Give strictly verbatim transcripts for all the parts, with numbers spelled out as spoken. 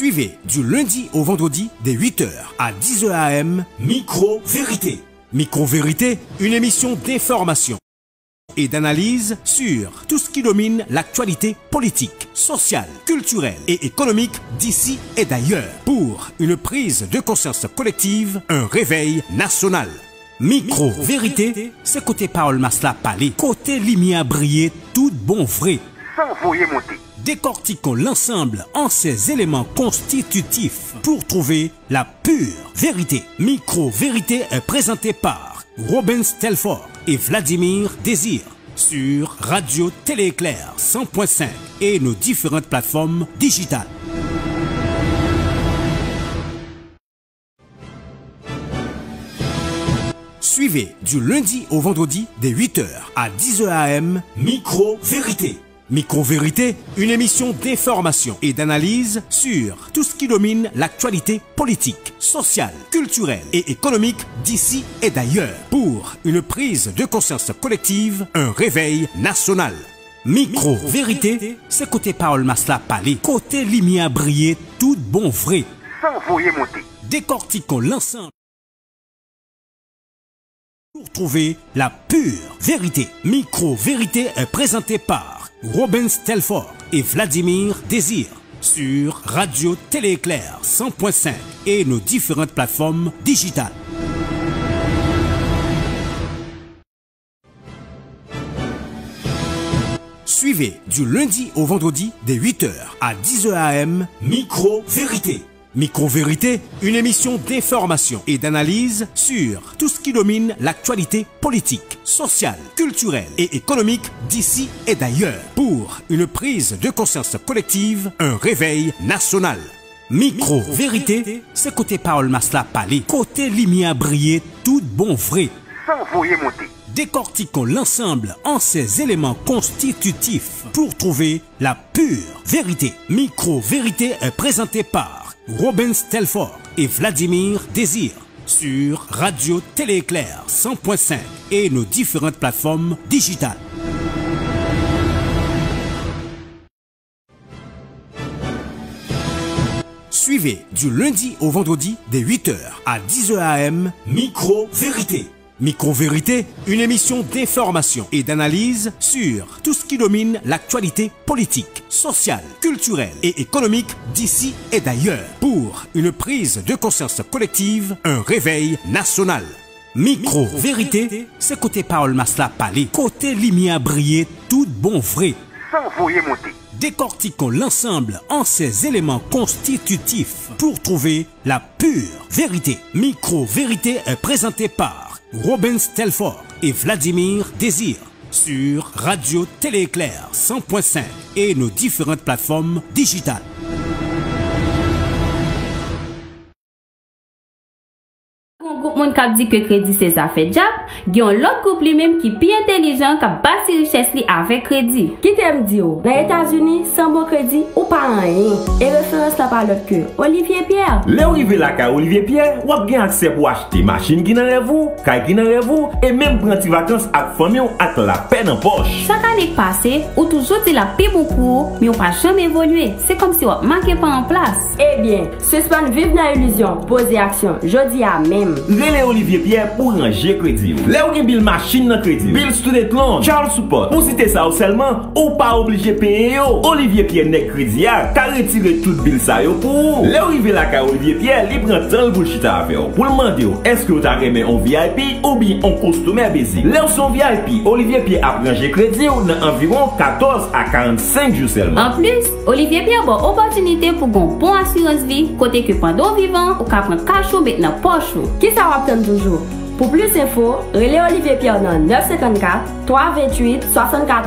Suivez du lundi au vendredi dès huit heures à dix heures A M Micro-Vérité. Micro-Vérité, une émission d'information et d'analyse sur tout ce qui domine l'actualité politique, sociale, culturelle et économique d'ici et d'ailleurs. Pour une prise de conscience collective, un réveil national. Micro-Vérité, c'est côté parole masla palé, côté lumière briller, tout bon vrai. Sans foyer monter. Décortiquons l'ensemble en ses éléments constitutifs pour trouver la pure vérité. Micro-Vérité est présentée par Robin Stelford et Vladimir Désir sur Radio Télé-Éclair cent point cinq et nos différentes plateformes digitales. Suivez du lundi au vendredi dès huit heures à dix heures A M Micro-Vérité. Micro-Vérité, une émission d'information et d'analyse sur tout ce qui domine l'actualité politique, sociale, culturelle et économique d'ici et d'ailleurs. Pour une prise de conscience collective, un réveil national. Micro-Vérité, c'est côté parole masla palé, côté lumière briller, tout bon vrai. Sans foyer monter. Décortiquons l'ensemble pour trouver la pure vérité. Micro-Vérité est présentée par Robin Stelford et Vladimir Désir sur Radio Télé-Éclair cent point cinq et nos différentes plateformes digitales. Suivez du lundi au vendredi dès huit heures à dix heures A M Micro-Vérité. Micro-Vérité, une émission d'information et d'analyse sur tout ce qui domine l'actualité politique, sociale, culturelle et économique d'ici et d'ailleurs. Pour une prise de conscience collective, un réveil national. Micro-Vérité, c'est côté parole masla palé, côté lumière briller, tout bon vrai. Sans foyer monter. Décortiquons l'ensemble en ses éléments constitutifs pour trouver la pure vérité. Micro-Vérité est présentée par Robin Stelford et Vladimir Désir sur Radio Télé-Éclair cent point cinq et nos différentes plateformes digitales. Suivez du lundi au vendredi dès huit heures à dix heures A M Micro-Vérité. Micro-Vérité, une émission d'information et d'analyse sur tout ce qui domine l'actualité politique, sociale, culturelle et économique d'ici et d'ailleurs. Pour une prise de conscience collective, un réveil national. Micro-Vérité, c'est côté parole masla palé, côté lumière briller, tout bon vrai. Sans foyer monter. Décortiquons l'ensemble en ses éléments constitutifs pour trouver la pure vérité. Micro-Vérité est présentée par Robin Stelford et Vladimir Désir sur Radio Télé-Éclair cent point cinq et nos différentes plateformes digitales. Un groupe monde qui dit que crédit c'est ça fait job, il y a un autre groupe lui-même qui est plus intelligent qui bâtit richesse li avec crédit. Qui t'aime dire aux États-Unis sans bon crédit ou pas rien. Et référence là par l'autre que Olivier Pierre. Là arrivé là ca Olivier Pierre, ou a gain accès pour acheter machine qui dans rêve vous, caille qui dans rêve vous et même prendre vacances avec famille ou avec la peine en poche. Chaque année passée, ou toujours dit la paix beaucoup mais on pas jamais évoluer. C'est comme si on manquait pas en place. Eh bien, suspendre vivre dans illusion, poser action. Jodi à même. Relais Olivier Pierre pour ranger crédit. Là où il y a Bill Machine dans crédit, Bill Student Loan, Charles Support. Pour citer ça seulement, ou pas obligé de payer. Olivier Pierre n'est crédit, car retire tout Bill ça pour. Là où il y a la carte Olivier Pierre, il prend tant le bullshit avec vous. Pour le demander, est-ce que vous avez remis en V I P ou bien en costume à baiser? Là où son V I P, Olivier Pierre a rangé crédit dans environ quatorze à quarante-cinq jours seulement. En plus, Olivier Pierre a une opportunité pour une bonne assurance vie, côté que pendant vivant, ou qu'après cachot maintenant poche. Ça va prendre toujours. Pour plus d'infos, relais Olivier Pierre dans neuf cinq quatre, trois deux huit, sept quatre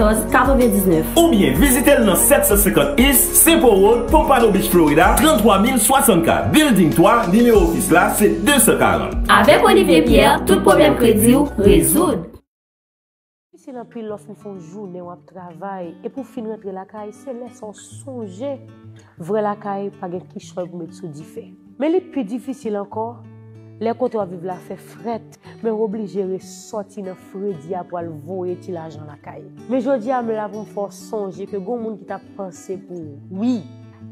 neuf neuf. Ou bien visitez-le dans sept cent cinquante-six, Simple Road, Pompano Beach, Florida, trente-trois mille soixante-quatre. Building trois, numéro office là, c'est deux cent quarante. Avec Olivier Pierre, tout problème crédit résout. C'est dans pile l'offre pour font journée ou travail et pour finir rentrer la caille, c'est laissant songer vrai la caille pas gain qui chope mettre sous diffé. Mais le plus difficile encore, les côtés à vivre la fait frette, mais obligé de sortir dans Freddy pour aller voyer l'argent la caille. Mais je dis à me la pour force songer que gon monde qui t'a pensé pour oui,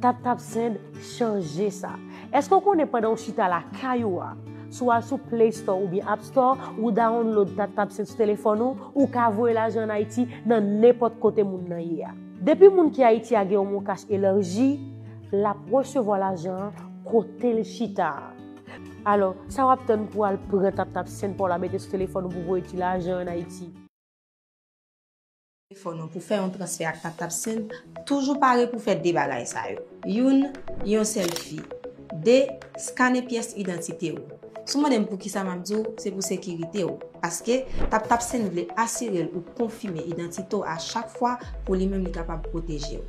Tap Tap Sen, changez ça. Est-ce qu'on connaît pendant chita la Kayoa, soit sur Play Store ou bien App Store, ou download Tap Tap Sen sur téléphone ou, ou kavoye l'argent en Haïti dans n'importe côté moun nan yé. Depuis moun ki Haïti a gen mon cash élargi, la recevoir l'argent côté le chita. Alors, ça va peut-être pour aller prendre Tap Tap Sen pour la mettre sur téléphone ou pour voir l'argent en Haïti. Pour faire un transfert à Tap Tap Sen, toujours pareil pour faire des bagages ça. Une, une selfie. Deux, scanner pièce d'identité. Si je demande pour qui ça m'a dit, c'est pour sécurité. Parce que Tap Tap Sen veut assurer ou confirmer l'identité à chaque fois pour lui-même être capable de protéger.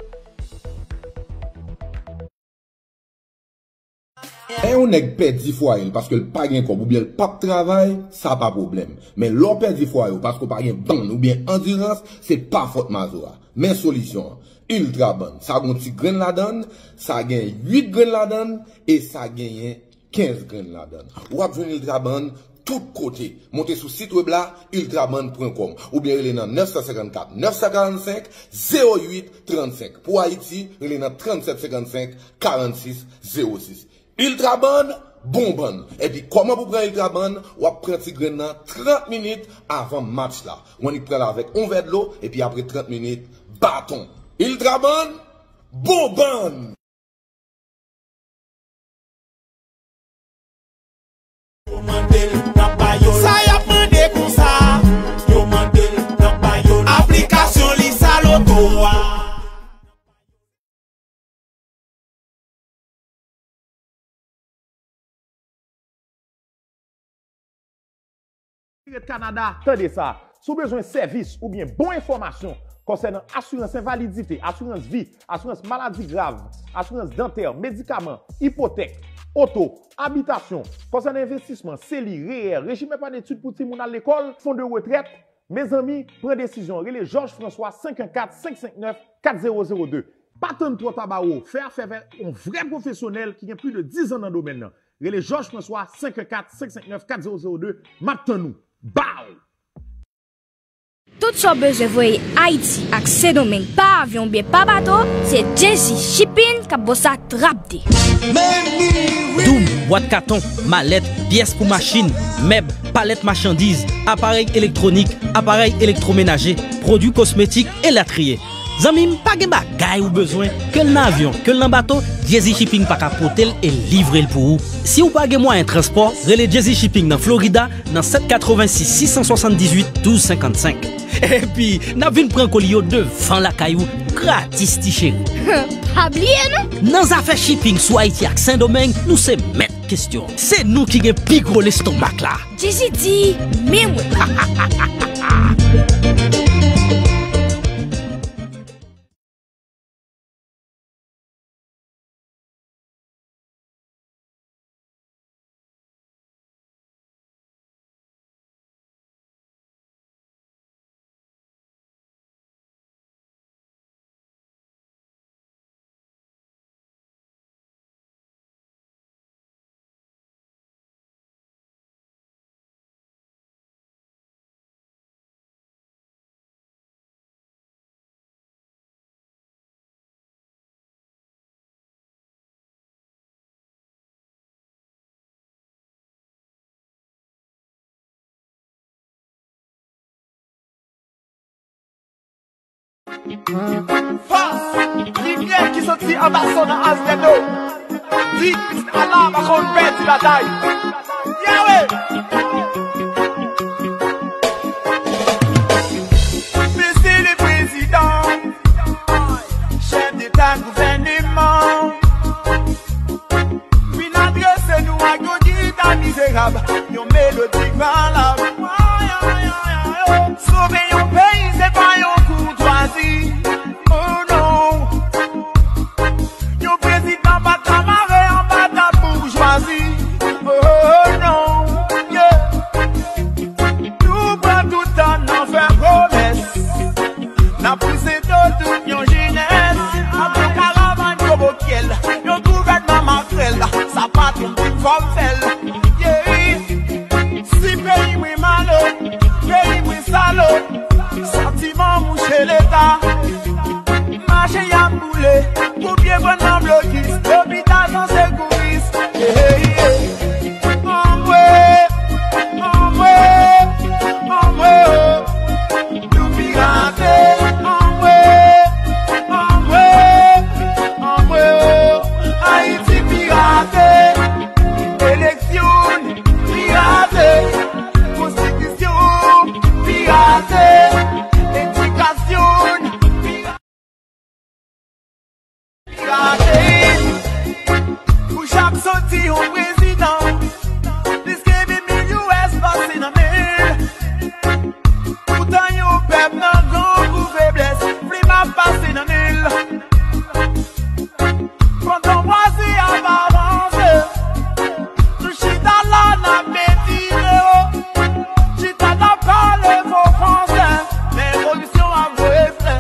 Et on est perdu foyer parce que le pas gain comme ou bien le pas travail, ça pas problème. Mais l'on perdu foyer parce que pas gain ban ou bien endurance, c'est pas faute mazora. Mais solution ultra bonne. Ça gon ti grain la donne, ça gagne huit grain la donne et ça gagne quinze grain la donne. Ou a joindre ultra bonne tout côté. Montez sur site web là ultraman point com ou bien il est dans neuf cent cinquante-quatre neuf cent quarante-cinq zéro huit trente-cinq pour Haïti, il est dans trente-sept cinquante-cinq quarante-six zéro six. Ultraban, bon bon. Et puis, comment vous prenez Ultraban? Ou après, vous prenez trente minutes avant le match là. On y prend avec un verre de l'eau, et puis après trente minutes, bâton. Ultraban, bon bon. Canada, tenez ça. Si vous avez besoin de services ou bien bonne information concernant assurance invalidité, assurance vie, assurance maladie grave, assurance dentaire, médicaments, hypothèque, auto, habitation, concernant investissement, C E L I, R E E R, régime par d'études pour tout le monde à l'école, fonds de retraite, mes amis, prenez décision. Relais Georges François cinq un quatre cinq cinq neuf quatre zéro zéro deux. Patente trois tabao, faire faire un vrai professionnel qui a plus de dix ans dans le domaine. Relais Georges François cinq un quatre cinq cinq neuf quatre zéro zéro deux. Maintenant, Bao! Tout ce besoin voyez Haïti avec ses domaines, pas avion, bien pas bateau, c'est Jesse Shipping qui a bossé à trapper. Doum, boîte carton, mallette, pièces pour machine, meubles, palettes marchandises, appareils électroniques, appareils électroménagers, produits cosmétiques et latriers. Zamim, pas de bagaille ou besoin que l'avion, que le bateau, Jesse Shipping pas capoter et livrer pour vous. Si vous pas de moyen de transport, relais Jesse Shipping dans Florida dans sept huit six six sept huit douze cinquante-cinq. Et puis, n'a vinn prendre colio devant la caillou gratis ti chéri. Pas oublier non? Dans affaire shipping sur Haïti avec Saint-Domingue, nous c'est mettre question. C'est nous qui gagne plus gros l'estomac là. Jesse dit, mais ouais. Fast, l'hiver qui sortit en basson dans Asnedo. Dit, alarme à qu'on perd la taille. Yahweh! Monsieur le président, chef d'état gouvernement, puis adressez-nous à Godin à misérable, yon mélodie valable. Sauver yon pays, c'est pas yon. Oh non, yo président pas camaré en bas de la bourgeoisie. Oh non, yeah. Tout prend tout le temps d'en faire promesse. N'a poussé tout toute yon jeunesse. Après caravane provoquelle, yon gouvernement maquerelle. Ça part une petite forfelle. Yeah. Si pays mou malo, pays mou salo. Sentiment mouche l'État. Marché yamboule, pour bien bon en bloc. sorti au président. This gave me the U S passing a mail. Pourtant yo pep nan grand couvre blesse. Flima passing a mail. Pendant moi si avance. Tu chita la na métire. Chita la parle vos français. Mais révolution a voué frère.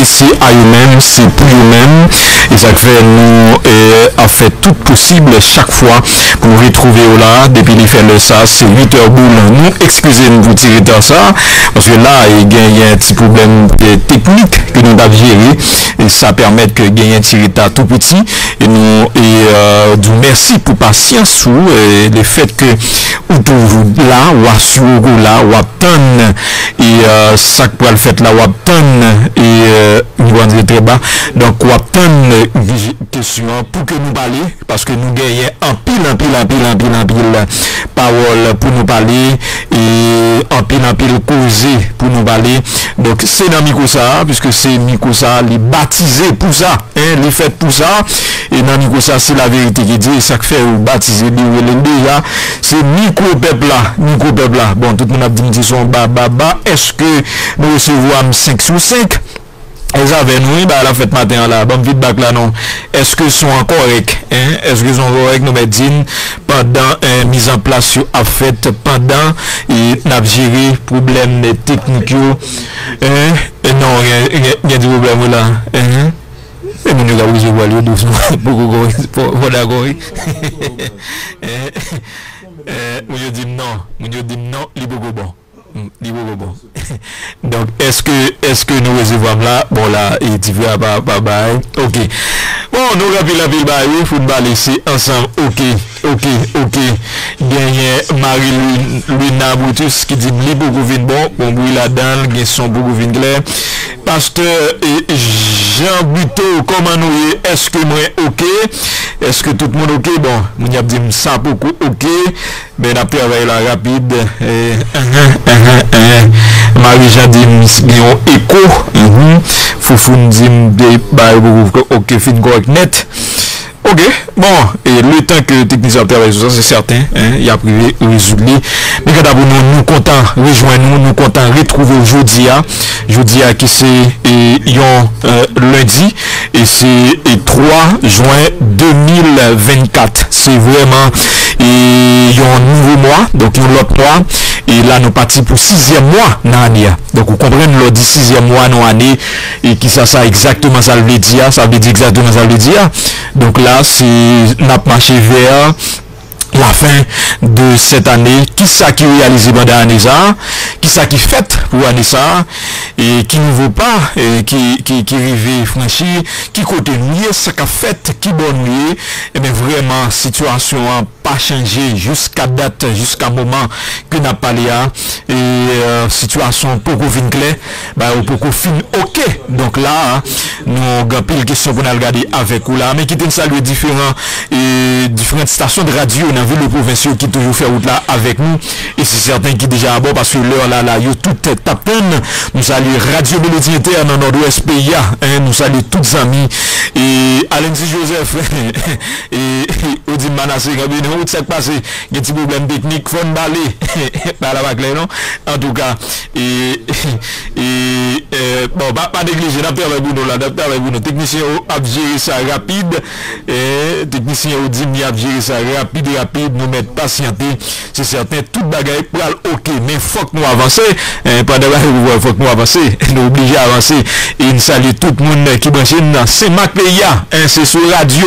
Ici à eux-mêmes, c'est pour eux-mêmes. Isaac Vert nous a fait tout possible chaque fois pour retrouver là. Depuis les fait le ça, c'est huit heures boule. Nous, excusez-nous vous tirer dans ça, parce que là, il y a un petit problème technique que nous avons géré. Et ça permet que gagner un tiré tout petit. Et nous et, euh, du merci pour patience ou et le fait que ou pour vous là, ou à sur là, ou à tonne. Et euh, ça pour le fait là, ou à tonne. Et euh, très bas. Donc ou à tonne question pour que nous parler. Parce que nous gagnons en pile, en pile, en pile, en pile, en pile parole pour nous parler. Et en pile, en pile causer pour nous parler. Donc c'est dans Mikosa, puisque c'est Mikosa, les baptisé pour ça, hein, les fêtes pour ça. Et dans Mikosa, c'est la vérité qui dit, ça fait ou baptisé, déjà, c'est Miko-Pepla, Miko-Pepla. Bon, tout le monde a dit, son bababa, est-ce que nous recevons cinq sous cinq? Ils avaient nous, bah, la fête matin là, bon feedback là non. Est-ce que sont encore correct, hein? Est-ce que sont correct nous mettons pendant euh, mise en place sur la fête pendant et n'a géré problème technique hein? Et non, il y a des problèmes là, hein? Et nous nous avons joué doucement pour voilà quoi. Euh, nous dit non, nous dit non, il est beaucoup bon. Donc est-ce que est-ce que nous recevons là bon là il dit bye bye ok bon nous rappelons la ville bye football ici ensemble ok ok ok gagné Marie Luna Brutus qui dit li beaucoup vin bon bon bruit là-dedans gagne son beaucoup vin clair pasteur et Jean Buteau comment nous est-ce que moi ok est-ce que tout le monde ok bon nous a dit ça beaucoup ok mais la travail la rapide Marie-Jean dit Guillaume écho Foufoun dit ok fin correct net ok bon et le temps que le technicien travaille sur ça c'est certain il y a privé résoudre mais quand d'abord nous content rejoindre nous nous content retrouver aujourd'hui à jeudi à qui c'est lundi et c'est trois juin deux mille vingt-quatre c'est vraiment et un nouveau mois donc un autre mois et là nous partis pour sixième mois dans l'année donc vous comprenez l'autre sixième mois dans l'année et qui ça ça exactement ça veut dire ça veut dire exactement ça veut dire donc là c'est n'a pas marché vers la fin de cette année qui ça qui réalisé pendant l'année ça qui ça qui fait pour l'année ça et qui ne vaut pas et qui qui qui arrive franchi qui côté mieux ça qu'a fait qui bonne mieux et bien vraiment situation pas changé jusqu'à date jusqu'à moment que n'a pas là et euh, situation pour fin clair bah pour fin ok donc là nous gampil question pour regarder avec vous là mais qui t'en saluer différents et différentes stations de radio le provincial qui toujours fait route là avec nous et c'est certain qui déjà à bord parce que l'heure là là yo tout est tapé nous saluons Radio Mélodie Interne dans nord-ouest pays hein, nous saluons tous amis et Alenzi Joseph et Odile Manassé nous ça passe il y a des problèmes techniques font baler par la vague non en tout cas et et bon pas négliger d'après le boulot là d'après le boulot technicien a géré ça rapide et technicien Odile a géré ça rapide rapide nous mettre patienter c'est certain toute bagaille pour ok mais faut que nous avancer pas de faut que nous avancer nous obligés à avancer et nous saluons tout le monde qui branche c'est Mac P I A c'est sur Radio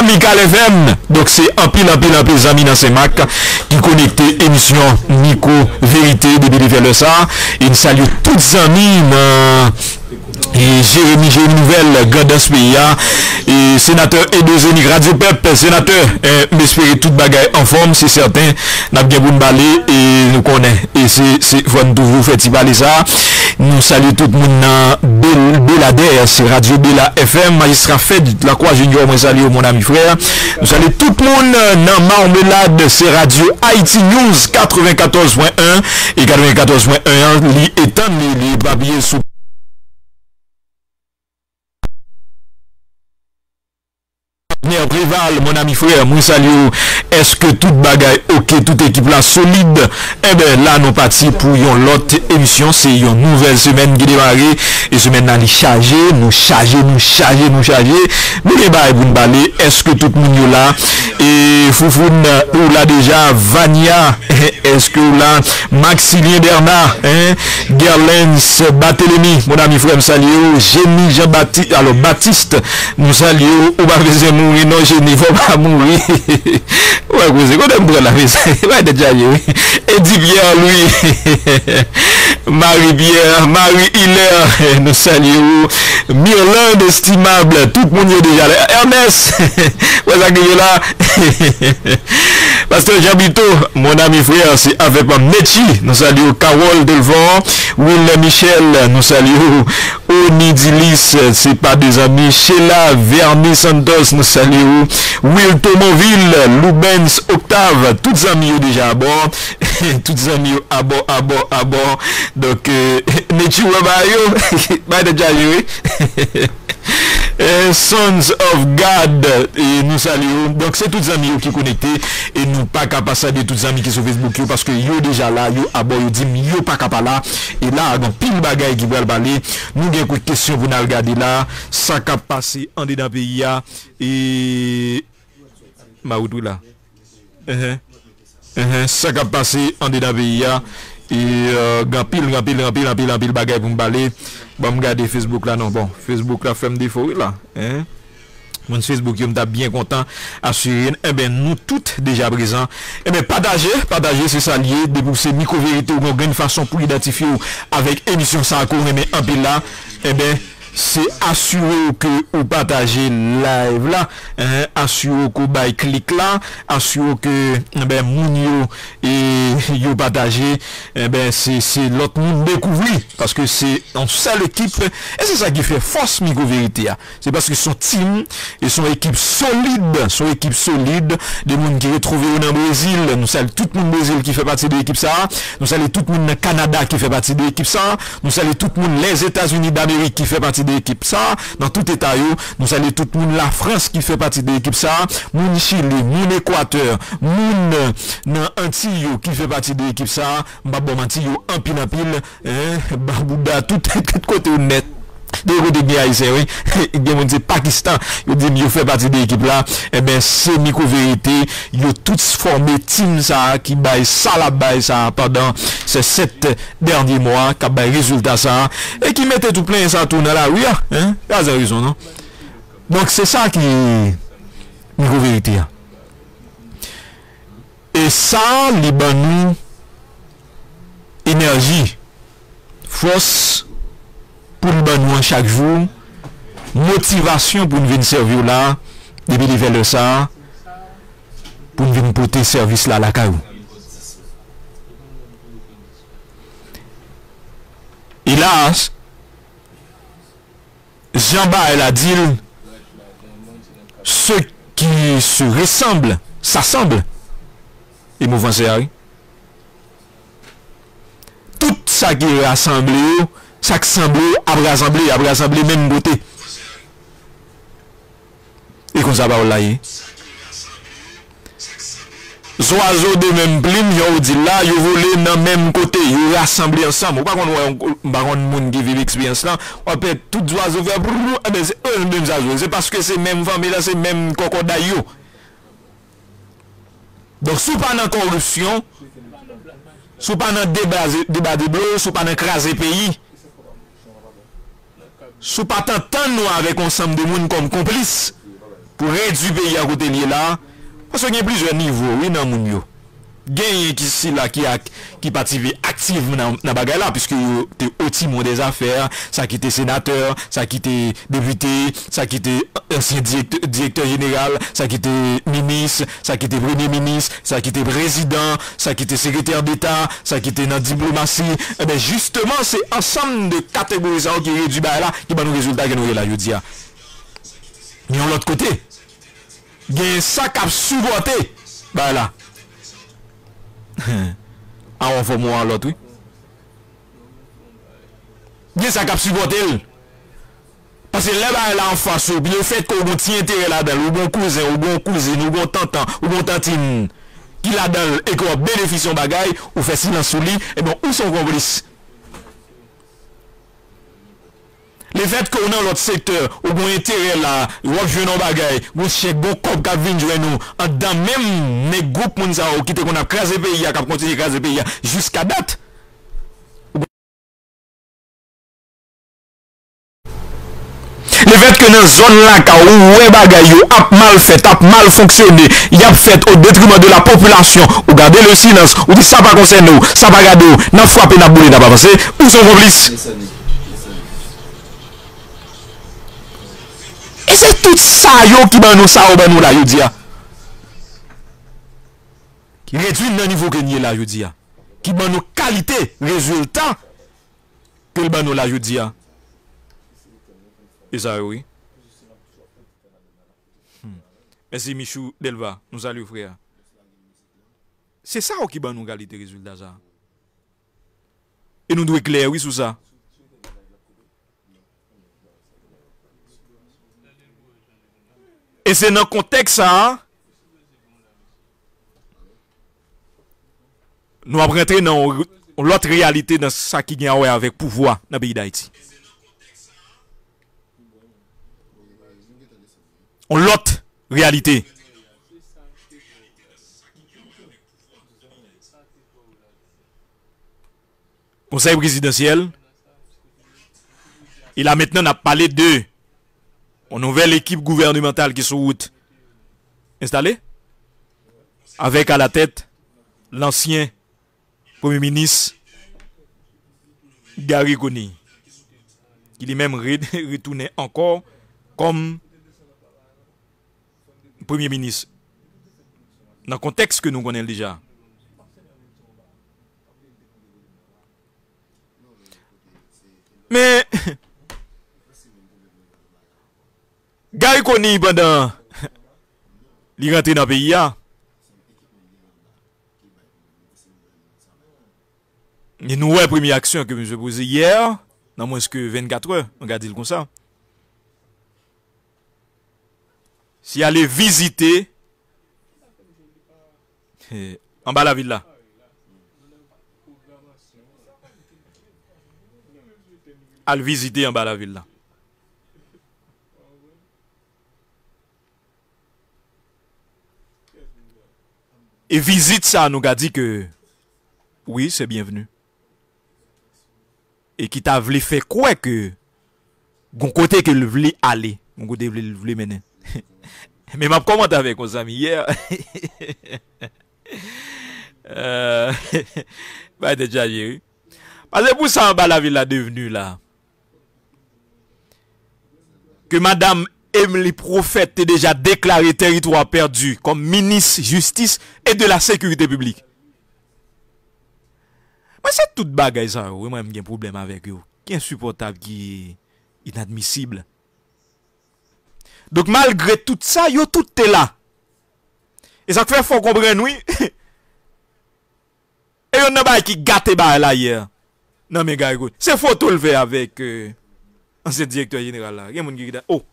Amical F M donc c'est en pile en pile en pile amis dans ces Mac qui connecte émission Nico Vérité depuis le vers le ça et nous saluons toutes amis et Jérémy j'ai une nouvelle Grandes P I A et sénateur Edozeni Radio Pep sénateur m'espérer toute bagaille en forme c'est certain n'a bien bon balai et nous connaît et c'est faut nous faire tibaler ça nous saluons tout le monde Belader c'est Radio Bela F M magistrat Fed la Croix Junior moi salut mon ami frère nous saluons tout le monde dans Marmelade c'est Radio Haïti News quatre-vingt-quatorze point un et quatre-vingt-quatorze point un li étant les papiers sous Préval, mon ami frère, moi salut. Est-ce que toute bagaille, ok, toute équipe là solide? Eh ben là, nous partis pour une autre émission. C'est une nouvelle semaine qui démarre. Et semaine là, nous charger, nous charger, nous charger, nous charger. Nous débarrer pour nous balayer. Est-ce que tout le monde est là? Et Foufoun, ou là déjà, Vania, est-ce que là, Maxilien Bernard, hein? Gerlens Barthélémy, mon ami frère, salut. Génie Jean-Baptiste, alors Baptiste, nous salut. Ou pas besoin mourir. Non, je ne vais pas mourir. Ouais, vous savez, quand on prend la maison, il va déjà y aller. Et dit Pierre, lui, Marie-Pierre, Marie-Hilaire, nous saluons. Mirland, estimable, tout le monde est déjà là. Ernest, vous êtes là. Pasteur Jabito, mon ami frère, c'est avec ma Mechi. Nous saluons Carole Delvaux, Will Michel, nous saluons Onidilis, c'est pas des amis. Sheila, Vermi Santos, nous saluons. Will Tomoville, Lubens Octave, toutes amis déjà à bord. toutes amis à bord, à bord, à bord. Donc, ne tu vois pas, yo, pas de jalousie. Eh, Sons of God, et nous saluons. Donc c'est tous amis qui connectés et nous pas qu'à passer de tous amis qui sont Facebook yo, parce que yo déjà là, yo abord yo dit yo pas qu'à là et là donc pile bagaille qui va le parler. Nous gagne une question vous n'a regarder là, ça qu'a passé en dedans pays et Maoudou là. Uh-huh. Uh-huh. Ça qu'a passé en dedans pays et euh, gampil gampil gampil gampil gampil bagaille pour me parler. Bon, regardez Facebook là, non, bon, Facebook là fait me défaut là, hein? Mon Facebook, je suis bien content, assuré, eh bien, nous toutes déjà présents, eh bien, partagez, partagez, c'est ça lié, débourser micro-vérité, ou une façon pour identifier avec émission ça court, mais en pile là, eh bien, c'est assurer que vous partagez live là, hein, assurer que vous bail clic là, assurer que eh ben mounio et yo partager, eh ben c'est c'est l'autre monde découvrir parce que c'est en seule équipe et c'est ça qui fait force Micro Vérité. C'est parce que son team et son équipe solide, son équipe solide des monde qui retrouvé au Brésil, nous saluons tout le monde Brésil qui fait partie de l'équipe ça, nous saluons tout le monde au Canada qui fait partie de l'équipe ça, nous saluons tout le monde les États-Unis d'Amérique qui fait partie de l'équipe ça dans tout état yo, nous saluons tout le monde la France qui fait partie de l'équipe ça, moun Chili, moun Équateur, moun nan Antilles qui fait partie de l'équipe ça, babou Antilles en pile en pile, hein, babouda tout côté net de côté bien haïtien, oui, bien mon dit Pakistan, yo dit yo fait partie de l'équipe là, et ben c'est Micro Vérité, yo toutes formé team ça qui bail ça la bail ça pendant ces sept derniers mois, qui bail résultat ça et qui mettait tout plein ça tourne là, oui, hein, pas de raison non. Donc c'est ça qui Micro Vérité. Et ça les banou énergie, force pour nous banou chaque jour, motivation pour nous venir servir là, depuis les vers ça, pour nous venir porter service là à la caillou. Hélas, Jean Bael a dit, ceux qui se ressemblent, s'assemblent, et mouvement c'est tout ça qui est rassemblé, ça qui semble, après assemblée, après assemblée, même beauté. Et comme ça, va là. Les oiseaux de même plume, ils ont dit là, ils volent dans le même côté, ils rassemblent ensemble. Pas qu'on monde qui vit l'expérience là, on peut tous les oiseaux faire brrrr, mais c'est eux les mêmes oiseaux. C'est parce que c'est même famille là, c'est même cocodaille. Donc, si pas dans la corruption, si pas dans le débat de bleu, si pas dans le crasé pays, sous pas t'entendre nous avec ensemble de monde comme complice pour réduire pays à côté là, parce qu'il y a plusieurs niveaux, oui, dans moun yo. Gagne qui si là qui a qui participe activement dans la bagarre là, puisque tu es au timon des affaires, ça qui était sénateur, ça qui était député, ça qui était ancien directeur, directeur général, ça qui était ministre, ça qui était premier ministre, ça qui était président, ça qui était secrétaire d'État, ça qui était dans la diplomatie. Et bien justement c'est ensemble de catégories qui réduit là qui va nous résultat que nous avons là je dis. Mais de l'autre côté, il y a un sac à supporter là. Ah, on fait moi l'autre, oui. Bien ça cap supporter. Parce que là, là, en face, ou bien fait qu'on a un intérêt là-dedans, ou bon cousin, ou bon cousine, ou bon tantan, ou bon tantine, qui là-dedans, et qu'on bénéficie de bagaille, ou fait silence sur lui, et bien, où sont complices? Le fait qu'on a l'autre secteur, ou bon intérêt là, ou je n'en bagaille, ou chèque, bon cop qui vient jouer nous, en dedans même les groupes qui quitté qu'on a crasé le pays, qui a continué à craser le pays, jusqu'à date. Le fait que dans zone là, où les bagailles ont mal fait, ont mal fonctionné, ils ont fait au détriment de la population, ou gardez le silence, ou dit ça ne concerne pas nous, ça ne concerne pas nous, n'a frappé, n'a boulé, n'a pas passé, où sont complices? Et c'est tout ça yo qui ban nous ça ou ban nous là yo dia. Qui réduit le niveau que nous là yo dia. Qui ban nous qualité, résultat que le ban nous là yo dia. Et ça oui. Hmm. Merci Michou Delva, nous allons frère. C'est ça qui va nous garder les résultats. Et nous devons être clairs, oui, sur ça. Et c'est dans le contexte ça. Nous allons rentrer dans l'autre réalité, dans ce qui a avec pouvoir dans le pays d'Haïti. L'autre réalité. Conseil présidentiel, il a maintenant parlé de une nouvelle équipe gouvernementale qui est sur route installée, avec à la tête l'ancien Premier ministre Garry Conille, qui lui-même retourné encore comme Premier ministre. Dans le contexte que nous connaissons déjà. Mais Garry Conille pendant il rentre dans le pays. Et nous la première action que je posé hier, dans moins que vingt-quatre heures, on va dire comme ça. Si aller visiter eh, en bas la ville là. À le visiter en bas la ville là. Et visite ça nous a dit que oui, c'est bienvenu. Et qui t'a voulu faire quoi que bon côté que le voulait aller, bon côté le voulait mener. Mais m'a commenté avec nos amis hier. euh, bah déjà j'ai eu. Parce que pour ça en bas la ville la devenue là. Que madame Émmelie Prophète est déjà déclarée territoire perdu comme ministre justice et de la sécurité publique. Mais c'est toute bagaille ça, oui, moi j'ai un problème avec eux, qui est insupportable, qui est inadmissible. Donc malgré tout ça, yo tout est là. Et ça fait faut comprendre oui. Et on n'a pas qui gâté ba là hier. Non mais gars, écoute, c'est photo levé avec euh, ancien directeur général là. Il y a mon qui dit oh.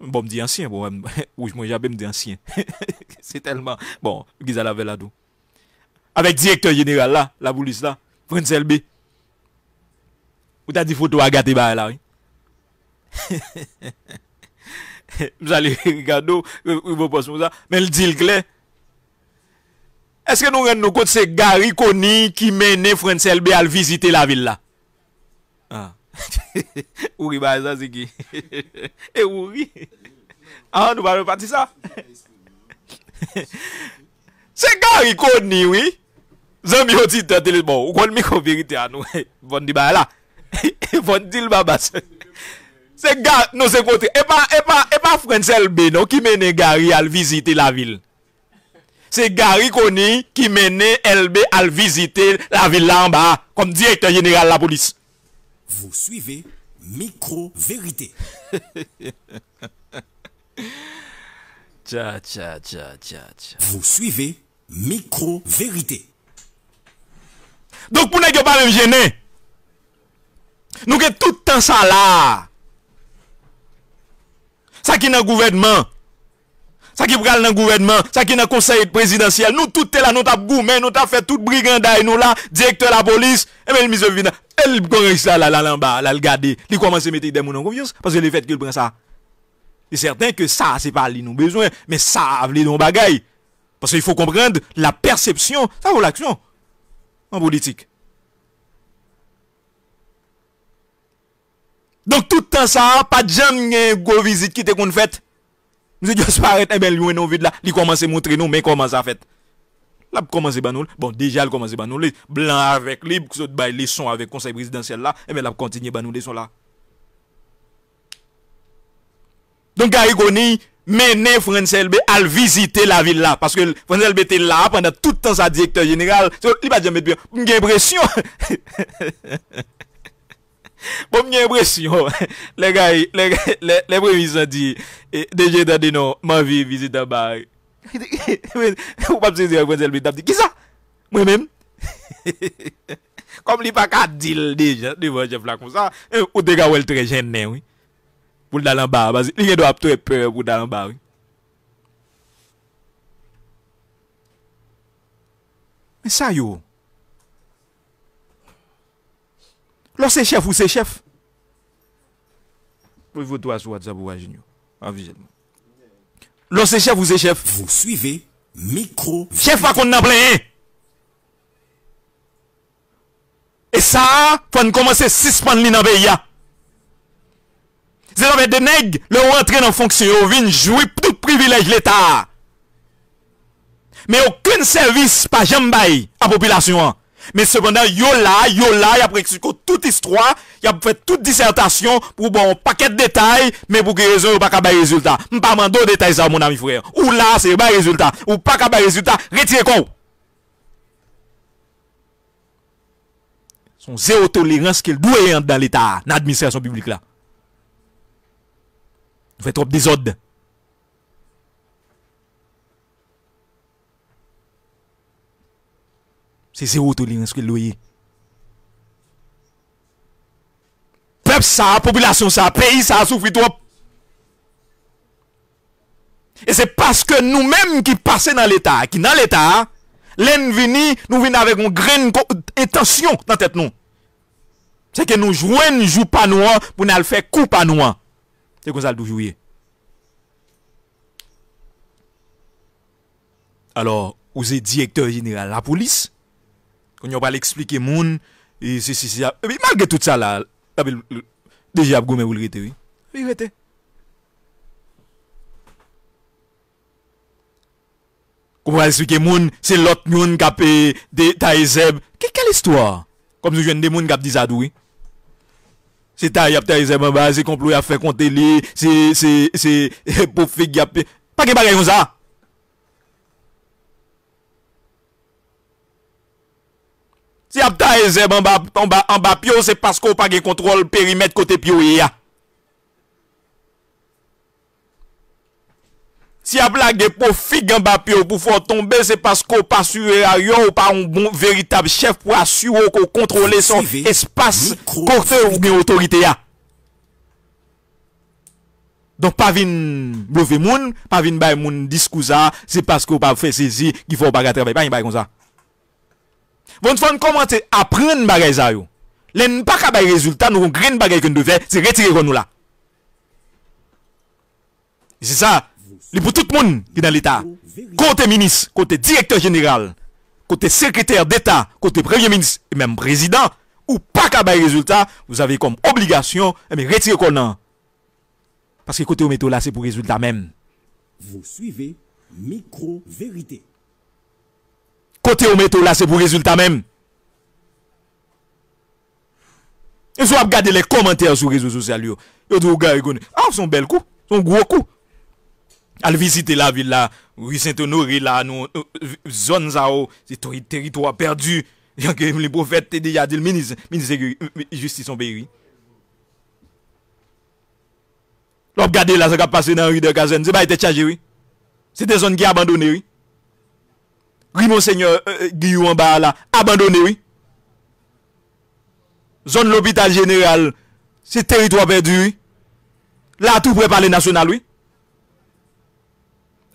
Bon me dit ancien, bon oui, moi j'avais me dit ancien. C'est tellement bon, ils allaient avec là d'où. Avec directeur général là, la police là, Frantz Elbé. Ou t'as dit photo à gâté ba là. Oui? Vous allez regarder vos postes comme ça, mais le dit clair. Est-ce que nous rendons compte c'est Garry Conille qui mène Frantz Elbé à visiter la ville là? Ah. Ouri ba ça c'est qui? Et ouri. Ah, nous va repartir ça. C'est Garry Conille oui. Zambi ont dit télé bon, ou qu'on micro vérité à nous. Bon di ba là. Bon di le babas. C'est gars, nous c'est côté. Et pas, et pas, et pas Frantz Elbé non qui mène Garry à visiter la ville. C'est Garry Conille qui mène Elbé à visiter la ville là en bas, comme directeur général de la police. Vous suivez Micro Vérité. Tcha tcha tcha tcha. Vous suivez Micro Vérité. Donc pour ne pas me gêner, nous avons tout le temps ça là. Ça qui est dans le gouvernement, ça qui est dans le gouvernement, ça qui est dans le conseil présidentiel, nous tout est là, nous avons gourmé, nous avons fait tout brigandaille, nous là, directeur de la police, et bien le ministre vient, elle commence là, là, là, là, là, là, le garder, il commence à mettre des gens en confiance, parce que le fait qu'il prend ça, c'est certain que ça, c'est pas lui nous besoin, mais ça, il y a des bagailles, parce qu'il faut comprendre la perception, ça vaut l'action, en politique. Donc tout le temps ça, pas de jamais go visite qui te qu'on fait. Monsieur Dios paraît un bel loin non vide là, il commence à montrer nous mais comment ça fait. Là commence ban nous. Bon déjà il commence ban nous blanc avec libre que autres bail les sons avec conseil présidentiel là et ben là continuer ban nous les sons là. Donc Garry Conille mené Frantz Elbé à visiter la ville là parce que Frantz Elbé était là pendant tout le temps sa directeur général, il va jamais bien. J'ai l'impression bon, j'ai l'impression, les gars, les, les, les prévisions disent, déjà, t'as dit non, ma vie, visite à Barre, Ou pas besoin de Frantz Elbé, t'as dit qui ça? Moi-même. Comme il n'y a pas qu'à dire déjà, devant le chef là comme ça, ou de gars est très gêné, oui. Pour d'aller en bas, parce qu'il doit avoir peur pour d'aller en bas, oui. Mais ça, yo. Lorsque c'est chef ou c'est chef. Pour vous trois sur WhatsApp ou Agignon. Envisionnement. Lorsque c'est chef ou c'est chef. Vous suivez micro. Chef pas qu'on n'a plein. Et ça, faut commencer à suspendre les pays. C'est avec des nègres, le rentrent dans fonction, ils viennent jouer tout privilège de l'État. Mais aucun service pas jamais à la population. Mais cependant, yo là, yo là, y a pris toute histoire, y a fait toute dissertation pour bon paquet de détails, mais pour que raison yo pas capable de résultat. M'pas mando détails ça mon ami frère. Ou là, c'est pas résultat, ou pas capable résultat, retirez quoi. Son zéro tolérance qu'il doit y avoir dans l'état, dans l'administration publique là. Vous faites trop de désordre. C'est zéro tolérance que le loyer. Peuple ça, population ça, pays ça, souffre trop. Et c'est parce que nous-mêmes qui passons dans l'État, qui dans l'État, l'envini, nous venons avec une graine intention dans la tête nous. C'est que nous jouons, nous jouons pas nous, pour nous faire coup pas nous. C'est comme ça le jouer. Alors, vous êtes directeur général de la police. On n'a pas l'expliquer moun et si si si mais malgré tout ça là déjà vous le rete oui oui rete comment expliquer moun c'est l'autre moun qui a payé des taizeb quelle histoire comme nous jeune des moun qui a dit ça oui c'est taizeb taizeb en bas c'est complot à faire compter les c'est c'est c'est pour faire pas que bagaille comme ça. Si vous avez des en bas, en bas, en bas, pio, c'est parce qu'on n'a pas de contrôle périmètre côté pio. Si vous avez des profils en bas, pio, pour faire tomber, c'est parce qu'on n'a pas assuré ou pas un bon véritable chef pour assurer qu'on contrôle son espace côté ou bien autorité. Donc, pas vin bluffer moun, pas vin bay moun discours ça, c'est parce qu'on n'a pas fait saisir qu'il faut pas travailler, pas comme ça. Bon, faut comment apprendre bagay ça yo. Les ne pas capable résultat nous on graine bagay que nous devons c'est retirer nous là. C'est ça, les pour tout le monde qui dans l'état. Côté ministre, côté directeur général, côté secrétaire d'état, côté premier ministre et même président ou pas capable résultat, vous avez comme obligation mais retirer qu'on. Parce que côté métaux là c'est pour résultat même. Vous suivez micro vérité. Côté au métaux là, c'est pour résultat même. Et si vous regardez les commentaires sur les réseaux sociaux, vous dites, ah, c'est un bel coup, c'est un gros coup. Allez visiter la ville là, rue Saint-Honoré là, nous, zone zao, c'est un territoire perdu. Les prophètes ont déjà dit, le ministre de justice en pays. Vous regardez là, ça va passer dans la rue de Gazen, c'est pas été chargé, oui. C'est des zones qui sont abandonnées, oui. Oui, Monseigneur euh, Guillaume en bas là, abandonné, oui. Zone l'hôpital général, c'est territoire perdu, oui. Là, tout préparé national, oui.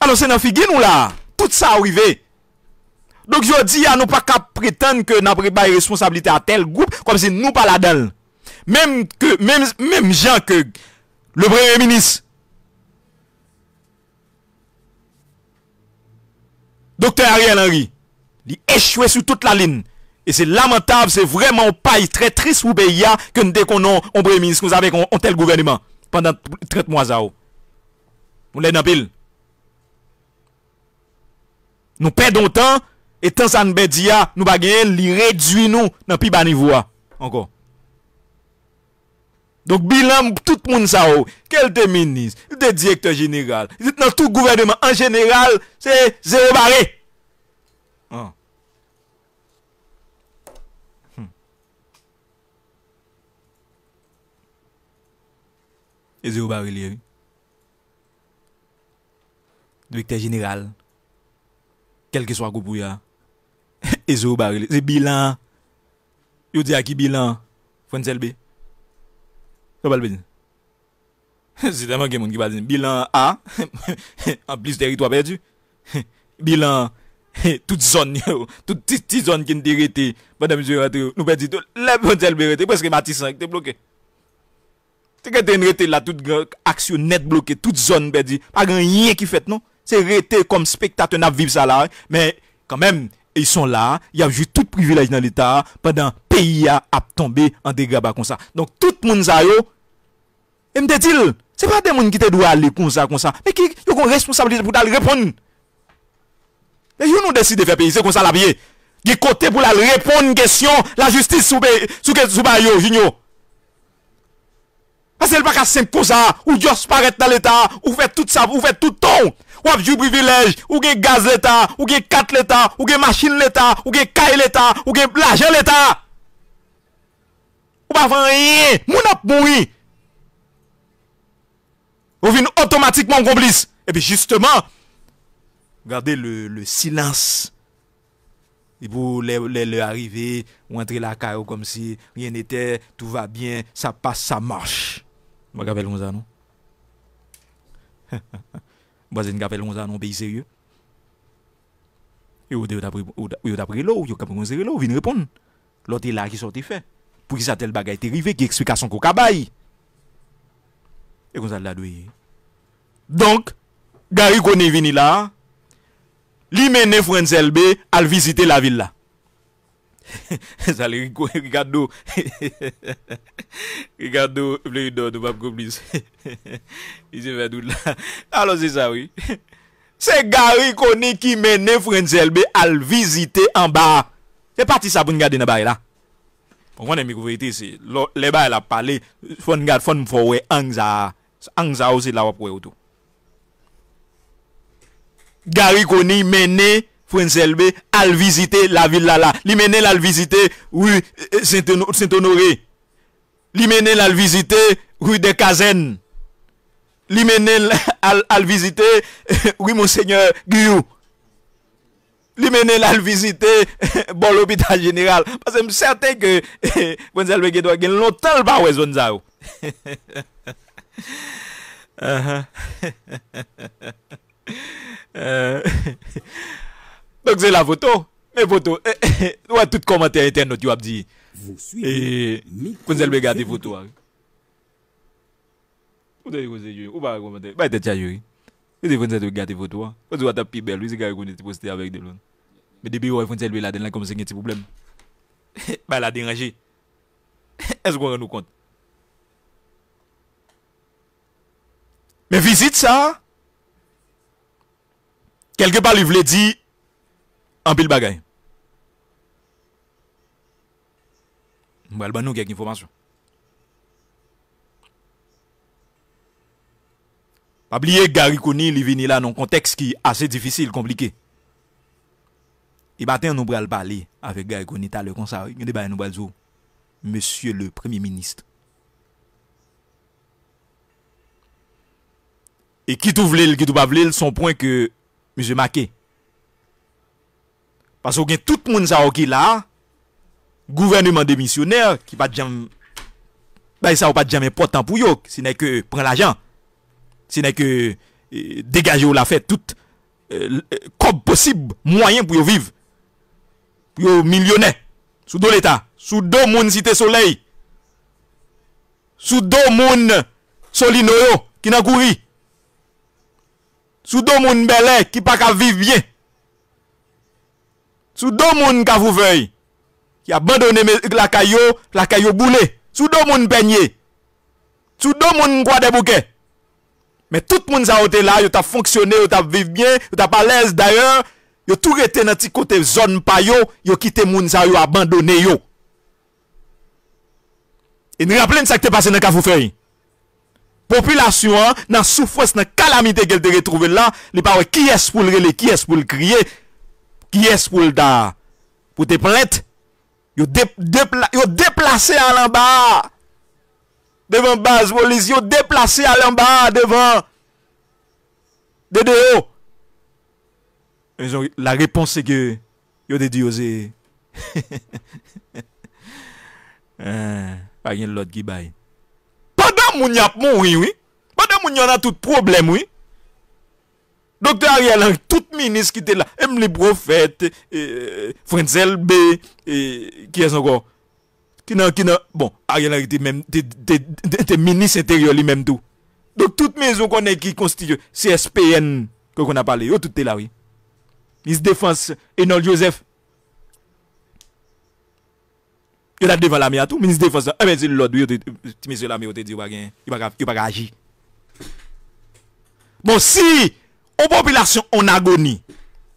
Alors, c'est dans figure nous là. Tout ça arrivé. Donc, je dis à nous pas qu'à prétendre que nous n'avons pas de responsabilité à tel groupe, comme si nous pas là-dedans. Même que, même, même gens que le premier ministre, Docteur Ariel Henry, il échoué sur toute la ligne. Et c'est lamentable, c'est vraiment un pays très triste pour le pays que nous déconnons un premier ministre, nous avons un tel gouvernement pendant trente mois. Nous l'avons pile. Nous perdons temps, et tant ça nous dit, nous ne pouvons réduire nous dans le plus bas niveau. Encore. Donc, bilan, tout le monde, ça, quel de ministre, de directeur général, dans tout gouvernement en général, c'est zéro barré. Ah. Hmm. Et zéro barré, lui. Directeur général, quel que soit le groupe, et c'est bilan. Vous dites à qui bilan? Frantz Elbé. Ça va le dire. C'est tellement que monde qui va dire bilan A, en plus territoire perdu. Bilan, toute zone, toute petite zone qui est dérétée, madame Zurato, nous perdons tout. La Frantz Elbé est presque Matissan qui est bloqué. C'est que tu rété là, toute action nette bloquée, toute zone perdue, pas rien qui fait, non? C'est rété comme spectateur, n'a vivre ça là, mais quand même, ils sont là, il y a juste tout privilège dans l'État, pendant pays a tombé en dégâts comme ça. Donc tout le monde ça yo, et me dit-il, c'est pas des gens qui te doivent aller comme ça, comme ça, mais qui ont une responsabilité pour aller répondre. Et ils nous décident de faire payer, c'est comme ça la vie. Qui côté pour aller répondre question, la justice sous yo, Junior. Parce qu'elle n'est pas simple pour ça, ou Dieu paraît dans l'État, ou fait tout ça, ou fait tout ton, ou a du privilège, ou gagne gaz l'État, ou gagne carte l'État, ou gagne machine l'État, ou gagne caille l'État, ou gagne l'argent l'État. Ou pas faire rien, moun ap mouri. Ou vient automatiquement complice. Et puis justement, regardez le, le silence. Et pour les, les, les arriver, ou entrer la caillou comme si rien n'était, tout va bien, ça passe, ça marche. Vous avez le non? Vous avez le non, pays sérieux? Et vous avez pris l'eau, vous avez pris l'eau, vous venez répondre. L'autre est là qui sorti fait. Pour qui ça tel bagay est arrivé, qui explication qu'on cabaye. Et vous avez la douille. Donc, Garry Conille vini là. Li mène Frantz Elbé à visiter la ville là. Ça le Ricardo. Ricardo, le don de Babco Bliss. Il se fait tout là. Alors c'est ça oui. C'est Garry Conille qui mène Frantz Elbé à visiter en bas. C'est parti ça pour nous garder dans bas là. On voit les micro-vérités, c'est les bas là parler, faut nous garder, faut nous faire ouais angza. Angza aussi là pour autour. Garry Conille mène Frantz Elbé à visiter la ville là là. Li mène la visiter rue Saint-Honoré. Li mène la visiter rue des Cazennes. Li mène à visiter rue Monseigneur Guyou. Li mène la visiter bon l'hôpital général. Parce que je suis certain que Frantz Elbé doit gagner longtemps le bas zone ça. Euh, donc c'est la photo, mais photo, eh, eh, ouais, tout commentaire internaute, tu as dit. Vous suivez. Quand vous avez regardé photo, vous avez regardé photo, vous avez regardé photo, vous avez regardé photo, vous avez regardé photo, vous avez regardé photo, vous avez regardé photo, mais depuis vous avez regardé là comme c'est un petit problème. Bah la dérangé. Est-ce qu'on rend compte? Mais visite ça. Quelque part, il voulait dire en pile bagaille. Nous allons nous quelques informations. Pas oublier Garry Conille, il vient là dans un contexte qui est assez difficile, compliqué. Et maintenant, nous allons parler avec Garry Conille, le conseil. Nous allons dire, monsieur le Premier ministre. Et qui tout voulait, qui tout pas voulait, son point que. Monsieur Maquet. Parce que tout le monde qui est là, gouvernement démissionnaire, qui pas jamais, ben ça pas jamais important pour eux, ce n'est que prendre l'argent, ce n'est que euh, dégager ou la fête tout euh, comme possible, moyen pour vivre, pour millionnaire, sous deux l'État, sous deux monde Cité Soleil, sous deux monde Solino qui n'a couru. Sous deux moun belè qui pas ka vivre bien. Sous deux moun ka vouveuil qui abandonné la caillou, la caillou boulé. Sous deux moun peigné. Sous deux moun kwa des bouquets. Mais tout moun sa ote là, yo t'a fonctionné, yo t'a vivre bien, yo t'a pas l'aise d'ailleurs, yo tout rete nan ti côté zone pa yo, yo kite moun sa yo abandonné yo. Et nous rappelons ça qui t'est passé dans ka vouveuil. Population dans souffrance, dans calamité qu'elle te retrouve là, les paroles qui est pour le relais, qui est pour le crier, qui est pour le da, pour te plaindre, yo déplacé à l'en bas devant base police, yo déplacé à l'en bas devant D D O, la réponse c'est que yo te dit osé. Euh, pas rien l'autre qui baille. Pendant moun y a mourir, oui. Pendant moun y a tout problème, oui. Docteur Ariel Henry, tout ministre qui était là, Émmelie Prophète, euh, Frantz Elbé, euh, qui est encore qui n'a qui n'a bon, Ariel Henry était même était ministre intérieur lui-même tout. Donc toute maison qu'on est qui constitue C S P N que qu'on a parlé, yo tout est là oui. Ministre défense et Claude Joseph. Il là devant l'armée à tout, ministre défense. Eh ben c'est l'autre monsieur l'armée il te dit il pas il pas agir. Bon si on population en agonie.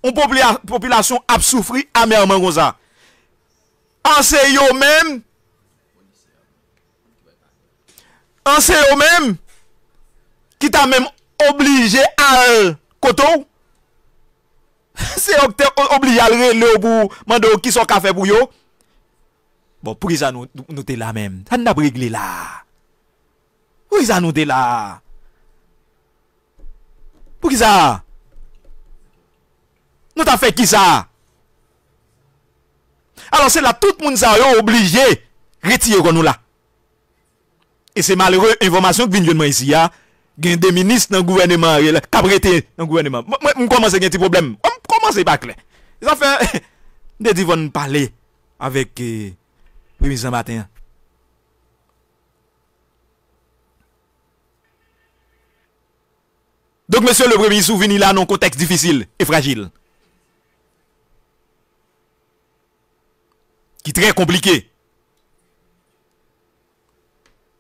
On population a souffri amèrement comme ça. En c'est eux même. En c'est eux même qui t'a même obligé à coton. C'est obligé à le pour mande qui sont café pour yo. Bon pour ça nous nous t'es là même. Ça n'a pas réglé là. Pour ça nous t'es là. Pour qui ça? Nous t'as fait qui ça? Alors c'est là tout le monde ça est obligé retirer qu'on nous là. Et c'est malheureux information que vient de moi ici ya. Gain des ministres dans le gouvernement qui prêté dans le gouvernement. On commence à avoir un petit problème. On commence à pas clair. Ça fait des divons parler avec le premier matin. Donc, monsieur le Premier ministre, venez là dans un contexte difficile et fragile. Qui est très compliqué.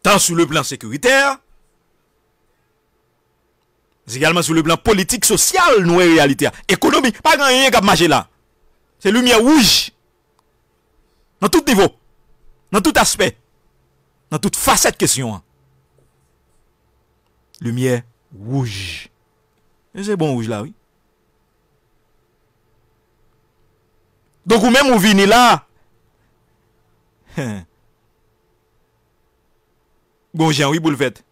Tant sur le plan sécuritaire, mais également sur le plan politique, social, nous et réalité. Économie, pas grand rien qui a marché là. C'est lumière rouge. Dans tout niveau. Dans tout aspect. Dans toute facette question. Lumière rouge. C'est bon rouge là, oui. Donc, ou même vous venez là. Bon, Jean, oui, vous le faites.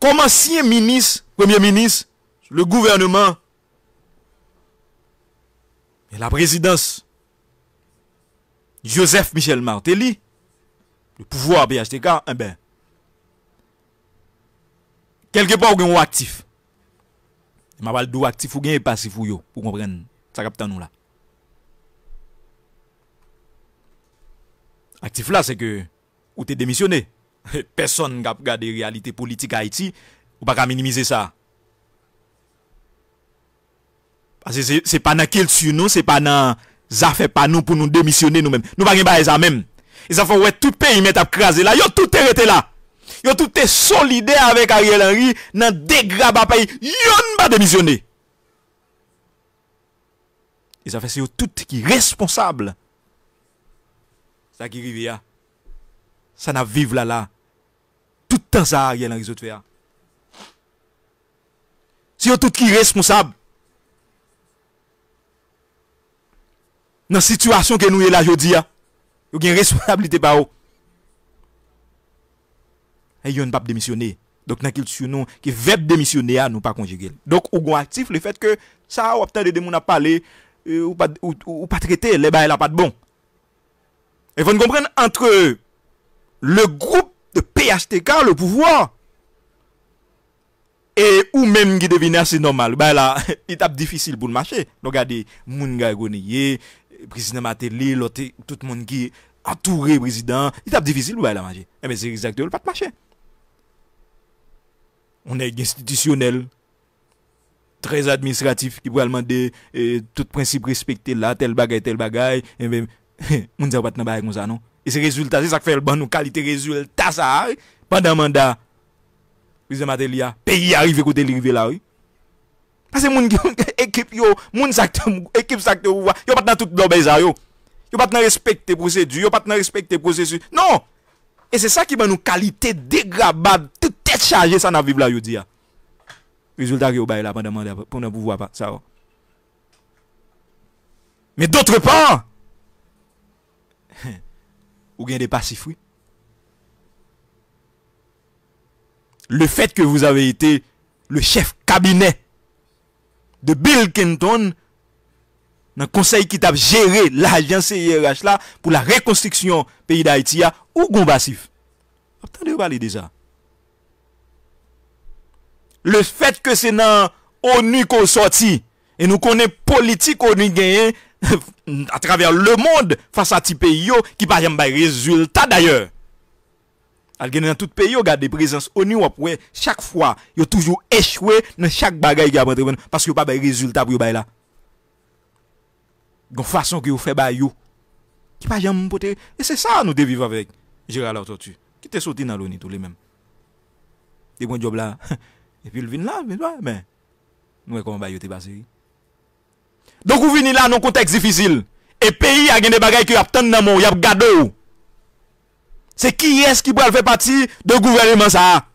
Comme ancien ministre, premier ministre, le gouvernement et la présidence, Joseph Michel Martelly, le pouvoir B H T K, eh ben, quelque part, vous avez un actif. Je ne sais pas actif ou bien passif ou yo, pour comprendre. Ça capte nous là. Actif là, c'est que vous êtes démissionné. Personne n'a regardé la réalité politique à Haïti, ou pas qu'à minimiser ça. Parce que ce n'est pas dans quel sur nous, ce n'est pas dans ça fait pas nous pour nous démissionner nous-mêmes. Nous ne pouvons pas ça même. Et ça fait ouais tout pays met à craser là, yo tout est là. Yo tout est solidaire avec Ariel Henry dans dégrabat pays, yo ne pas démissionner. Et ça fait c'est tout qui est responsable. Ça qui arrive là. Ça n'a vivre là là. Tout le temps ça Ariel Henry fait. C'est tout qui est responsable. Dans la situation que nous est là aujourd'hui, vous avez une responsabilité par vous. Et vous ne pas démissionner. Donc, dans quel sur nous qui veut démissionner, nous pas conjuguer. Donc, vous avez actif le fait que ça, vous avez des gens à parler, ou pas ou pas traiter, les bails là pas de bon. Et vous comprenez entre le groupe de P H T K, le pouvoir, et ou même qui devine assez normal, bah là, étape difficile pour le marché. Donc, regardez, moun ga goniye, président Martelly, l'autre, tout le monde qui entouré président, étape difficile pour le marché. Eh bien, c'est exactement le pas de marché. On est institutionnel, très administratif, qui peut demander eh, tout principe respecté là, tel bagay, tel bagay, et même, moun ne pas de bagay comme ça, non? Et ces résultats, c'est ça qui fait le bon, nous, qualité résultat, ça, pendant mandat, président Martelly, pays arrivé côté l'arrivée là, oui. Parce que moun qui équipe yo, moun sakte, équipe sakte ou va, yo pas dans toute l'obéissance ça yo. Yo pas dans respecter procédure, yo pas dans respecter processus. Non. Et c'est ça qui va nous qualité dégradable, toute tête chargée ça n'a vivre là yo dire. Résultat yo bail là pendant mandat pour ne pouvoir pas ça. Mais d'autre part, ou gain des passifs oui. le fait que vous avez été le chef cabinet de Bill Clinton, dans le conseil qui t'a géré l'agence I R H là pour la reconstruction pays d'Haïti, ou Gombassif. Attendez, vous parlez déjà. Le fait que c'est dans l'ONU qu'on sorti, et nous connaissons politique ONU gagnée à travers le monde face à ces pays qui par exemple des résultats d'ailleurs. Dans tout pays, regardez la présence ONU, chaque fois, ils ont toujours échoué dans chaque bagaille qui a entrepris parce qu'ils n'ont pas de résultats pour eux là. Donc façon que vous faites bayou qui pas jamais porter, et c'est ça nous devons vivre avec Gérald Tortue qui t'est sorti dans l'ONU tous les mêmes. Et bon job là. Et puis il vient là, mais ben nous comment bayou t'es passé. Donc vous venez là dans un contexte difficile et pays a des bagailles qui attendent dans mon, y a gardé. C'est qui est-ce qui peut faire partie de gouvernement ça?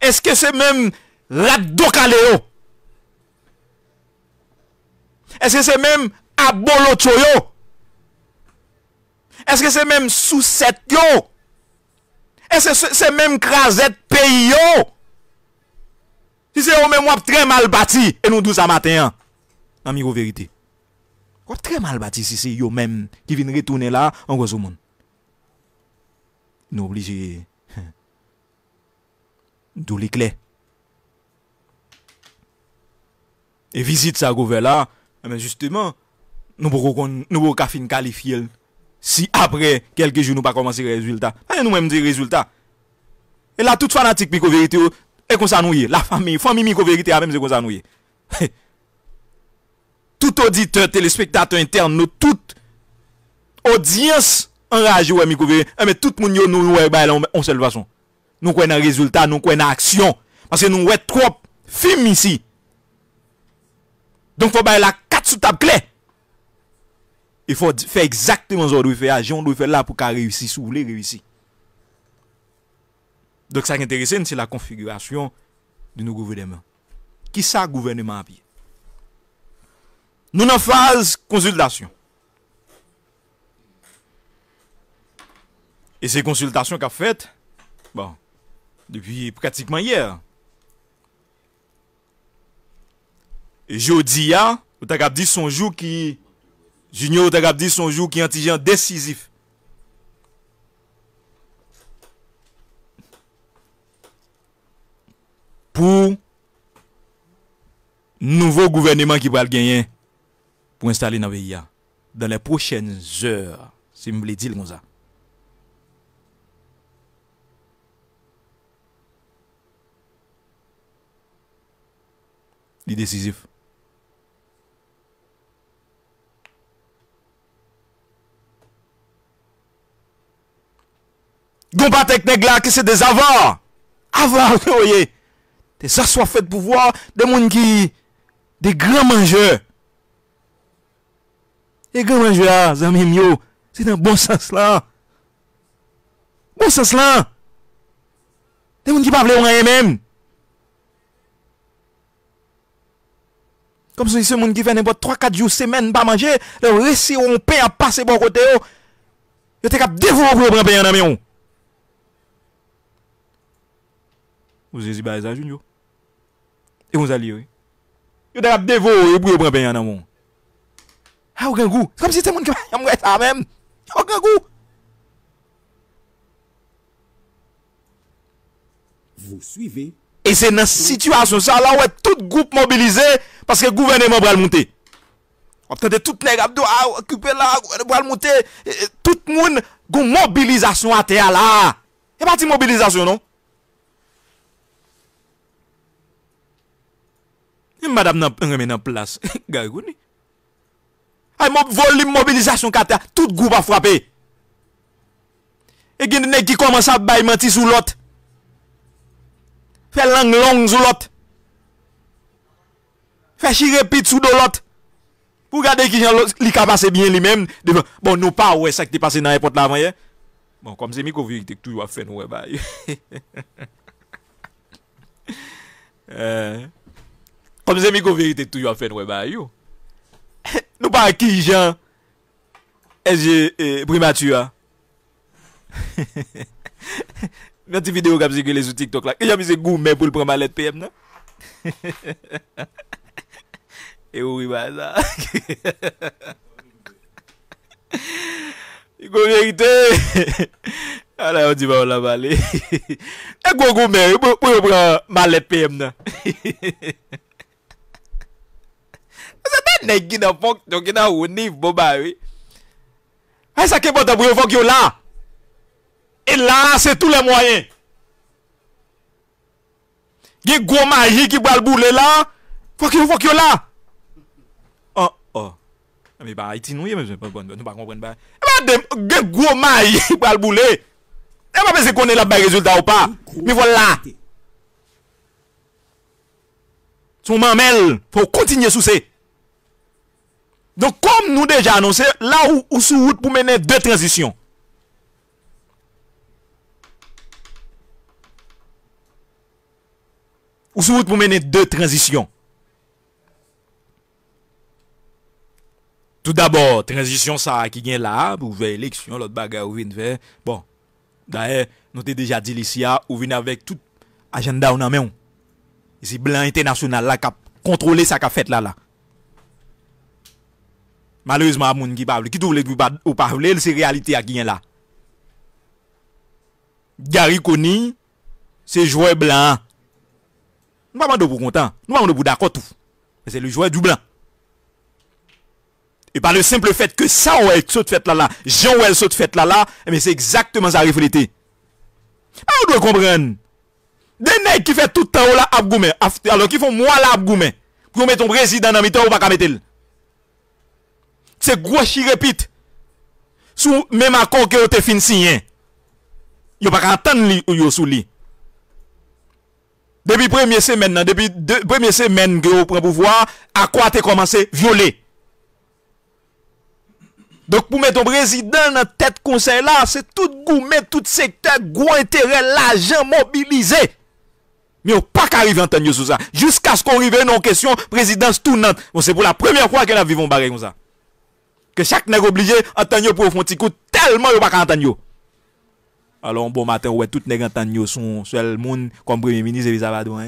Est-ce que c'est même Raddo Kaleo? Est-ce que c'est même Abolo Choyo? Est-ce que c'est même Sousset yo? Est-ce que c'est même Krasette Pays yo? Si c'est au même wap très mal bâti, et nous tous à matin, en miro vérité. Wap très mal bâti si c'est yo même qui vient retourner là, en gros au monde. Nous obligés d'où l'éclair. Et visite sa gouverne-là, mais justement, nous ne pouvons pas qualifier si après quelques jours nous pas commencer les résultats. Nous même des résultats. Et là, toute fanatique qui vérité, et qu'on s'ennuie. La famille, famille qui vérité, même c'est qu'on s'ennuie. Tout auditeur, téléspectateur interne, toute audience enragée, mais tout le monde nous voit en seule façon. Nous connaissons un résultat, nous connaissons une action. Parce que nous voyons trop film ici. Donc, il faut faire la carte sous table clé. Il faut faire exactement ce qu'on doit faire. On doit faire là pour qu'on réussisse, si vous voulez réussir. Donc, ça qui est intéressant, c'est la configuration de nos gouvernements. Qui ça, gouvernement à pied? Nous sommes en phase consultation. Et ces consultations qu'a faites, bon, depuis pratiquement hier. Jeudi, vous avez dit son jour qui Junior, vous avez dit son jour qui antigen décisif. Pour nouveau gouvernement qui va le gagner pour installer dans le pays dans les prochaines heures, si vous voulez dire comme ça. Les décisifs. Gomba technique là qui c'est des avares. Avares, vous voyez. Des assoiffés de pouvoir, des gens qui. Des grands mangeurs. Des grands mangeurs, amis, c'est dans bon sens là. Bon sens là. Des gens qui parlent en eux-mêmes. Comme si c'est des gens qui font n'importe trois quatre jours, semaine, pas manger, leur récit on paie à passer bon côté. Ils sont capables de dévorer pour payer en eux-mêmes. Vous avez dit, bah, ça, Junior. Et vous allez, oui. Vous avez dévoré pour prendre un amour. Ah, aucun goût. C'est comme si c'était mon gars. Il y a ça même. Aucun goût. Vous suivez. Et c'est dans cette situation, ça, là, où tout groupe mobilisé, parce que le gouvernement va le monter. On peut tout le monde à occuper là, va le monter. Tout le monde a une mobilisation à terre là. Il n'y a pas de mobilisation, non? Madame n'a pas remis en place. Garry Conille. Aïe, volume mobilisation kata, tout groupe a frappé. Et gen nèg qui commence à bailler menti sous l'autre. Fait langue longue sous l'autre. Fait chirer pit sous l'autre. Pour garder qui li ka passe bien lui-même. Bon, nous pas ouais ça qui t'est passé dans l'aéroport là avant hier. Bon, comme c'est micro vérité que tu as fait nous ouais bail. Euh Comme c'est micro vérité tout y a fait nous bah yo. Nous pas qui Jean S G primature. Mes petites vidéos qui ont circulé sur TikTok là. Et j'ai mis ce gourmet pour le prendre mallette P M, non? Et oui, bah ça. Il faut vérité. Alors, on dit, bah, on l'a valé. Et gros gourmet, pour prendre mallette P M, non? C'est un nègre qui n'a pas de niveau, bon, bah oui. Ah, ça qui est bon, t'as pris, faut qu'il y ait là. Et là, c'est tous les moyens. Il y a gros magie qui va le bouler là. Faut qu'il faut qu'il là. Oh oh. Mais bah Haïti nous, mais je ne comprends pas. Il y a gros magie qui va le bouler. Et pas parce qu'on est là-bas résultat ou pas. Mais voilà. Son mamel, faut continuer sous ces. Donc comme nous déjà annoncé, là où, où sous route pour mener deux transitions. Ou sous route pour mener deux transitions. Tout d'abord, transition ça qui vient là, pour faire l'élection, l'autre bagarre ou vient faire. Bon, d'ailleurs, nous avons déjà dit ici, ou vient avec tout agenda ou nan. Ici, blanc international là, qui a contrôlé ça qu'a fait là là. Malheureusement, les gens qui parlent, qui trouvent ou parler, c'est la réalité qui vient là. Garry Conille, c'est joueur blanc. Nous ne sommes pas contents, nous ne sommes pas d'accord tout. C'est le joueur du blanc. Et par le simple fait que ça, on est saute fait là là, Jean Ouel saute fait là là, mais c'est exactement ça reflété. On doit comprendre. Des nègres qui font tout le temps là, abgoumé, alors qu'ils font moi là, abgoumé. Pour mettre ton président dans le temps, on va pas mettre. C'est gros chi répète. Sous même accord que vous avez fini signé, vous ne pouvez pas entendre vous sous lui. Depuis première semaine, depuis première semaine que vous prenez pouvoir, à quoi tu commencé à violer. Donc pour mettre ton président dans tête conseil là, c'est tout gourmet, tout secteur, gros intérêt, l'argent mobilisé. Mais on pas qu'arriver à entendre sous ça. Jusqu'à ce qu'on arrive à une question présidence tournante. Bon, c'est pour la première fois que nous vivons barré comme ça. Que chaque nègre obligé d'entendre pour un petit coup tellement il n'y a pas qu'entendre. Alors, bon matin, ouais, tout le monde entend son seul monde comme premier ministre et Visavadou.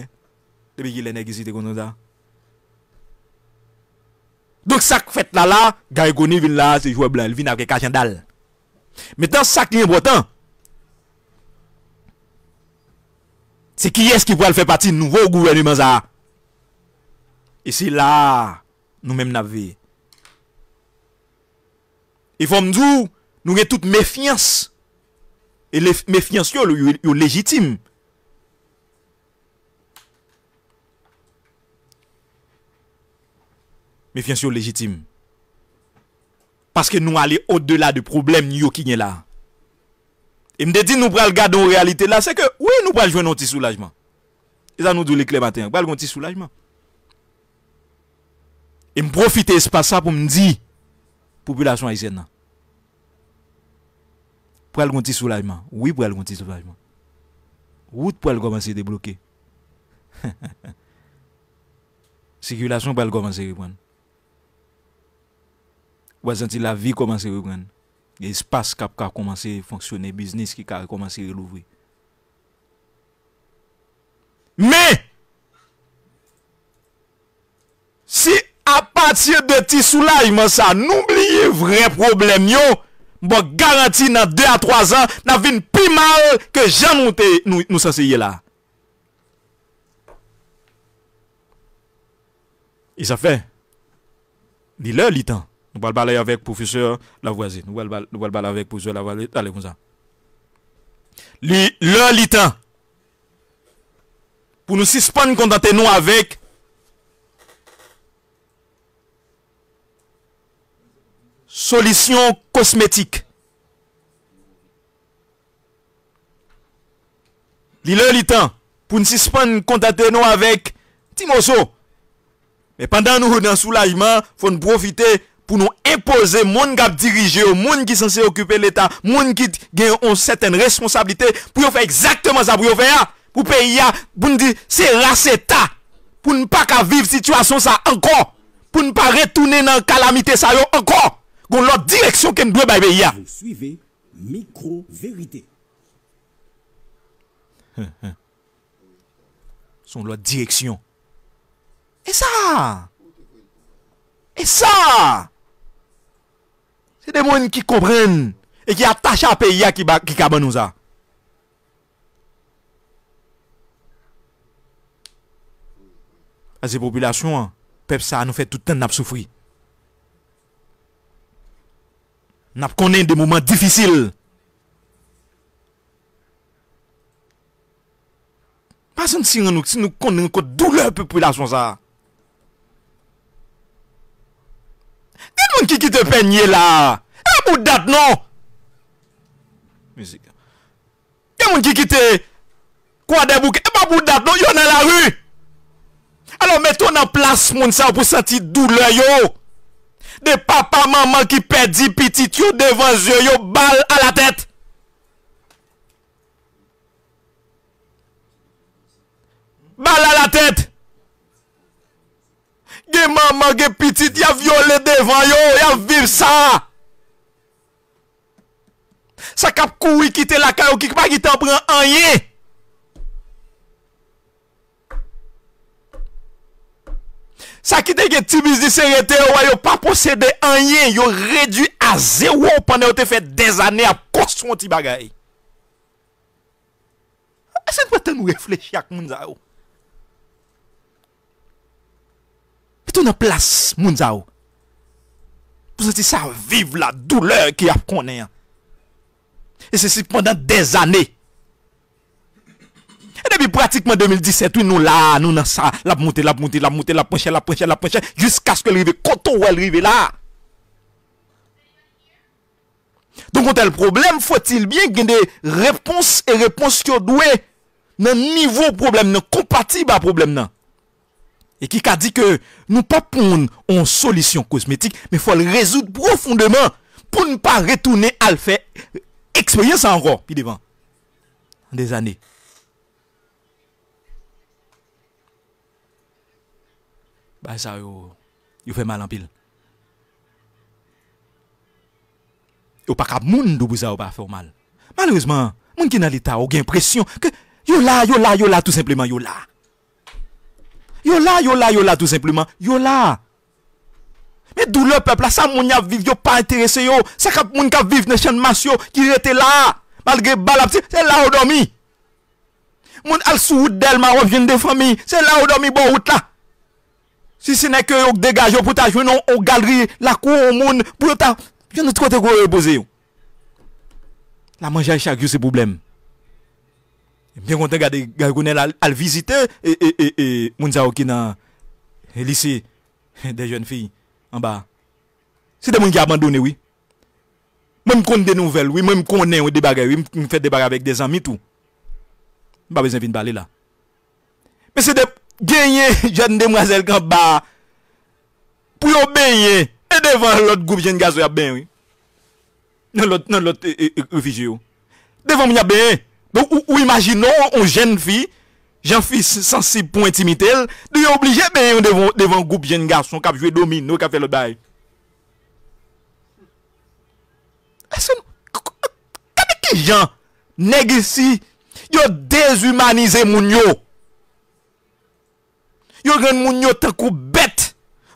Depuis qu'il est négocié comme ça. Donc, ça fait là, là, Garry Conille vient là, c'est joueur blanc, il vient avec Kachandal. Maintenant, ça qui est important, c'est qui est-ce qui pourra faire partie du nouveau gouvernement ça. Et c'est là, nous-mêmes, nous avons. Il faut me dire, nous avons toute méfiance. Et les méfiances sont légitimes. Méfiances sont légitimes. Parce que nous allons au-delà du problème qui est là. Et me dit, nous prenons le garde en réalité là, c'est que, oui, nous prenons jouer un petit soulagement. Et ça nous dit l'éclair matin, nous prenons un petit soulagement. Et me profiter de l'espace pour me dire, population haïtienne. Pour le petit soulagement. Oui, pour le petit soulagement. Route pour le commencer à débloquer. Circulation pour le commencer à reprendre. Ou sentir la vie commencer à reprendre. L'espace qui a commencé à fonctionner, business qui a commencé à l'ouvrir. Mais, si à partir de petit soulagement, ça, n'oubliez vrai problème, yo. Bon, garantie dans deux à trois ans, n'a vu plus mal que jamais monté nous nous s'essayer là. Et ça fait, ni l'heure, ni temps. Nous allons parler avec le professeur Lavoisier. Nous allons parler avec le professeur Lavoisier. Allez, comme ça. L'heure, ni temps. Pour nous suspendre, contenter nous avec. Solution cosmétique. L'île li temps pour nous suspendre contacter nous avec Timoso. Mais pendant nous dans soulagement, faut nous profiter pour nous imposer monde qui dirige, monde qui censé occuper l'état, monde qui gagne une certaine responsabilité pour faire exactement ça pour faire pour payer pour nous dire c'est race état pour ne pas vivre situation ça encore, pour ne pas retourner dans calamité ça encore. Dans l'autre direction que nous devons faire. Suivez micro-vérité. Son l'autre direction. Et ça, et ça, c'est des gens qui comprennent et qui attachent à pays qui qui caban nous ça. À ces populations, peuple ça nous fait tout le temps n'a souffrir. N'a connaît des moments difficiles. Pas si nous connaissons la douleur de la population. Ça. Des gens qui quittent peigner là. La bout de date, non. Musique. Des gens qui quittent quoi des bouquets. Pas bout de date, non. Ils sont dans la rue. Alors mettons en place moun ça pour sentir douleur yo. Des papa, maman qui perdit petit yo devant yeux yo, balle à la tête. Balle à la tête. Ge maman, ge petite, y'a violé devant yo, y'a vivre ça. Ça cap koui quitte la caillou qui pas qui t'en prend en yé. Ça qui te get tibis de sérété, yo pas possédé en yé, yo réduit à zéro pendant te fait des années à construire un petit bagay. Est-ce que tu nous réfléchir avec Mounzao? Mettons en place Mounzao. Pour que ça vive la douleur qui a connu. Et ceci pendant des années. Et depuis pratiquement deux mille dix-sept, nous là, nous dans ça, la montée, la montée, la montée, la prochaine, la prochaine, la prochaine, jusqu'à ce que le rive, quand on arrive là. Donc, quand le problème, faut-il bien qu'il y ait des réponses et réponses qui doivent être dans le niveau problème, compatible à problème. Et qui a dit que nous ne pouvons pas prendre une solution cosmétique, mais il faut le résoudre profondément pour ne pas retourner à le faire expérience encore, puis devant, des années. Bah, ça, il fait mal en pile. Ou pas qu'à moun de bouza ou pas faire mal. Malheureusement, moun qui dans l'état ou gain pression que yo là, yo là, yo là tout simplement yo là. Yo là, yo là, yo là tout simplement yo là. Mais douleur peuple là ça moun y a vivre yo pas intéressé yo, ça cap moun qui vivre dans champ masio qui était là malgré bal c'est là où dormi. Moun al sou route d'Elma revient de famille, c'est là où dormi bon route là. Si ce n'est que yo dégage pour ta joindre aux galeries, la cour au monde pour ta je ne trouve pas reposer. La manger chaque jour c'est problème. Bien content garder Garry Conille à visiter et et et et Mounzao qui dans lycée des jeunes filles en bas. C'est des gens qui abandonné oui. Même connais des nouvelles oui, même connais des bagarres, oui, me fait des bagarres avec des amis tout. Pas besoin de parler là. Mais c'est des gagner jeunes demoiselles en bas pour baigner. Et devant l'autre groupe jeune gars, il y a bien, oui. Non, l'autre, non, l'autre réfugié. Devant, il y a bien. Donc, ou imaginons, une jeune fille, jeune fille sensible pour intimité, il est obligé bien devant devant groupe jeune garçon qui a joué domino, qui a fait le bail. Est-ce que les gens négocient, ils ont déshumanisé les gens. Ils ont rendu les gens tant que bêtes.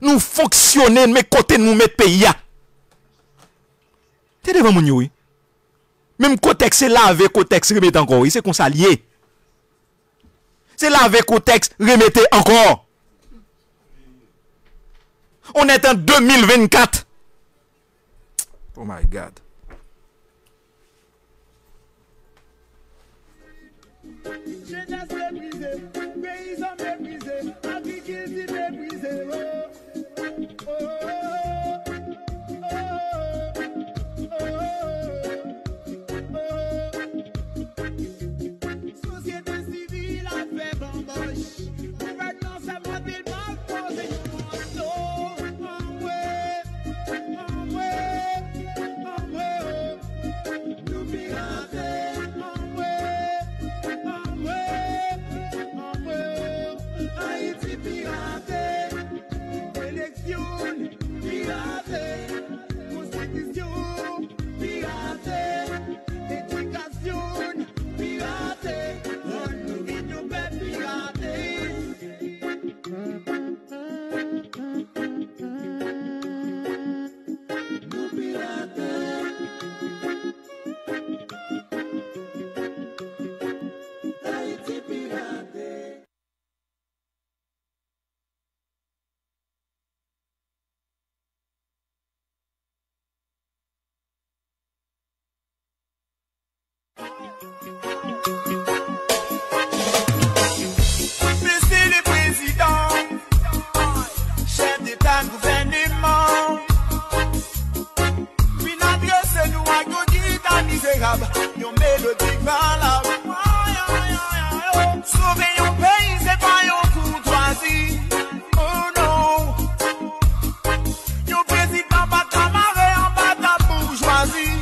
Nous fonctionner mais côté nous mettre pays à. T'es devant mon oui. Même contexte lavé, contexte remettre encore. C'est qu'on s'allie. C'est lavé, contexte remettre encore. On est en deux mille vingt-quatre. Oh my God. incroyable, yon mélodique valable. Sauver yon pays, c'est pas yon courtoisie. Oh non. Yon président pas camaré en bas de la bourgeoisie.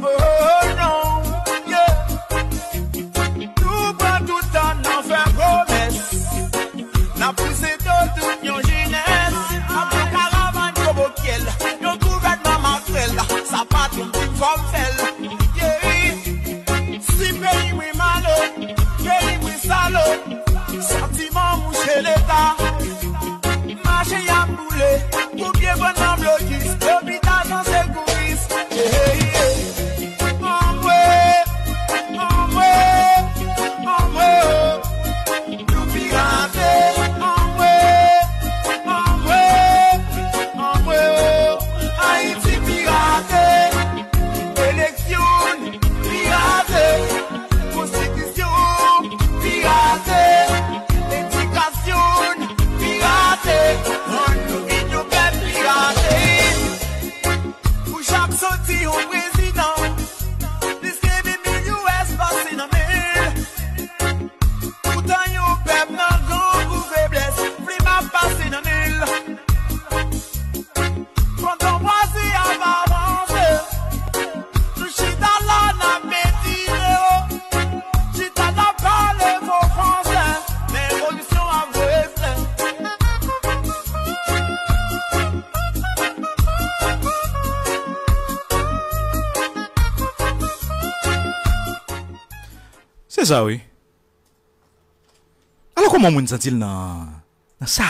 Oh non. Yeah. Tout prend tout le temps d'en faire promesse. N'a poussé tout toute yon jeunesse. Après caravane provoquiel, yon gouvernement maquerel. Ça pas tout petit comme elle. Sentiment moucher l'état, marcher à poulet, pour bien bon homme le dix, l'hôpital dans ses coulisses. En vrai, en vrai, en vrai, nous pirater, en vrai, en vrai, en vrai, Haïti pirater, élection pirater, constitution pirater. C'est ça, oui. Alors, comment on sent-il dans ça?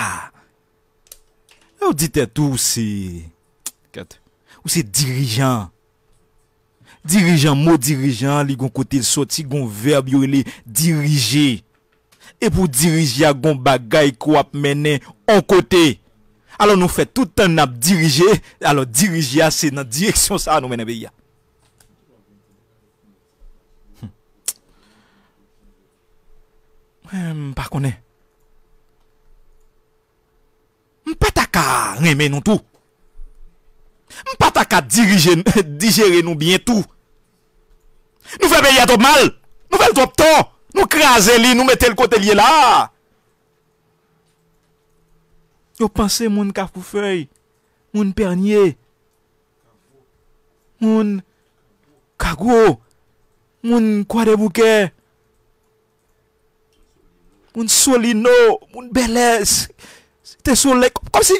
Vous dites tout, c'est... Ou c'est dirigeant. Dirigeant, mot dirigeant, li gon côté sorti, gon verbe, il diriger. Et pour diriger, gon bagay qu'on mène en côté. Alors, nous fait tout un temps diriger. Alors, diriger, c'est dans la direction ça, nous mène pays. Euh, par contre, m'pataka remet nous tout. M'pataka diriger, digérer nous bien tout. Nous faisons payer trop mal. Nous faisons trop tort. Nous craser li, nous mettons le côté lié là. Yo pensez moun Carrefourfeuille, moun Pernier, moun Kago, moun Kwa de Bouquet. Moun Solino, moun Belès, c'était soleil, comme si,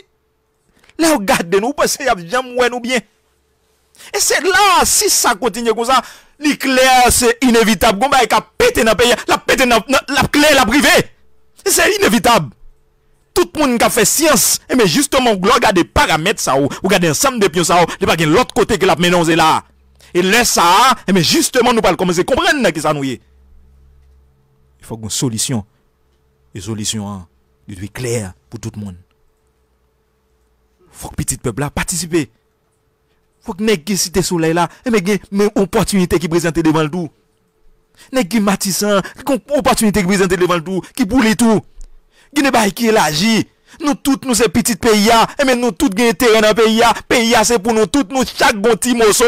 là, regardez nous, parce qu'il y a jamais nous bien. Et c'est là, si ça continue comme ça, l'éclair, c'est inévitable. Gomba, il a pété dans le pays, la pété dans la clé, la privée. C'est inévitable. Tout le monde qui a fait science, et mais justement, vous regardez les paramètres, ça, vous regardez ensemble de pions, ça, vous regardez l'autre côté que la ménonce là. Et là, ça, et mais justement, nous allons commencer à comprendre que ça nous est. Il faut une solution. Les solutions doivent être claires pour tout le monde. Faut que petit peuple là participe. Faut que nèg qui cité soleil là, et mais une opportunité qui présente devant le tout. Nèg qui matissant, une opportunité qui présente devant le tout, qui boule tout. Qui ne baille qui élargit. Nous toutes nous c'est petit pays là, et mais nous toutes gagne terrain dans pays là. Pays là c'est pour nous toutes, nous chaque bon petit morceau.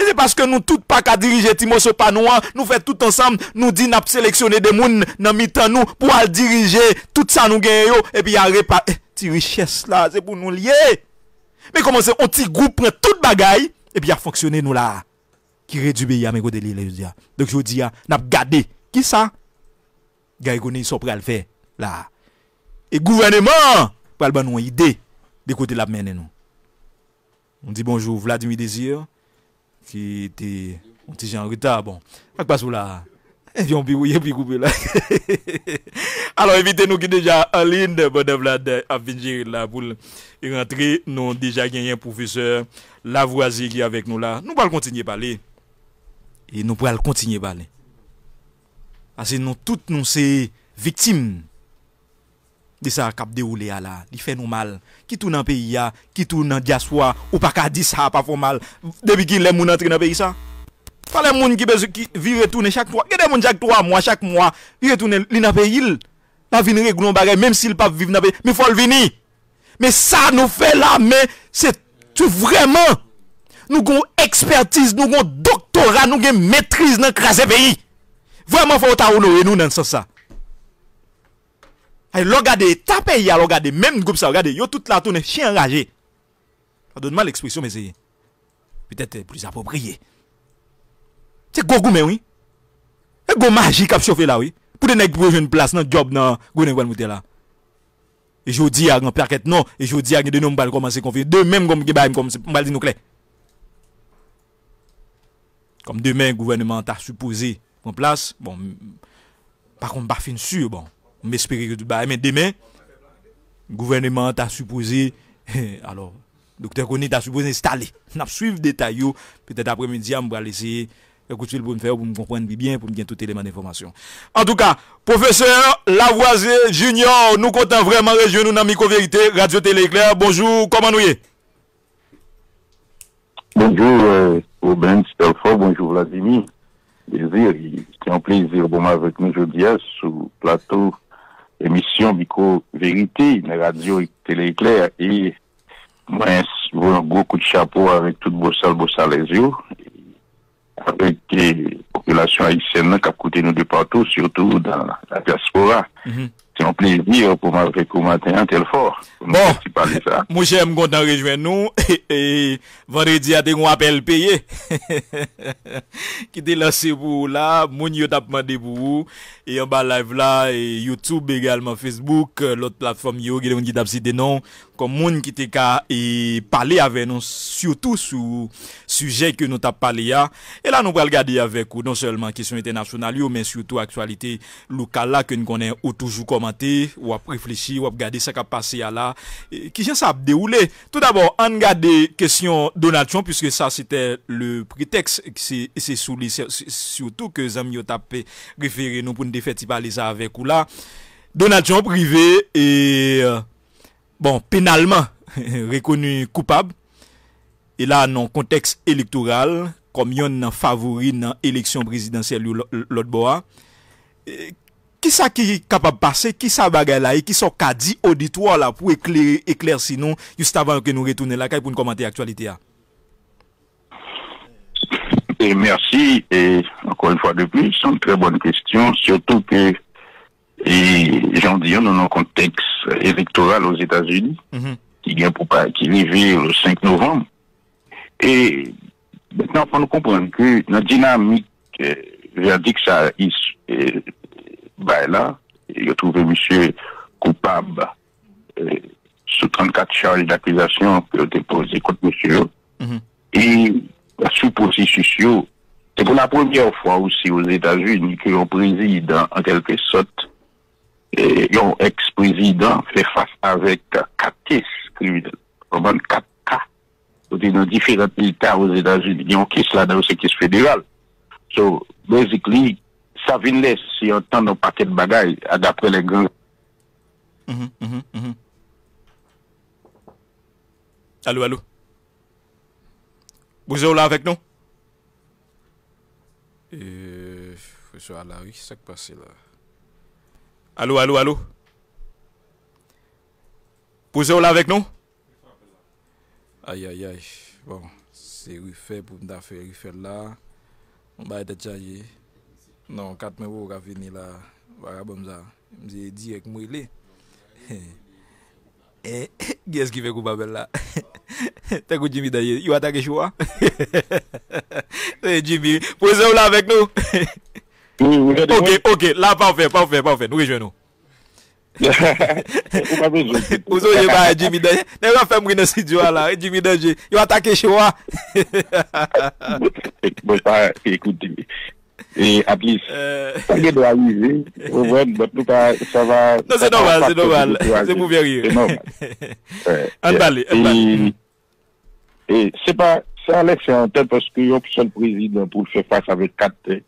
Et c'est parce que nous tous pas qu'à diriger Timoso Panoua, nous faisons tout ensemble, nous disons nous sélectionner des mouns dans mitan nous pour aller diriger tout ça nous gagnons et puis à répartir richesse là, c'est pour nous lier. Mais comment c'est un petit groupe prend toute bagaille et puis à fonctionner nous là qui réduit à mes côtés les. Donc je dis n'a gardé qui ça Garry Conille sont prêts à le faire là. Et gouvernement pour ban nous idée de côté la mener nous. On dit bonjour Vladimir Désir. Qui était un petit genre en retard, bon. Pas sous là. Et puis on bouille, puis couper là. Alors évitez-nous qui déjà en ligne, bonne Vlad, à venir là pour rentrer. Nous avons déjà gagné un professeur Lavoisier qui est avec nous là. Nous allons continuer à parler. Et nous allons continuer à parler. Parce que nous toutes nous sommes victimes de ça qui a déroulé là. Il fait nous mal. Qui tourne dans le pays, qui tourne dans la diaspora, ou pas qu'à dire ça, pas pour mal. Depuis qu'il y a des gens entrés dans le pays, ça. Pas les gens qui vivent retourner chaque mois. Il y a des gens chaque trois mois, chaque mois, ils retournent dans le pays. Pas venir régler un bagage, même s'ils ne peuvent pas vivre dans le pays. Mais il faut le venir. Mais ça nous fait là, mais c'est tout vraiment. Nous avons expertise, nous avons doctorat, nous avons maîtrise dans le pays. Vraiment, il faut que nous dans ce sens. Regardez, tapez, regardez, même groupe ça, regardez, yo tout la tourne, chien enragé. Pardonne-moi l'expression, mais c'est peut-être plus approprié. C'est go goumé, oui. Et go magie qui a chauffé là, oui. Pour donner une place dans le job, dans le gouvernement là. Et je dis à grand plaquette, non, et je dis à de nous, on va commencer à confier. Deux mêmes comme on va dire nous clés. Comme demain, le gouvernement t'a supposé en place, bon, par contre, pas fin sûr, bon, on m'espère que tout mais demain, le gouvernement t'a supposé, alors, le docteur Conille t'a supposé installer. On a suivi détail, peut-être après-midi, on va laisser écouter pour me faire, pour me comprendre bien, pour me donner tout élément d'information. En tout cas, professeur Lavoisier Junior, nous comptons vraiment rejoindre nos micro-vérité, Radio Télé-Éclair. Bonjour, comment nous y? Bonjour, euh, Robin Stelford, bonjour Vladimir Désir. C'est un plaisir de avec nous aujourd'hui sur le plateau émission Bico Vérité, la radio Télé-Éclair. Et moi, je vous un gros coup de chapeau avec tout Bossal Bossalesio, avec les populations haïtiennes qui a coûté nous de partout, surtout dans la diaspora. Mm-hmm. C'est un plaisir pour moi avec vous matin, tel fort. Bon, moi j'aime qu'on t'en rejoigne nous, et vendredi à des appels payés, qui te lancé pour vous là, mon yo t'a demandé pour vous, et en bas live là, et YouTube également, Facebook, l'autre plateforme yo, qui t'a cité non, comme moun qui t'a ka et parler avec nous, surtout sur sujet que nous t'a parlé là, et là nous va regarder avec vous, non seulement question internationale, mais surtout actualité locale là, que nous connaissons ou toujours comme ou à réfléchir ou à regarder ce qui a passé à là qui j'ai ça déroulé. Tout d'abord on regarde question Donald Trump puisque ça c'était le prétexte, c'est c'est surtout que Zamio tapé référé nous pour nous faire parler ça avec ou là Donald Trump privé et euh, bon pénalement reconnu coupable et là non contexte électoral comme yon favori dans élection présidentielle l'autre bois. Qui ça qui est capable de passer, qui ça bagaille là, et qui sont qu'a dit auditoire là pour éclairer, éclairer sinon, juste avant que nous retournions là, pour nous commenter l'actualité. Et merci, et encore une fois de plus, c'est une très bonne question, surtout que, et j'en dis, dans un contexte électoral aux États-Unis, mm-hmm. qui vient pour pas, qui vivait le cinq novembre. Et maintenant, il faut nous comprendre que notre dynamique, euh, j'ai dit que ça, il, euh, bah là, il a trouvé monsieur coupable euh, sous trente-quatre charges d'accusation qui ont été posées contre monsieur. Mm-hmm. Et la supposition, c'est pour la première fois aussi aux États-Unis que le président, en quelque sorte, et un ex-président fait face avec quatre caisses criminelles, vraiment quatre cas, dans différents États aux États-Unis. Il y a une caisse là dans cette caisse fédérale. So, basically, ça vient laisser si on tend un paquet de bagailles d'après les grands. Mmh, mmh, mmh. Allô, allô. Vous êtes là avec nous? Euh. Monsieur Alary, qu'est-ce qui passe là? Allô, allô, allô. Vous êtes là avec nous? Aïe, aïe, aïe. Bon, c'est refait pour me faire refaire là. On va être déjà hier. Non, quatre mois vous avez venu là, je me dis avec moi il est. Et qu'est-ce qui fait que vous là? T'as que Jimmy d'ailleurs, il a attaqué choix. Jimmy, posez-vous là avec nous. Ok, ok, là parfait, parfait, parfait, nous rejoignons. Vous savez pas Jimmy d'ailleurs, ne va faire mourir dans cette joie là, Jimmy d'ailleurs, il a attaqué choix. Écoutez. Et à plus, ça vient de arriver. Ça va. Non, c'est normal, c'est normal. C'est pour bien rire. C'est normal. Et, et c'est pas, ça allait faire un tel parce qu'il y a un seul président pour faire face avec quatre euh,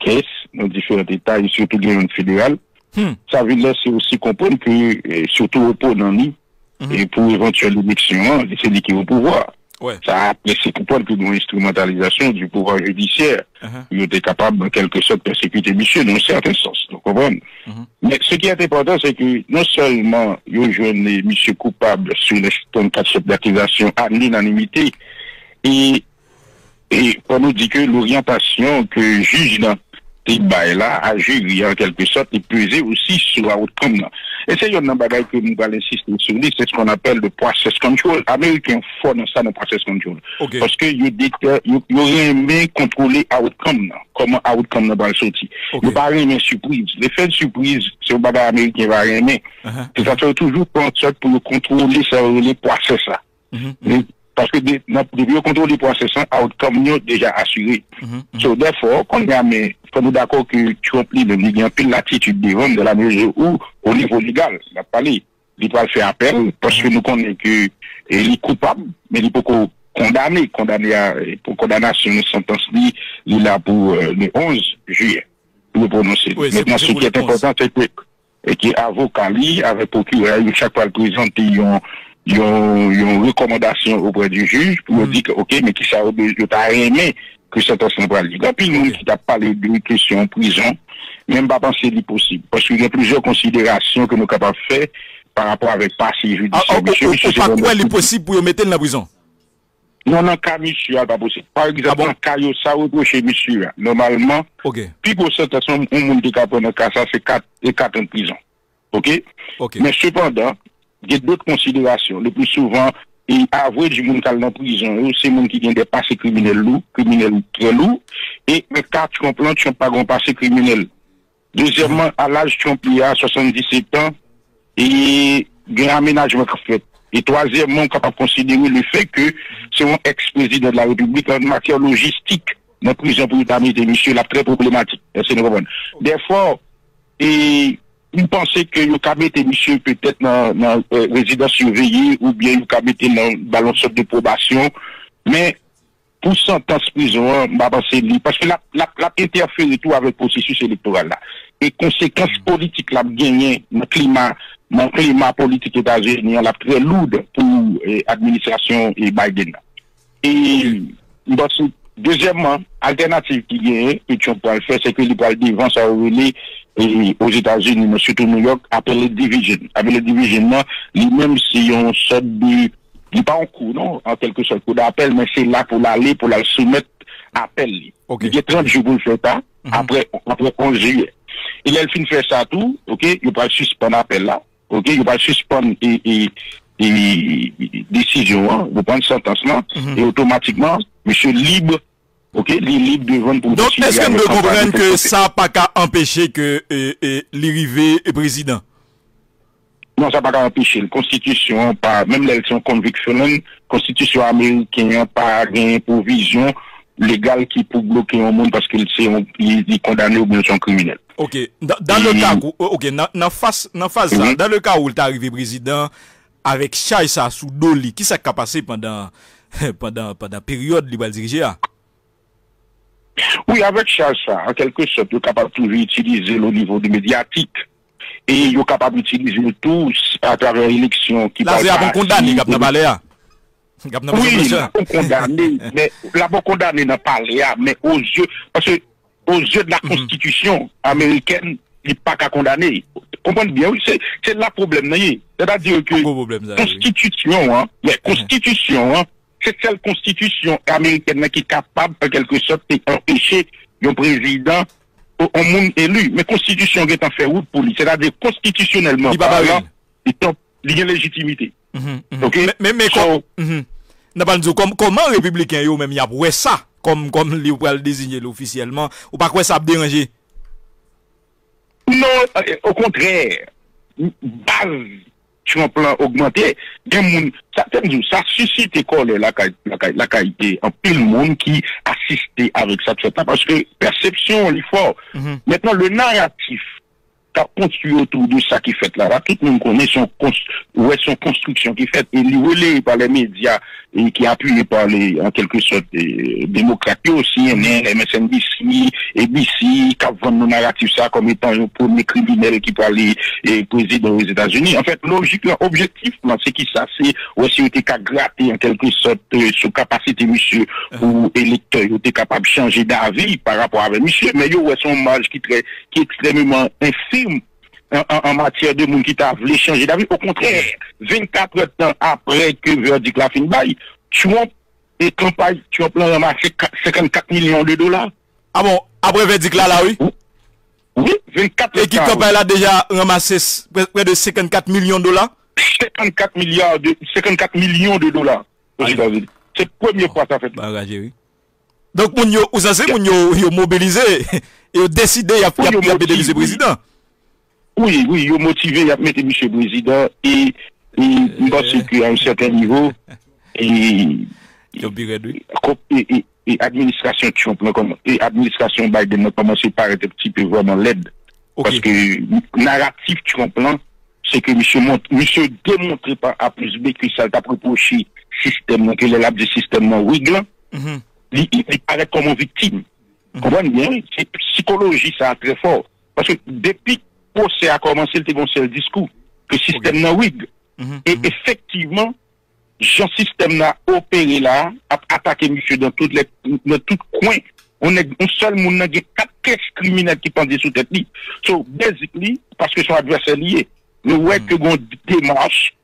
caisses dans différents États et surtout dans une fédérale. Hmm. Ça veut laisser aussi comprendre que, surtout au Pôle-Nani, mm-hmm. et pour éventuelle élection, c'est lui qui est au pouvoir. Ouais. Ça a laissé comprendre que nous instrumentalisation du pouvoir judiciaire, uh-huh. il était capable en quelque sorte de persécuter monsieur dans un certain sens, vous comprenez? Uh-huh. Mais ce qui est important, c'est que non seulement il y a un monsieur coupable sur les trente-quatre chefs d'accusation à l'unanimité, et Et on nous dit que l'orientation que le juge dans le là a géré en quelque sorte et pesé aussi sur la haute commune. Et c'est une bagaille que nous allons insister sur, c'est ce qu'on appelle le process control. Américains font dans ça, le process control. Okay. Parce que ils aiment contrôler l'outcome, comment l'outcome va sortir. Ils n'aiment pas surprise. L'effet de surprise, c'est un bagaille américain qui va aimer. Ça fait toujours pour contrôler le process. Parce que le contrôle du process, l'outcome est déjà assuré. Donc, therefore, quand il nous d'accord que Trump lui-même, il y a un peu l'attitude des hommes de la mesure où, au niveau légal, il a parlé, il va faire appel, parce que nous connaissons qu'il est coupable, mais il peut condamner, condamner à, pour condamnation, une sentence, il est là pour euh, le onze juillet, pour le prononcer. Oui, maintenant, ce qui est important, c'est que, et qui est avocat, lui, avec procureur, chaque fois le présente, ils ont, ils ont, ils ont recommandation auprès du juge, pour mm. dire que, ok, mais qui ça, je t'ai aimé, que cette ensemble va aller. Puis, nous, qui t'a parlé d'une question en prison, même pas penser que c'est possible. Parce qu'il y a plusieurs considérations que nous sommes capables de faire par rapport avec passé judiciaire. Ah, monsieur, monsieur, pas quoi il est possible pour mettre dans la prison? Non, non, cas, monsieur, pas possible. Par exemple, ah bon? Cas, ça reproche, monsieur, normalement. Okay. Puis, pour cette ensemble, on monte le cas, ça, c'est quatre ans de prison. OK? Okay. Mais cependant, il y a d'autres considérations. Le plus souvent, et à vrai du monde qui est en prison, c'est monde qui vient des passés criminels lourds, criminels très lourds, et le cas de Trump, tu n'as pas un passé criminel. Deuxièmement, à l'âge Trump, il y a soixante-dix-sept ans, et il y a un aménagement fait. Et troisièmement, on est capable de considérer le fait que c'est un ex-président de la République en matière logistique, dans la prison pour l'amener des messieurs, là, très problématique. C'est une bonne. Des fois, et vous pensez que vous mettez monsieur peut-être dans la euh, résidence surveillée ou bien vous mettez dans le ballon de probation. Mais pour sentence prison, parce que la, la, la interfère tout avec le processus électoral là. Et conséquences politiques la gagné dans le climat, dans le climat politique états-unien, la très lourde pour l'administration et Biden. Et donc, deuxièmement, alternative qui gagne, que tu peux le faire, c'est que les balles devant ça relève. Et aux États-Unis, mais surtout New York, appelé division. Appelé division, non, lui-même, si on sort du, du pas en cours, non, en quelque sorte, coup d'appel, mais c'est là pour l'aller, pour la soumettre, appel. Okay. Il y a trente jours pour le faire ça, mm-hmm. après, après onze juillet. Il a fini de faire ça tout, ok, il va suspendre l'appel là, ok, il va suspendre et, et, et, et décision, hein, vous prendre sentence là, mm-hmm. et automatiquement, monsieur libre, ok, les libres devant pour. Donc, est-ce que vous comprenez que ça n'a pas qu'à empêcher que l'arrivée est président? Non, ça n'a pas qu'à empêcher. La Constitution, pas, même l'élection convictionnelle, Constitution américaine, pas une provision légale qui peut bloquer un monde parce qu'il est condamné au besoin criminel. Ok, dans le cas où, ok, dans phase, dans le cas où est arrivé président, avec Charles ça sous Doli, qui s'est passé pendant, pendant, pendant période libérale dirigée? Oui, avec Charles, ça, en quelque sorte, il est capable de toujours utiliser le niveau du médiatique. Et il est capable d'utiliser tout à travers l'élection qui va. Là, c'est bon condamné, il n'a pas parlé. Oui, il a bon condamné, mais il a bon condamné dans parler, mais aux yeux, parce que aux yeux de la Constitution américaine, il n'est pas qu'à condamner. Comprenez bien, oui, c'est là le problème. C'est-à-dire que la Constitution, hein, la Constitution, hein, c'est celle Constitution américaine qui est capable, en quelque sorte, d'empêcher le président au monde élu. Mais Constitution est en fait route pour lui. C'est-à-dire constitutionnellement, il y a légitimité. Mais comment les républicains, eux-mêmes, ils ont ça, comme ils vont le désigner officiellement, ou pas quoi ça a dérangé? Non, au contraire. Base. Sur un plan augmenté, ça suscite la qualité en pile monde qui assistait avec ça, parce que perception, il est fort. Mm-hmm. Maintenant, le narratif qui a construit autour de ça qui fait là, là tout le monde connaît son, ouais, son construction qui fait, et lié par les médias, et qui est appuyé par les, en quelque sorte, les démocrates aussi, M S N B C, A B C, qui vendent nos narratifs ça comme étant le premier criminel qui peut aller et président aux États-Unis. En fait, logique, l'objectif, c'est qui ça, c'est aussi, on était qu'à gratter, en quelque sorte, euh, sous capacité, monsieur, ou électeur, on était capable de changer d'avis par rapport avec monsieur, mais il y a son marge qui, très, qui est extrêmement infime. En, en, en matière de monde qui t'a voulu changer d'avis. Au contraire, vingt-quatre ans après que verdict la fin bail, Trump et campagne Trump a ramassé cinquante-quatre millions de dollars. Ah bon, après verdict là, là, oui? Oui, vingt-quatre millions. Et qui campagne a déjà ramassé près de cinquante-quatre millions de dollars? cinquante-quatre milliards de, cinquante-quatre millions de dollars. C'est la première fois que ça fait. Bah, oui. Donc, vous avez mobilisé et vous décidé de déliser le président. Oui, oui, vous motivé, vous mettez M. le président et je pense qu'à un certain niveau, et l'administration Trump et l'administration Biden a commencé par être un petit peu vraiment laide. Parce que le narratif Trump, c'est que M. démontré par A plus B que ça a proposé système, que le lab du système Wigland, mm-hmm. il, il paraît comme victime. Mm-hmm. Comprenez bien, c'est psychologie, ça très fort. Parce que depuis que le procès a commencé, il était un seul discours, que le système okay. Wig. Mm-hmm. Et mm-hmm. effectivement, ce système a opéré là, a attaqué monsieur dans tous les dans tout coin. On est un seul monde, il y a quatre caisses criminelles qui pendaient sous tête. So, basically, parce que son adversaire lié, nous voyons mm-hmm. que nous avons une démarche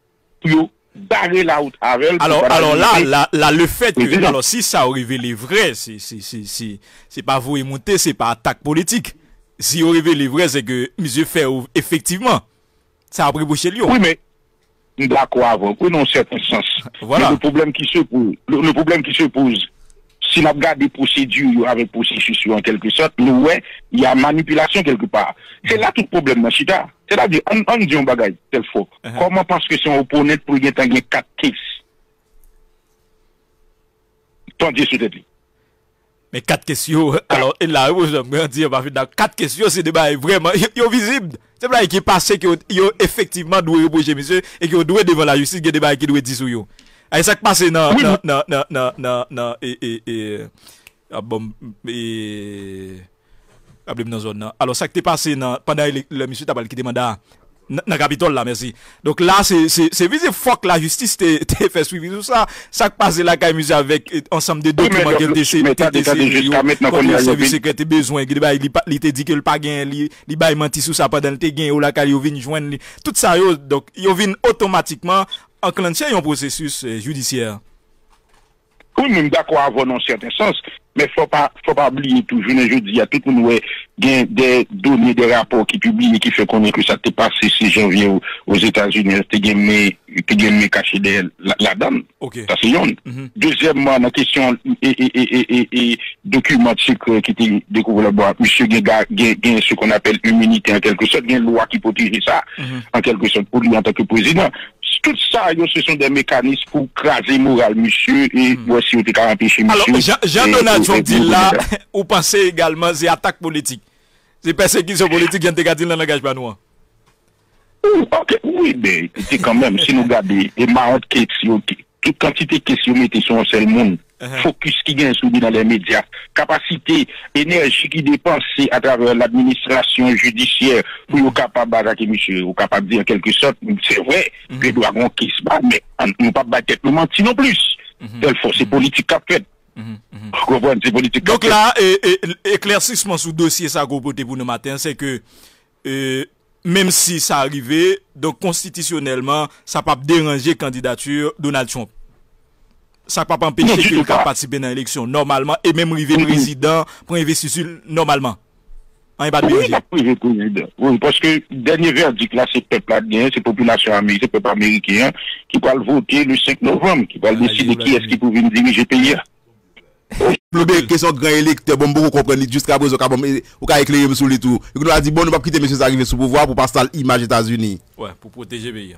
pour barrer la route avec elle. Alors, alors là, là, là, le fait que, alors, si ça arrive les vrais, c'est, c'est, c'est, c'est, c'est pas vous et monter, c'est pas attaque politique. Si arrive les vrais, c'est que, monsieur fait, effectivement, ça a pris boucher Lyon. Oui, mais, d'accord, avant, oui, non, c'est un sens. Voilà. Le problème qui se pose, le, le problème qui se pose, si nous regardons des procédures avec processus en quelque sorte, nous, ouais, il y a manipulation quelque part. C'est là tout le problème, Nachita. C'est-à-dire, on dit un bagage, tel faux. Comment parce que si on opponait pour y être quatre cases? Tandis sur tête. Mais quatre questions, alors, et là, je vais dire, quatre questions, c'est débat vraiment, ils sont visibles. C'est là qui est passé, qu'ils ont effectivement dû rebouger, monsieur, et qu'ils ont dû devant la justice, qu'ils ont débat qui doit dissoudre. Et ça qui passe dans, non, non, non, non, non, non, et, et, et, ah bon, et, alors ça qui est passé dans, pendant le monsieur Tabal qui demande dans le Capitole là, merci. Donc là, c'est visible, faut que la justice t'ait fait suivre tout ça. Ça qui passe là, quand il avec ensemble de documents qui ont été le service secret a besoin, il t'a dit que le pas gagné, il a menti sous ça pendant le gagné, ou la il vient joindre, tout ça, donc il vient automatiquement enclencher un processus judiciaire. Oui, même d'accord avant dans un certain sens, mais faut pas faut pas oublier tout. Je ne je dis à tout le monde gain des données, des rapports qui publient qui fait qu'on est que ça t'est passé si janvier aux États-Unis, t'es gagné t'es gagné caché derrière la, la dame. Okay. Ça c'est une. Mm-hmm. Deuxièmement, la question et et et et, et documents secrets qui t'ont découvert le bois. Monsieur gain gain ce qu'on appelle immunité en quelque sorte, gain loi qui protège ça mm-hmm. en quelque sorte pour lui en tant que président. Tout ça, ce sont des mécanismes pour craser moral, monsieur, et voici au cas empêcher monsieur. Alors, Jean-Donald Trump dit là, vous pensez également, c'est attaque politique. C'est persécution politique qui a été dit dans le langage banois. Oui, mais c'est quand même, si nous regardons, les marrantes questions, toute quantité de questions mettées sur un seul monde, focus qui gagne soumis dans les médias, capacité, énergie qui dépense à travers l'administration judiciaire pour être capable d'attaquer monsieur, ou capable de dire en quelque sorte, c'est vrai, que nous avons qui se bat, mais on ne peut pas battre nous mentir non plus. C'est politique qu'a fait. Donc là, éclaircissement sous dossier, ça a comporté pour le matin, c'est que même si ça arrivait, donc constitutionnellement, ça peut déranger candidature Donald Trump. Ça ne peut pas empêcher qu'il participe dans l'élection normalement et même arriver mm-hmm. président pour investir normalement. Hein, oui, oui, oui, oui, parce que le dernier verdict là, c'est le peuple américain, c'est la population américaine, c'est le peuple américain qui va le voter le cinq novembre, qui va ah, décider qui est-ce qui peut venir diriger le pays. La question de grand électeur, bon, vous comprenez jusqu'à présent, vous avez éclairé sur le tout. Vous avez dit, bon, nous ne pouvons pas quitter M. Sarrivé sous pouvoir pour passer l'image des États-Unis. Oui, pour protéger le pays.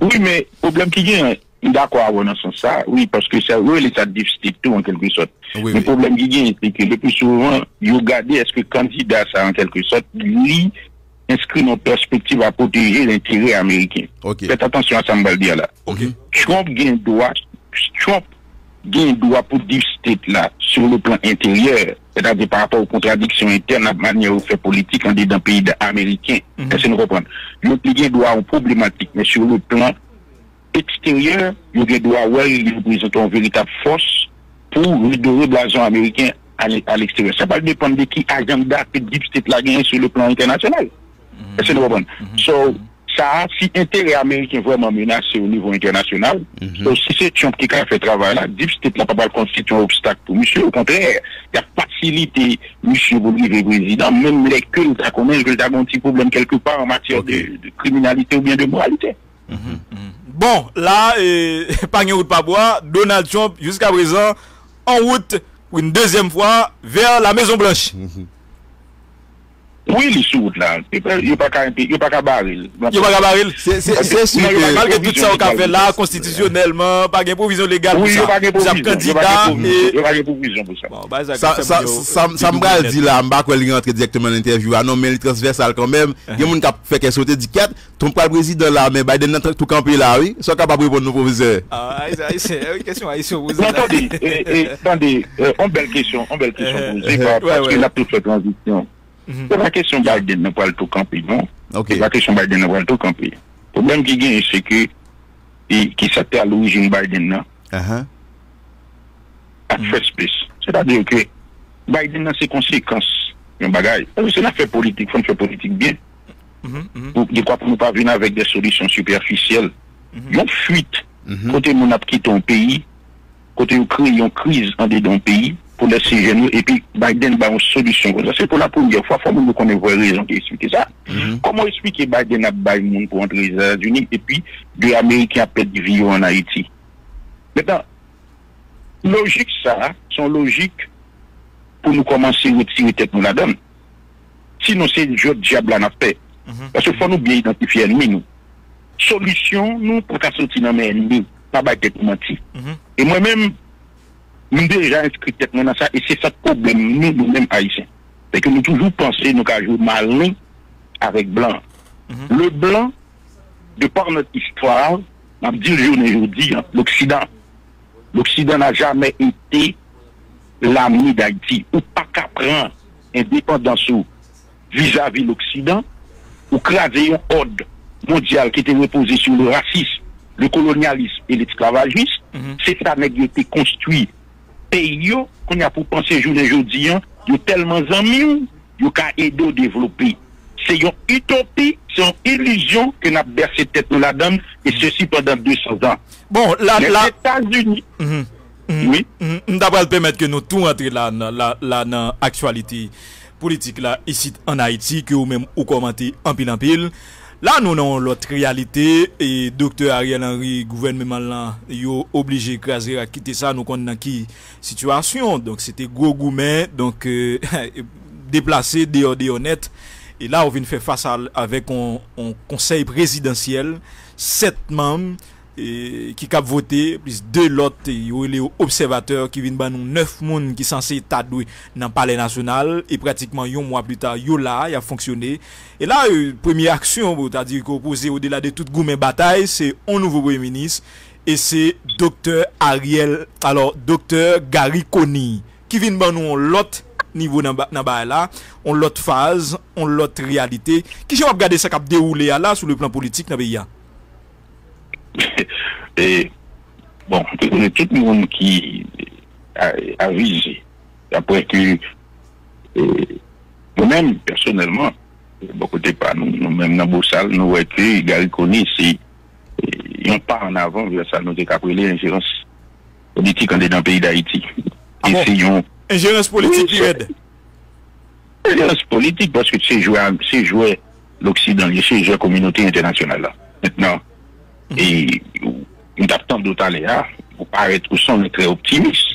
Oui, mais le problème qui vient. D'accord, dans ce sens, oui, parce que ça, oui, l'état de déficit, tout, en quelque sorte. Oui, le oui. problème qui vient, c'est que le plus souvent, vous regardez, est-ce que le candidat, ça, en quelque sorte, lui, inscrit nos perspectives à protéger l'intérêt américain. Okay. Faites attention à ça, me dire là. Okay. Trump gagne droit, Trump gagne droit pour déficit, là, sur le plan intérieur, c'est-à-dire par rapport aux contradictions internes, à la manière où fait politique, on est dans le pays américain. Mm-hmm. Est-ce que nous comprenons? L'autre, il gagne droit aux problématiques, mais sur le plan extérieur, il y a droit il représente une véritable force pour redorer l'argent américain à l'extérieur. Ça va dépendre de qui agenda que deep state la gagne sur le plan international. Mm-hmm. C'est le bon. Mm-hmm. So, ça, si l'intérêt américain vraiment menacé au niveau international, mm-hmm. donc, si c'est Trump qui a fait travail là, Deep State n'a pas constitué un obstacle pour monsieur. Au contraire, il a facilité monsieur pour le président, même les cultes, il a commis un petit problème quelque part en matière okay. de, de criminalité ou bien de moralité. Mm-hmm. Mm-hmm. Bon, là, euh, pas de route pas bois, Donald Trump, jusqu'à présent, en route pour une deuxième fois vers la Maison-Blanche. Mm-hmm. Oui, les sous là, il n'y a pas qu'à baril. Il n'y a pas qu'à baril. C'est sûr. Malgré tout ça, on a fait là, constitutionnellement, pas de provision légale. Oui, il n'y a pas de provision pour ça. Ça me va dire là, je ne vais pas rentrer directement dans l'interview. Non, mais le transversal quand même, il y a des gens qui ont fait qu'elle saute du quatre, ton président là, mais Biden n'a tout campé là, oui, soit capable de répondre nos proviseurs. Ah, c'est une question haïtienne. Attendez, attendez, une belle question, une belle question posée parce qu'il a tout fait transition. C'est la question Biden n'a pas le tout campé, non? C'est la question Biden n'a pas le tout campé. Le problème qui gagne, c'est que qui s'attelle à l'origine Biden là. À first place. C'est-à-dire que Biden a ses conséquences. C'est la fait politique, il faut faire politique bien. De quoi pour ne pas venir avec des solutions superficielles. Il y a une fuite. Côté mon a quitté un pays, côté on crée une crise en dedans d'un pays. Pour laisser jeunes et puis Biden va une solution. C'est pour la première fois, il faut nous connaître les raisons qui expliquent ça. Mm-hmm. Comment expliquer Biden a baillé le monde pour entrer aux États-Unis et puis des Américains perdent des vies en Haïti? Maintenant, logique ça, sont logiques pour nous commencer à retirer tête nous la donne. Sinon, c'est le jeu de diable à la paix. Mm-hmm. Parce qu'il faut nous bien identifier l'ennemi, nous. Solution, nous, pour qu'à sortir dans mes ennemis, pas bailler pour mentir. Mm-hmm. Et moi-même, nous sommes déjà inscrits dans ça, et c'est ça le problème, nous, nous-mêmes haïtiens. C'est que nous toujours pensons, nous, qu'à jouer malin avec blanc. Mm-hmm. Le blanc, de par notre histoire, on dit le jour d'aujourd'hui, hein, l'Occident. L'Occident n'a jamais été l'ami d'Haïti. Ou pas qu'à prendre indépendance vis-à-vis l'Occident, ou craser un ordre mondial qui était reposé sur le racisme, le colonialisme et l'esclavagisme. Mm-hmm. C'est ça qui a été construit. Pays qu'on a pour penser jour et jour, ils sont tellement amis, ils ont aidé à développer. C'est une utopie, c'est une illusion que nous avons bercé tête de la dame, et ceci pendant deux cents ans. Bon, là, les là... États-Unis. Mm-hmm. Mm-hmm. Oui. Mm-hmm. D'abord, permettre que nous tout rentrions là dans là, là, là, l'actualité politique, là, ici en Haïti, que vous-même vous commentez en pile en pile. Là, nous avons l'autre réalité, et docteur Ariel Henry, gouvernement là, il est obligé de craser à quitter ça, nous connaissons qui situation. Donc, c'était gros gourmet, donc, euh, déplacé, déodé honnête. Et là, on vient faire face à, avec un conseil présidentiel, sept membres, et, qui cap voté, plus deux l'autre, il y a observateurs qui viennent ban nous neuf monde qui sont censés tadouer dans le palais national, et pratiquement un mois plus tard, yo là, il a fonctionné. Et là, euh, première action, c'est-à-dire qu'on posait au-delà de toute gourmet bataille, c'est un nouveau premier ministre, et c'est docteur Ariel, alors docteur Garry Conille, qui vient ban nous l'autre niveau dans le là, on l'autre phase, on l'autre réalité. Qui j'ai regardé ça cap déroulé là, sur le plan politique dans le pays? Et bon, tout le monde qui a, a visé, après que nous-mêmes, personnellement, beaucoup de pas nous-mêmes dans Bossal, nous voyons que Garry Conille, c'est un pas en avant vers ça, nous avons l'ingérence politique dans le pays d'Haïti. Ah bon? Essayons... Ingérence politique, oui, aide. Ingérence politique, parce que c'est jouer l'Occident, c'est jouer la communauté internationale là. Maintenant, et nous attendons d'autres aléas, vous paraître très optimiste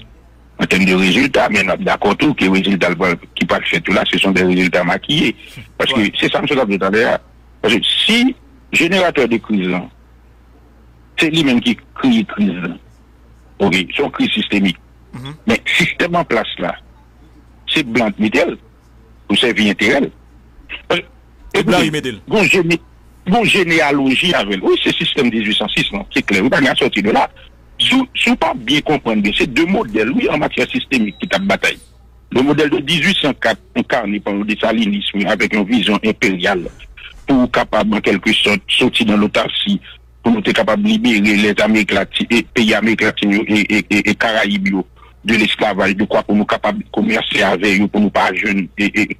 en termes de résultats, mais nous d'accord tout que les résultats qui parlent fait tout là, ce sont des résultats maquillés. Parce que c'est ça, monsieur l'abdot aléa. Parce que si générateur de crise, c'est lui-même qui crée crise, ok, son crise systémique. Mais système en place là, c'est blanc métal pour servir intérêt. Et blanc métal. Bon, généalogie avec. Oui, c'est système mille huit cent six, non? C'est clair. Vous n'avez pas sorti de là. Si vous ne pas bien comprendre, c'est deux modèles, oui, en matière systémique qui tapent bataille. Le modèle de mille huit cent quatre, incarné par le dessalinisme avec une vision impériale, pour capable, en quelque sorte, sortir dans l'autarcie, pour nous être capable de libérer les pays américains et, et, et, et Caraïbes de l'esclavage, de quoi pour nous capables de commercer avec eux, pour nous pas jeunes et, et,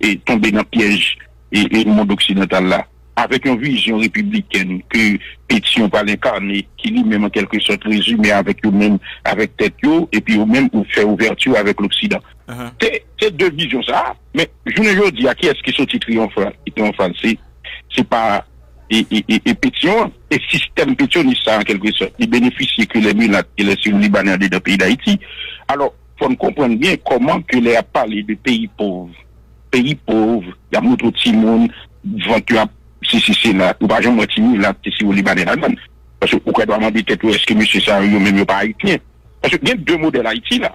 et tomber dans le piège et, et le monde occidental là. avec une vision républicaine que Pétion va l'incarner, qui lui-même en quelque sorte résumé avec eux-mêmes, avec tête et puis eux-mêmes fait ouverture avec l'Occident. Uh-huh. C'est deux visions ça, mais je ne dis à qui est-ce qui sortit triomphant, c'est c'est pas et, et, et, et Pétion, et système pétioniste ça en quelque sorte, il bénéficie que les mulates et les Libanais dans le pays d'Haïti. Alors, il faut comprendre bien comment que les a parlé de pays pauvres. Pays pauvres, il y a beaucoup de monde, tu as si si si là ou pas j'en moi timide là si au Libanais là parce que pourquoi doit demander tête est-ce que monsieur ça yo même pas haïtien parce que il y a deux modèles Haïti là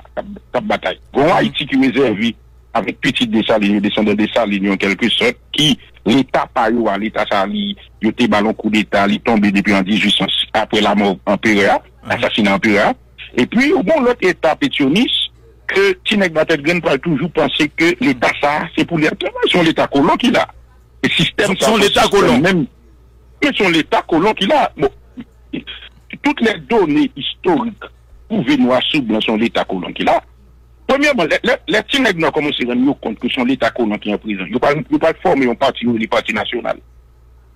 ta bataille grand Haïti qui réservé avec petite Dessalines descendant Dessalines en quelque sorte qui l'état pas yo l'état ça li yo té ballon coup d'état li tombé depuis en dix-huit cents après la mort empereur assassinat empereur et puis bon l'autre état pétioniste que Tineg Batet Gren parle toujours penser que l'état ça c'est pour les interventions l'état colon qui là. Et système, sont l'État colon même, mais sont l'État colon qu'il a. Bon, toutes les données historiques prouvent noir sur blanc sont l'État colon qu'il a. Premièrement, les Tinègres n'ont commencé à rendre compte que sont l'État colon qui est en prison. Ils n'ont pas formé un parti ou les partis nationaux.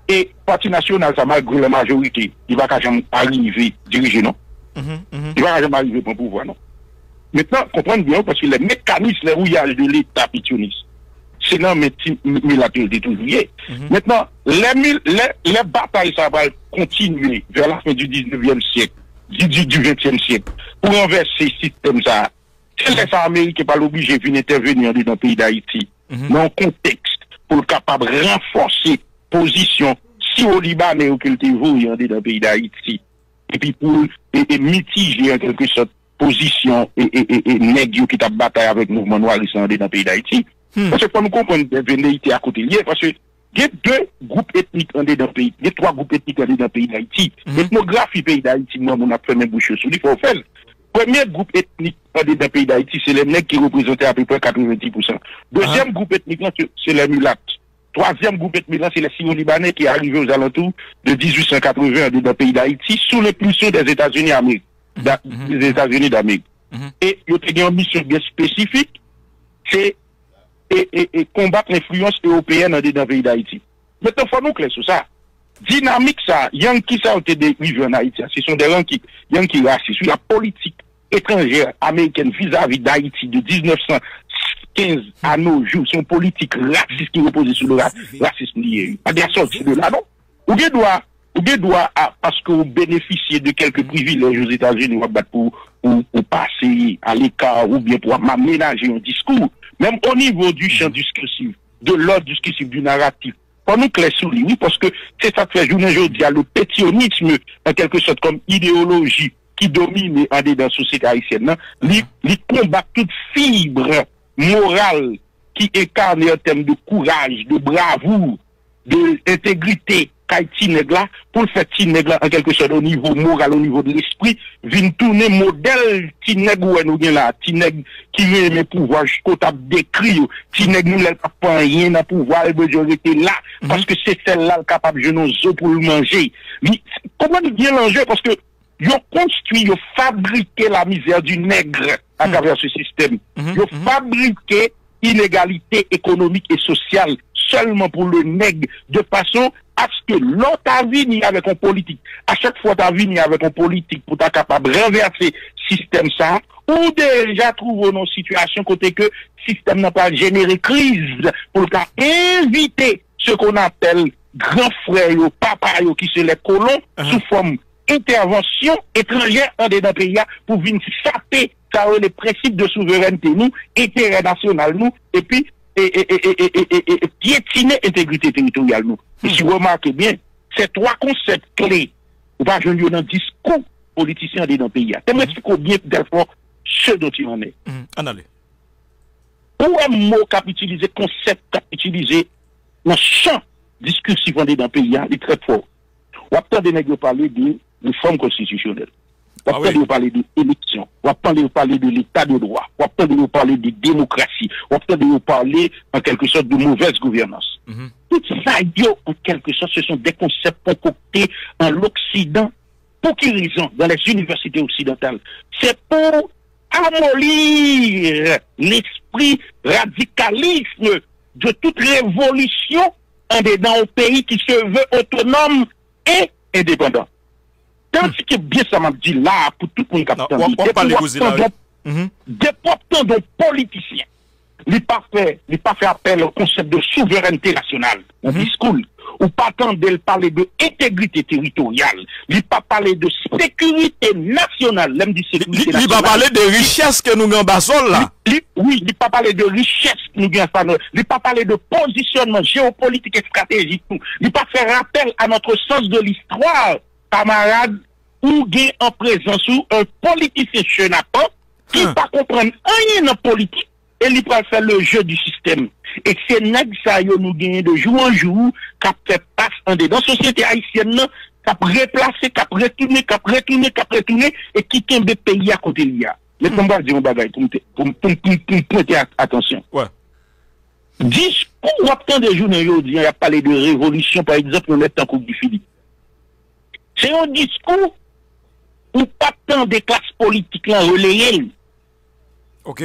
Et parti national, ça malgré la majorité, il va jamais arriver diriger non. Mm-hmm, mm-hmm. Il va jamais arriver pour pouvoir non. Maintenant, comprendre bien parce que les mécanismes, les rouillages de l'État pétionniste. C'est non, mais la de toujours. Maintenant, les, les, les batailles, ça va continuer vers la fin du dix-neuvième siècle, du, du, du vingtième siècle, pour renverser ce système. Ça, c'est les Américains pas l'obligé de venir intervenir dans le pays d'Haïti, mm-hmm. dans un contexte pour être capable de renforcer position si au Libanais ou qu'il était dans le pays d'Haïti, et puis pour et, et mitiger en quelque sorte position et, et, et, et négio qui t'a bataille avec le mouvement noir dans le pays d'Haïti. Hmm. Parce que quand nous comprenons des vénéités à côté liées, parce que il y a deux groupes ethniques dans le pays, il y a trois groupes ethniques dans le pays d'Haïti. Hmm. L'ethnographie pays d'Haïti, moi, on a fait mes bouches sur lui, faut faire. Premier groupe ethnique dans le pays d'Haïti, c'est les mecs qui représentaient à peu près quatre-vingt-dix pour cent. Deuxième ah. groupe ethnique, c'est les mulates. Troisième groupe ethnique, c'est les Sino-Libanais qui est arrivé aux alentours de dix-huit cent quatre-vins dans le pays d'Haïti, sous l'impulsion des États-Unis d'Amérique. Hmm. Des États-Unis d'Amérique. Hmm. Et il y a une mission bien spécifique, c'est Et, et, et combattre l'influence européenne dans le pays d'Haïti. Maintenant, il faut nous clés sur ça. Dynamique, ça, Yankees ont été décrivés en Haïti. Ce sont des Yankees racistes. La politique étrangère américaine vis-à-vis d'Haïti de mille neuf cent quinze à nos jours, c'est une politique raciste qui repose sur le racisme lié. Pas des sorties de là, non? Ou bien doit, ou bien doit, parce que vous bénéficiez de quelques privilèges aux États-Unis, pour, pour, pour passer à l'écart, ou bien pour aménager un discours. Même au niveau du champ discursif, de l'ordre discursif, du narratif, pas nous clés sur lui, oui, parce que c'est ça que fait journée aujourd'hui, le pétionnisme, en quelque sorte, comme idéologie qui domine en dedans la société haïtienne, il combat toute fibre morale qui incarne en termes de courage, de bravoure, d'intégrité, qu'Haïti nègla, pour le faire nègla, en quelque sorte, au niveau moral, au niveau de l'esprit, vient tourner modèle Tineg ou nous là, Tineg qui vient aimer pouvoir jusqu'au tap décrit, Tineg nous l'a pas rien à pouvoir, le besoin était là, parce que c'est celle-là le capable de nos os pour le manger. Comment bien l'enjeu? Parce que, ils ont construit, ils ont fabriqué la misère du nègre à travers ce système. Ils ont fabriqué inégalité économique et sociale seulement pour le nègre, de façon à ce que l'on t'a vini avec un politique. À chaque fois t'as vini avec un politique pour t'être capable de renverser le système ça, ou déjà trouver une situation côté que le système n'a pas généré crise pour t'as invité ce qu'on appelle grand frère ou papa ou qui sont les colons uh-huh. sous forme intervention étrangère en dedans pays pour venir saper les principes de souveraineté nous, intérêt national nous, et puis Et, et, et, et, et, et, et piétiner l'intégrité territoriale. Nous. Et si vous remarquez bien, ces trois concepts clés, on va jouer dans le discours politicien dans le pays. C'est moi qui connais bien, tellement ce dont il en est. En allez. Pour un mot capitalisé, concept capitalisé, le champ discursif dans le pays, il est très fort. On va peut-être parler de réforme constitutionnelle. On va peut-être parler d'élection. On va peut-être parler de l'état de droit. On va peut-être parler de démocratie. On va peut-être parler, en quelque sorte, de mauvaise gouvernance. Mm-hmm. Tout ça, yo, en quelque sorte, ce sont des concepts concoctés en l'Occident. Pour quelle raison? Dans les universités occidentales. C'est pour abolir l'esprit radicalisme de toute révolution en dedans au pays qui se veut autonome et indépendant. Tant que bien ça m'a dit là, pour tout le monde capitaine, des portants de politiciens, il n'a pas fait appel au concept de souveraineté nationale, au discours, ou pas de parler de intégrité territoriale, il n'a pas parlé de sécurité nationale, il n'a pas parlé de richesse que nous embrassons là. Oui, il n'a pas parlé de richesse que nous embrassons, il n'a pas parlé de positionnement géopolitique et stratégique, il n'a pas fait appel à notre sens de l'histoire, camarades, ou bien en présence ou un politicien chenapan qui ne pas comprendre rien en politique et il va faire le jeu du système. Et c'est nèg ça nous gagne de jour en jour qui fait passe en dedans la société haïtienne, qui a replacé, qui a retourné, qui a retourné, qui a retourné et qui tombe des pays à côté de là. Mais on va dire un bagage pour prêter attention. Ouais. Discours obtient des journées aujourd'hui, il y a parlé de révolution, par exemple, on est en coupe du Philippe. C'est un discours où pas tant des classes politiques là relayées. Ok.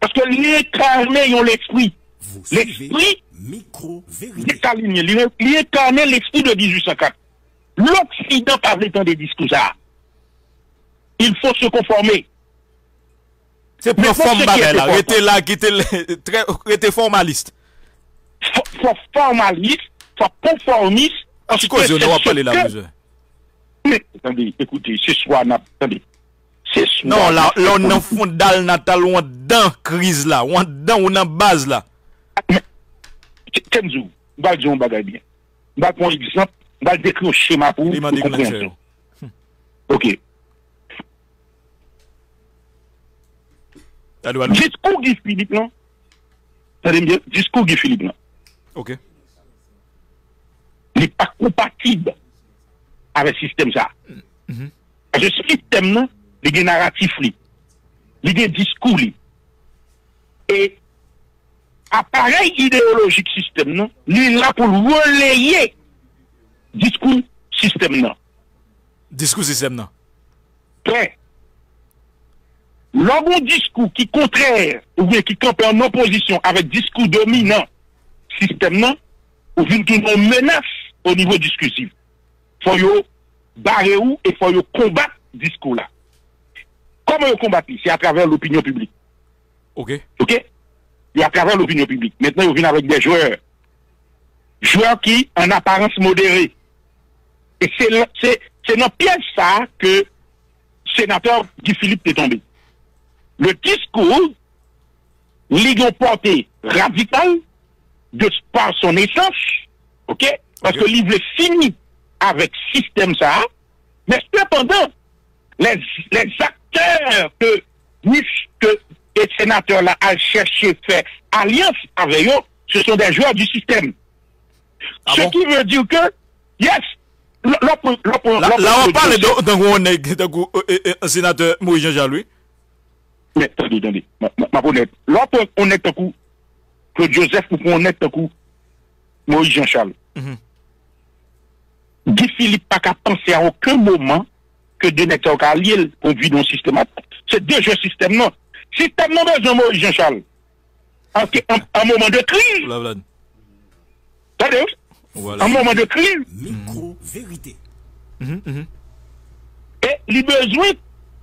Parce que les carnets ont l'esprit. L'esprit décaligné. Les carnets, l'esprit de mille huit cent quatre. L'Occident parle tant des discours là. Il faut se conformer. C'est pour forme là. Restez là, quittez formaliste. Faut formaliste, faut conformiste. Parce que je ne vois pas les là, monsieur. Mais attendez, écoutez, ce soir, attendez. Ce soir, non, là, là, on en fondal natal, on dans crise là, on dans, on en base là. Kenzo, on va dire un bagage bien. On va prendre exemple, on va décrire un schéma pour vous comprendre. Ok. Discours Guy Philippe, non? Attendez bien, discours Guy Philippe, non? Ok. N'est pas compatible avec le système ça. Mm-hmm. Parce que ce système, il y a un narratif, il y a un discours. Et l'appareil idéologique système, il est là pour relayer le discours système. Discours système. Très. L'autre discours qui est contraire, ou bien qui campe en opposition avec le discours dominant système, ou bien qui est une menace au niveau discursif. Faut yo barrer ou et faut yo combattre discours là. Comment yo combattre? C'est à travers l'opinion publique. OK. OK. Et à travers l'opinion publique. Maintenant, ils viennent avec des joueurs. Joueurs qui, en apparence modérés. Et c'est dans piège ça que sénateur Guy Philippe est tombé. Le discours, il a porté radical de par son essence. OK. Parce okay. que l'I V est fini avec le système ça. Mais cependant, les, les acteurs que, que les sénateurs là, a cherché à faire alliance avec eux, ce sont des joueurs du système. Ah ce bon? Qui veut dire que, yes, l op, l op, l op, là, là on parle d'un sénateur Moïse Jean-Charles. Mais attendez, attendez, ma, ma, ma honnête. L'autre, on est un coup, Claude Joseph, ou qu'on est un coup, Moïse Jean-Charles. Mm-hmm. Guy Philippe n'a pas pensé à aucun moment que de n'être qu'à lier on vit dans le système. C'est deux jeux système, non. Système non besoin de Moïse Jean-Charles. En, en, en moment de crise. Attendez, voilà. En moment de crise. Micro-vérité. Mmh. Mmh, mmh. Et il besoin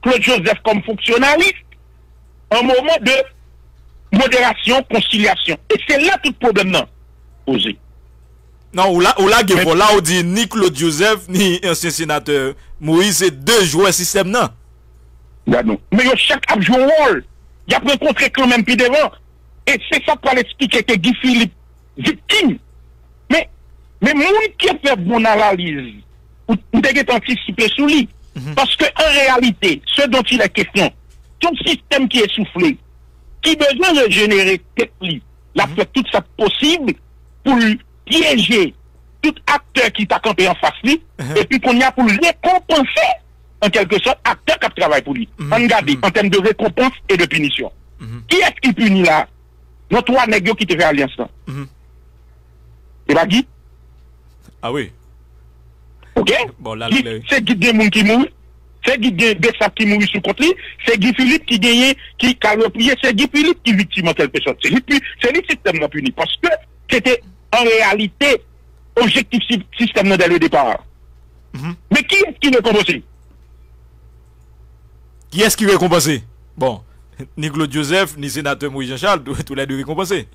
Claude Joseph comme fonctionnaliste en moment de modération, conciliation. Et c'est là tout le problème, non. Osez. Non, ou là, ou là, mais, là, on dit ni Claude Joseph, ni ancien sénateur Moïse, c'est deux joueurs système, non? Là, non. Mais chaque a joué un rôle. Il a pris contre quand même plus devant. Et c'est ça qu'on expliquer que Guy Philippe, victime. Mais, mais moi qui ai fait bonne analyse, ou qui est anticipé sous lui, mm-hmm. parce qu'en réalité, ce dont il est question, tout système qui est soufflé, qui besoin de générer tête lui, l'a fait tout ça possible pour lui. Piéger tout acteur qui t'a campé en face lui, uh-huh. et puis qu'on y a pour récompenser, en quelque sorte, acteur qui travaille pour lui. Mm-hmm. Regardez, mm-hmm. en termes de récompense et de punition. Mm-hmm. Qui est-ce qui punit là? Nos trois négos qui te fait alliance là. Mm-hmm. Et bah, Guy? Ah oui. Ok? Bon, là, c'est Guy Demoun qui mourit, c'est Guy Bessap qui mourit sous contre lui, c'est Guy Philippe qui gagne, qui a replié, c'est Guy Philippe qui victime en quelque sorte. C'est lui qui système qui punit. Parce que c'était en réalité, objectif système dès le départ. Mm-hmm. Mais qui est-ce qui veut compenser? Qui est-ce qui veut compenser? Bon, ni Claude Joseph, ni sénateur Moïse Jean-Charles, tous les deux veulent compenser.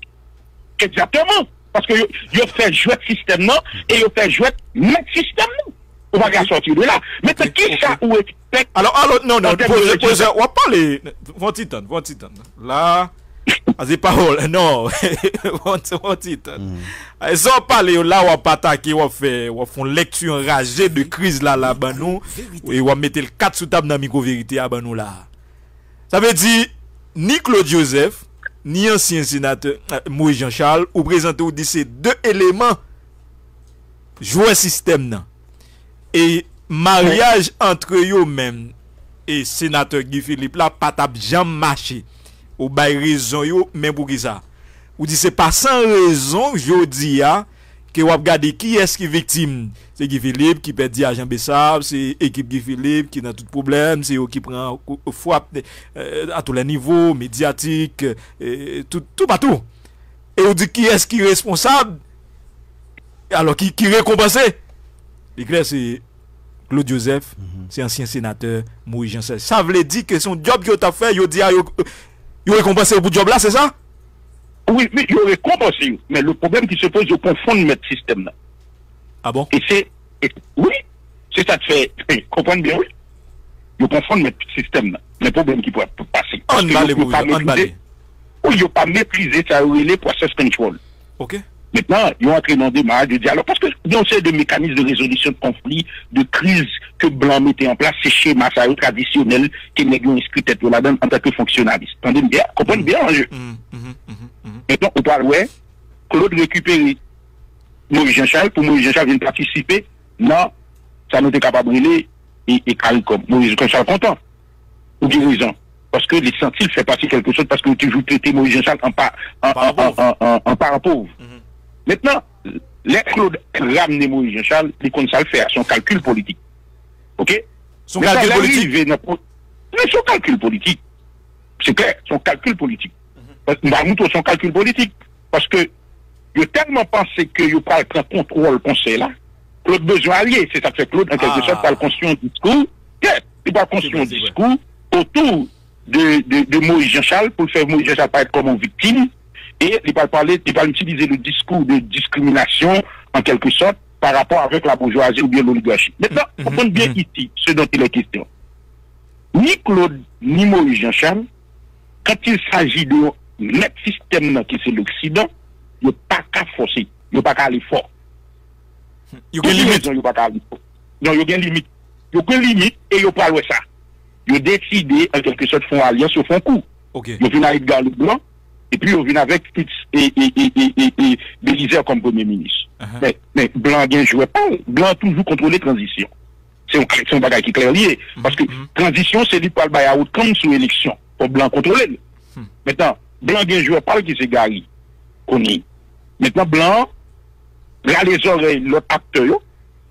Exactement. Parce que vous faites jouer le système, non, et vous faites jouer le système, non. On va pas sortir de là. Mais okay, qui okay. ça ou expecte? Alors, alors, non, non, on va parler. Von Titan, Von Titan. Là, c'est parole. Non, Von Titan. Ils ont parlé, là, on va pas attaquer, on fait une lecture enragée de crise là, là, ben nous. Et on va mettre le quatre sous table dans la micro-vérité, là, ben nous, là. Ça veut dire, ni Claude Joseph, ni ancien sénateur Moïse Jean-Charles, ou présenté ou dit ces deux éléments jouer système, non. Et mariage entre eux-mêmes et sénateur Guy Philippe là pas t'a jamais marché ou bail raison yo mais pour qui ça ou dit c'est pas sans raison jodi a que on regarder qui est-ce qui victime c'est Guy Philippe qui perd à Jean Bessab c'est équipe Guy Philippe qui dans tout problème c'est eux qui prend frappe euh, à tous les niveaux médiatiques euh, tout tout partout et on dit qui est-ce qui est responsable alors qui qui récompensé. L'éclair, c'est Claude Joseph, mm-hmm. c'est ancien sénateur Moïse Jean-Charles. Ça veut dire que son job qu'il a fait, il a récompensé pour le job là, c'est ça? Oui, mais il a récompensé. Mais le problème qui se pose, je confonds notre système là. Ah bon? Et c'est. Oui, c'est ça que fait. Comprendre bien, oui. Je confonds notre système là. Le problème qui peut passer. On ne peut pas ou il ne pas maîtriser ça, le process control. Ok. Maintenant, ils ont entré dans des marges de dialogue. Parce que dans ces deux mécanismes de résolution de conflits, de crises que Blanc mettait en place, ces schémas traditionnels qui n'est pas inscrit tête la donne en tant que fonctionnaliste. Entendez bien, comprenez bien l'enjeu. Maintenant, on parle, ouais, Claude récupérer Moïse Jean-Charles pour Moïse Jean-Charles vient participer. Non, ça n'était capable de brûler et carré comme Moïse Jean-Charles content. Ou du raison. Parce que les sentis fait passer quelque chose parce que toujours traité Moïse Jean-Charles en parent pauvre. Maintenant, les Claude ramener Moïse Jean-Charles, les comptes ça le faire, son calcul politique. Ok? Son mais calcul ça, politique. Dans... Mais son calcul politique. C'est clair, son calcul politique. Marmouto, mm-hmm. son calcul politique. Parce que, je tellement pensé que je parle prendre contrôle conseil là. Claude besoin allié, c'est ça que fait Claude, en quelque ah. sorte, par le conscient discours. Yeah, il parle conscient discours ouais. autour de, de, de Moïse Jean-Charles pour faire Moïse Jean-Charles pas être comme une victime. Et il va parler, il va utiliser le discours de discrimination, en quelque sorte, par rapport avec la bourgeoisie ou bien l'oligarchie. Maintenant, mm-hmm. on compte bien mm-hmm. ici ce dont il est question. Ni Claude, ni Moïse Jean-Charles, quand il s'agit de notre système qui c'est l'Occident, il n'y a pas qu'à forcer, il n'y a pas qu'à aller fort. Il y a une limite. Non, il y a une limite. Il y a une limite et il n'y a pas ça. Il a décidé, en quelque sorte, de faire alliance ou faire un coup. Okay. Il y a une alliance dans le blanc. Et puis, on vient avec Fitz et, et, et, et, et, et Désir comme Premier ministre. Uh -huh. Mais, mais Blanc ne jouait pas. Blanc toujours contrôlait transition. C'est un bagage qui est clair lié. Mm -hmm. Parce que transition, c'est l'I P A L Bayaout comme sous élection. Pour Blanc contrôler. Mm -hmm. Maintenant, Blanc ne jouait pas qui c'est Garry Conille. Maintenant, Blanc, là, les oreilles, l'autre acteur,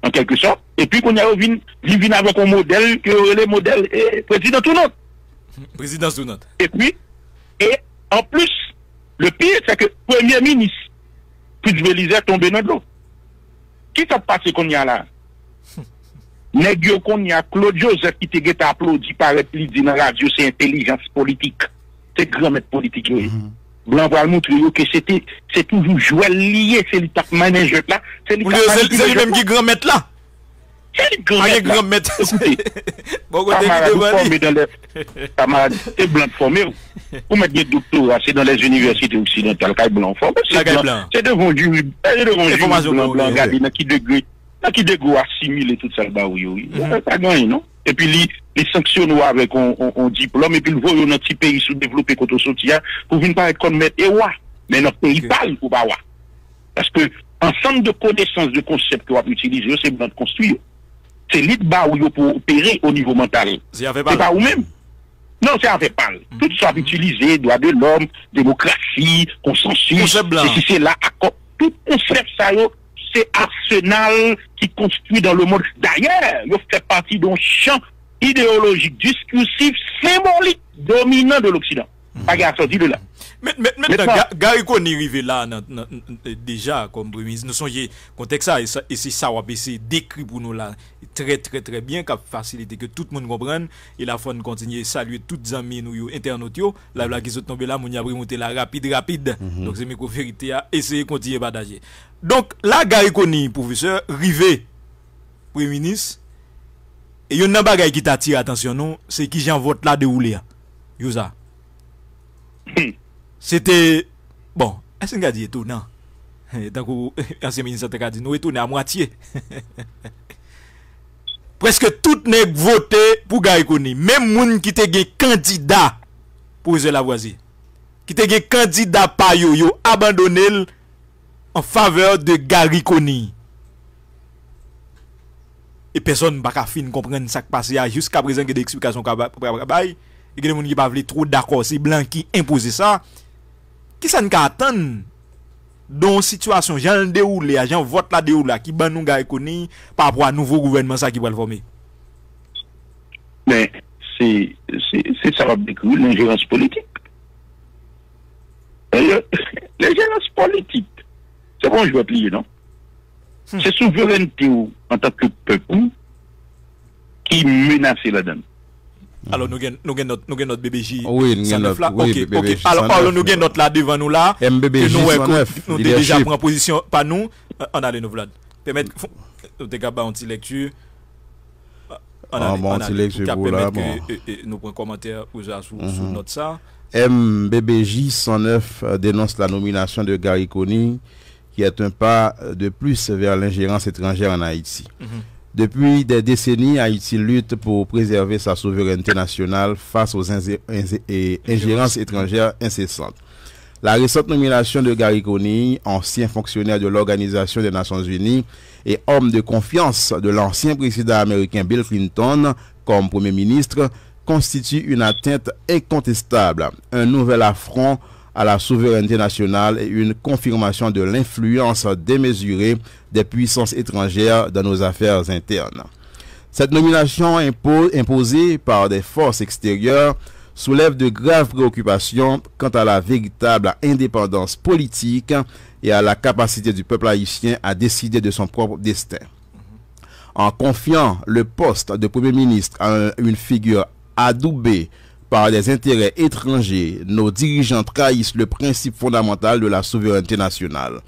en quelque sorte. Et puis, qu'on y revient, il vient avec un modèle, que les modèles, et président tout notre. Président tout notre. Et puis, et en plus, le pire, c'est que le Premier ministre, puis je vais liser, tombe dans l'eau. Qui s'est passé qu'on y a là? N'est-ce qu'on y a Claude Joseph qui t'a applaudi par être dit dans la radio, c'est intelligence politique. C'est grand maître politique. Mm-hmm. Blanc va le montrer que c'était, c'est toujours joué lié, c'est le top manager là. C'est le même qui grand maître là. C'est le grand maître. Grand maître. Bon, vous avez dans les. C'est blanc formé. Vous mettez des doctorats, c'est dans les universités occidentales, c'est blanc formé. C'est devant du. C'est devant du. Blanc, blanc, gardé, dans qui degré. Dans qui degré assimiler tout ça, bah oui, oui. C'est pas gagné, non? Et puis, les sanctionnent avec un diplôme, et puis le voyons dans un petit pays sous-développé, quand on sortit, pour ne pas être comme maître et roi. Mais notre pays parle pour pas roi. Parce que, ensemble de connaissances, de concepts qu'on va utiliser, c'est blanc construire. C'est l'I D B A où il faut opérer au niveau mental. C'est pas ou même. Non, c'est avec pas. Mm-hmm. Tout ça utilisé, droit de l'homme, démocratie, consensus. C'est c'est là, tout concept ça, c'est arsenal qui construit dans le monde. D'ailleurs, il fait partie d'un champ idéologique, discursif, symbolique, dominant de l'Occident. Mm-hmm. Pas qu'à sortir de là. Maintenant, Garry Conille arrivé là déjà comme premier ministre. Nous sommes contexte ça et c'est ça qu'on a décrit pour nous là très très très bien, qui a facilité que tout le monde comprenne. Et la fois nous continuer saluer toutes les amis nous internautes. La blague qui sont tombés là, nous avons remonté là rapide rapide. Donc c'est micro-vérité à essayer de continuer à partager. Donc là, Garry Conille, professeur, arrivé premier ministre. Et il y a un bagage qui t'attire attention, c'est qui j'en vote là déroulé. Youza. C'était bon, est-ce qu'on a dit étonnant? Tant que l'ancien ministre a dit nous étonnons à moitié. Presque tout n'est voté pour Garry Conille. Même moun qui était candidat pour Lavoisier, qui était candidat par yo, yo abandonné en faveur de Garry Conille. Et personne n'a pas fini de comprendre ce qui passe jusqu'à présent. Il y a des explications qui il y a des gens qui ne sont pas trop d'accord. C'est blanc qui impose ça. Qui ça ne peut attendre dans une situation, j'en déroule, j'en vote la déroule, qui ban nous Garry Conille par rapport à nouveau gouvernement ça qui va le former. Mais c'est ça va découvrir l'ingérence politique. L'ingérence politique, c'est bon, je vais plier, non? Hmm. C'est souveraineté ou, en tant que peuple qui menace la donne. Alors nous avons notre B B J. Oui, nous avons notre B B J. Alors nous avons notre là devant nous là. M B B J cent neuf. Nous avons déjà pris position par nous. On a les nouveaux là. Permettre. Nous avons une lecture. On a une petite lecture pour là. Nous prenons un commentaire sur notre ça. M B B J cent neuf dénonce la nomination de Garry Conille, qui est un pas de plus vers l'ingérence étrangère en Haïti. Mm-hmm. Depuis des décennies, Haïti lutte pour préserver sa souveraineté nationale face aux ingérences étrangères incessantes. La récente nomination de Garry Conille, ancien fonctionnaire de l'Organisation des Nations Unies et homme de confiance de l'ancien président américain Bill Clinton comme Premier ministre, constitue une atteinte incontestable, un nouvel affront à la souveraineté nationale et une confirmation de l'influence démesurée des puissances étrangères dans nos affaires internes. Cette nomination impo- imposée par des forces extérieures soulève de graves préoccupations quant à la véritable indépendance politique et à la capacité du peuple haïtien à décider de son propre destin. En confiant le poste de Premier ministre à un, une figure adoubée par des intérêts étrangers, nos dirigeants trahissent le principe fondamental de la souveraineté nationale.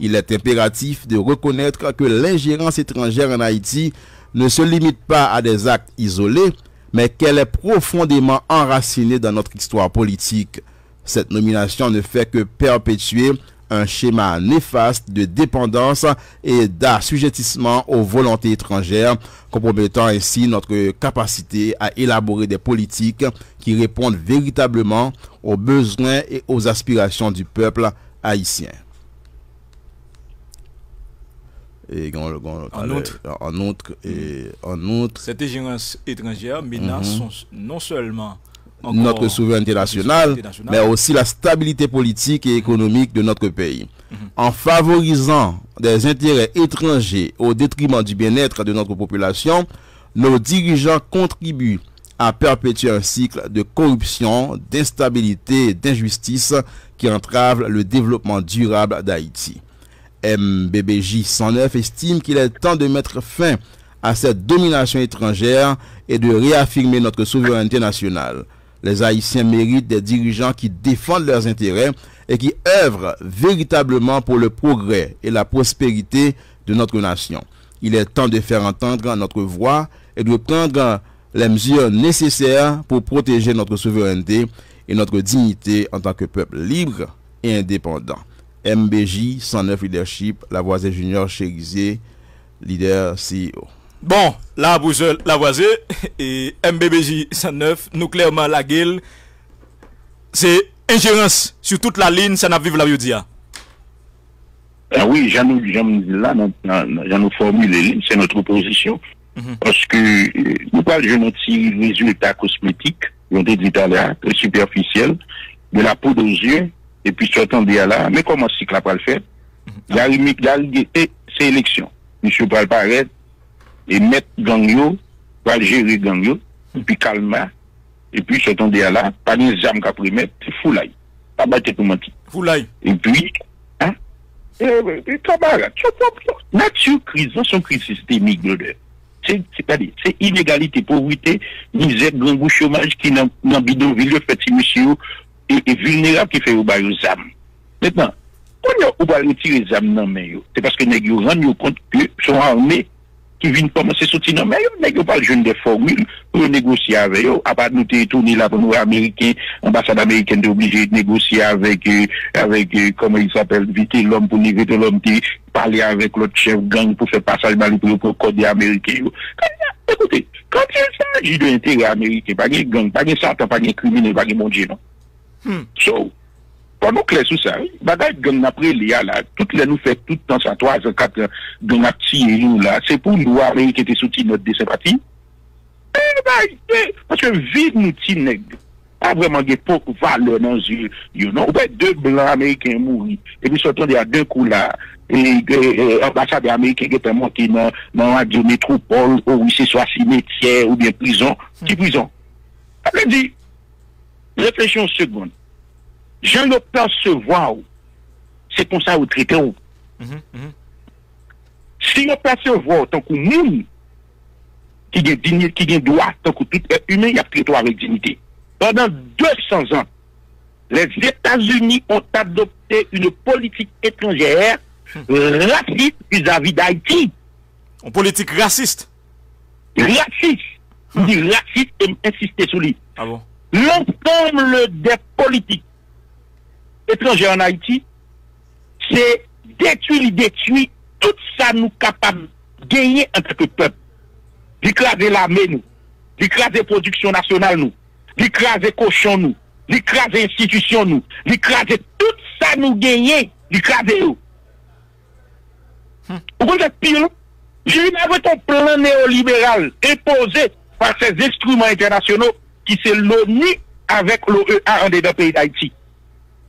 Il est impératif de reconnaître que l'ingérence étrangère en Haïti ne se limite pas à des actes isolés, mais qu'elle est profondément enracinée dans notre histoire politique. Cette nomination ne fait que perpétuer un schéma néfaste de dépendance et d'assujettissement aux volontés étrangères, compromettant ainsi notre capacité à élaborer des politiques qui répondent véritablement aux besoins et aux aspirations du peuple haïtien. Et on, on, en outre, outre cette ingérence étrangère menace mm-hmm. non seulement notre souveraineté nationale, mais aussi la stabilité politique et économique de notre pays. Mm-hmm. En favorisant des intérêts étrangers au détriment du bien-être de notre population, nos dirigeants contribuent à perpétuer un cycle de corruption, d'instabilité et d'injustice qui entrave le développement durable d'Haïti. M B B J cent neuf estime qu'il est temps de mettre fin à cette domination étrangère et de réaffirmer notre souveraineté nationale. Les Haïtiens méritent des dirigeants qui défendent leurs intérêts et qui œuvrent véritablement pour le progrès et la prospérité de notre nation. Il est temps de faire entendre notre voix et de prendre les mesures nécessaires pour protéger notre souveraineté et notre dignité en tant que peuple libre et indépendant. M B J cent neuf Leadership, Lavoisier Junior Cherisier, leader C E O. Bon, là, vous la Lavoisier et M B B J cent neuf, nous clairement la gueule, c'est ingérence sur toute la ligne, ça n'a vive la Yodia. Ah oui, j'en ai formulé, c'est notre position, mm-hmm. parce que nous parlons de petits résultats cosmétiques, on dit là, très superficiels, de la peau des yeux, et puis sortant de là, mais comment ce cycle va le faire? C'est élection. Monsieur Palparet, et mettre gang yo, va gérer gang yo, puis calma, Et puis, je t'en dis à là, pas des jambes qu'à primer, c'est foulaille. Pas battre tout le monde. Foulaille. Et puis, hein? Et tabac, tu vois, nature crise, non, son crise systémique, l'odeur. C'est, c'est-à-dire, c'est inégalité, pauvreté, misère, grand goût, chômage, qui n'a, n'a bidonville, le fait, si monsieur, et, et vulnérable, qui fait au bail aux âmes. Maintenant, quand on va retirer les âmes dans la main, c'est parce que les gens rendent compte que sont armés qui viennent commencer à sortir dans la main. Les gens parlent des formules pour négocier avec eux. À part nous tourner là pour nous, Américains, l'ambassade américaine est obligée de négocier avec, avec comment il s'appelle, viter l'homme pour éviter l'homme, parler avec l'autre chef gang pour faire passage dans les code américain. Écoutez, quand il s'agit de l'intérêt américain, pas de gang, pas de satan, pas de criminel, pas de bon Dieu, non. Hmm. So, pendant que les sous ça, bagaille gang après les là, toutes les nous fait tout le temps ça, trois ans, quatre ans, gang à petit et nous là, c'est pour nous américains qui étaient soutenus notre désympathie. Parce que vivre nous petits nègres, pas vraiment des pauvres valeurs dans une, you know, deux blancs américains mourir, et puis s'entendent à deux coups là, et l'ambassade américaine qui était montée dans la métropole, où c'est soit cimetière ou bien prison, qui prison. Après dit, réfléchons une seconde. Jean le percevoir, c'est comme ça au traité. Mm-hmm, mm-hmm. Si le percevoir, tant qu'on monde qui a dignité, qui a droit, tant que tout être humain, il y a traité avec dignité. Pendant deux cents ans, les États-Unis ont adopté une politique étrangère mm-hmm. raciste vis-à-vis d'Haïti. Une politique raciste. Raciste. On dit raciste et insister sur lui. Ah bon? L'ensemble des politiques étrangers en Haïti, c'est détruire, détruire tout ça nous capables de gagner en tant que peuple. D'écraser l'armée, nous. D'écraser la production nationale, nous. D'écraser cochon, nous. D'écraser institution, nous. D'écraser tout ça nous gagner. D'écraser nous. Vous comprenez pire? J'ai vu ton plan néolibéral imposé par ces instruments internationaux qui c'est l'ONU avec l'O E A en dedans pays d'Haïti.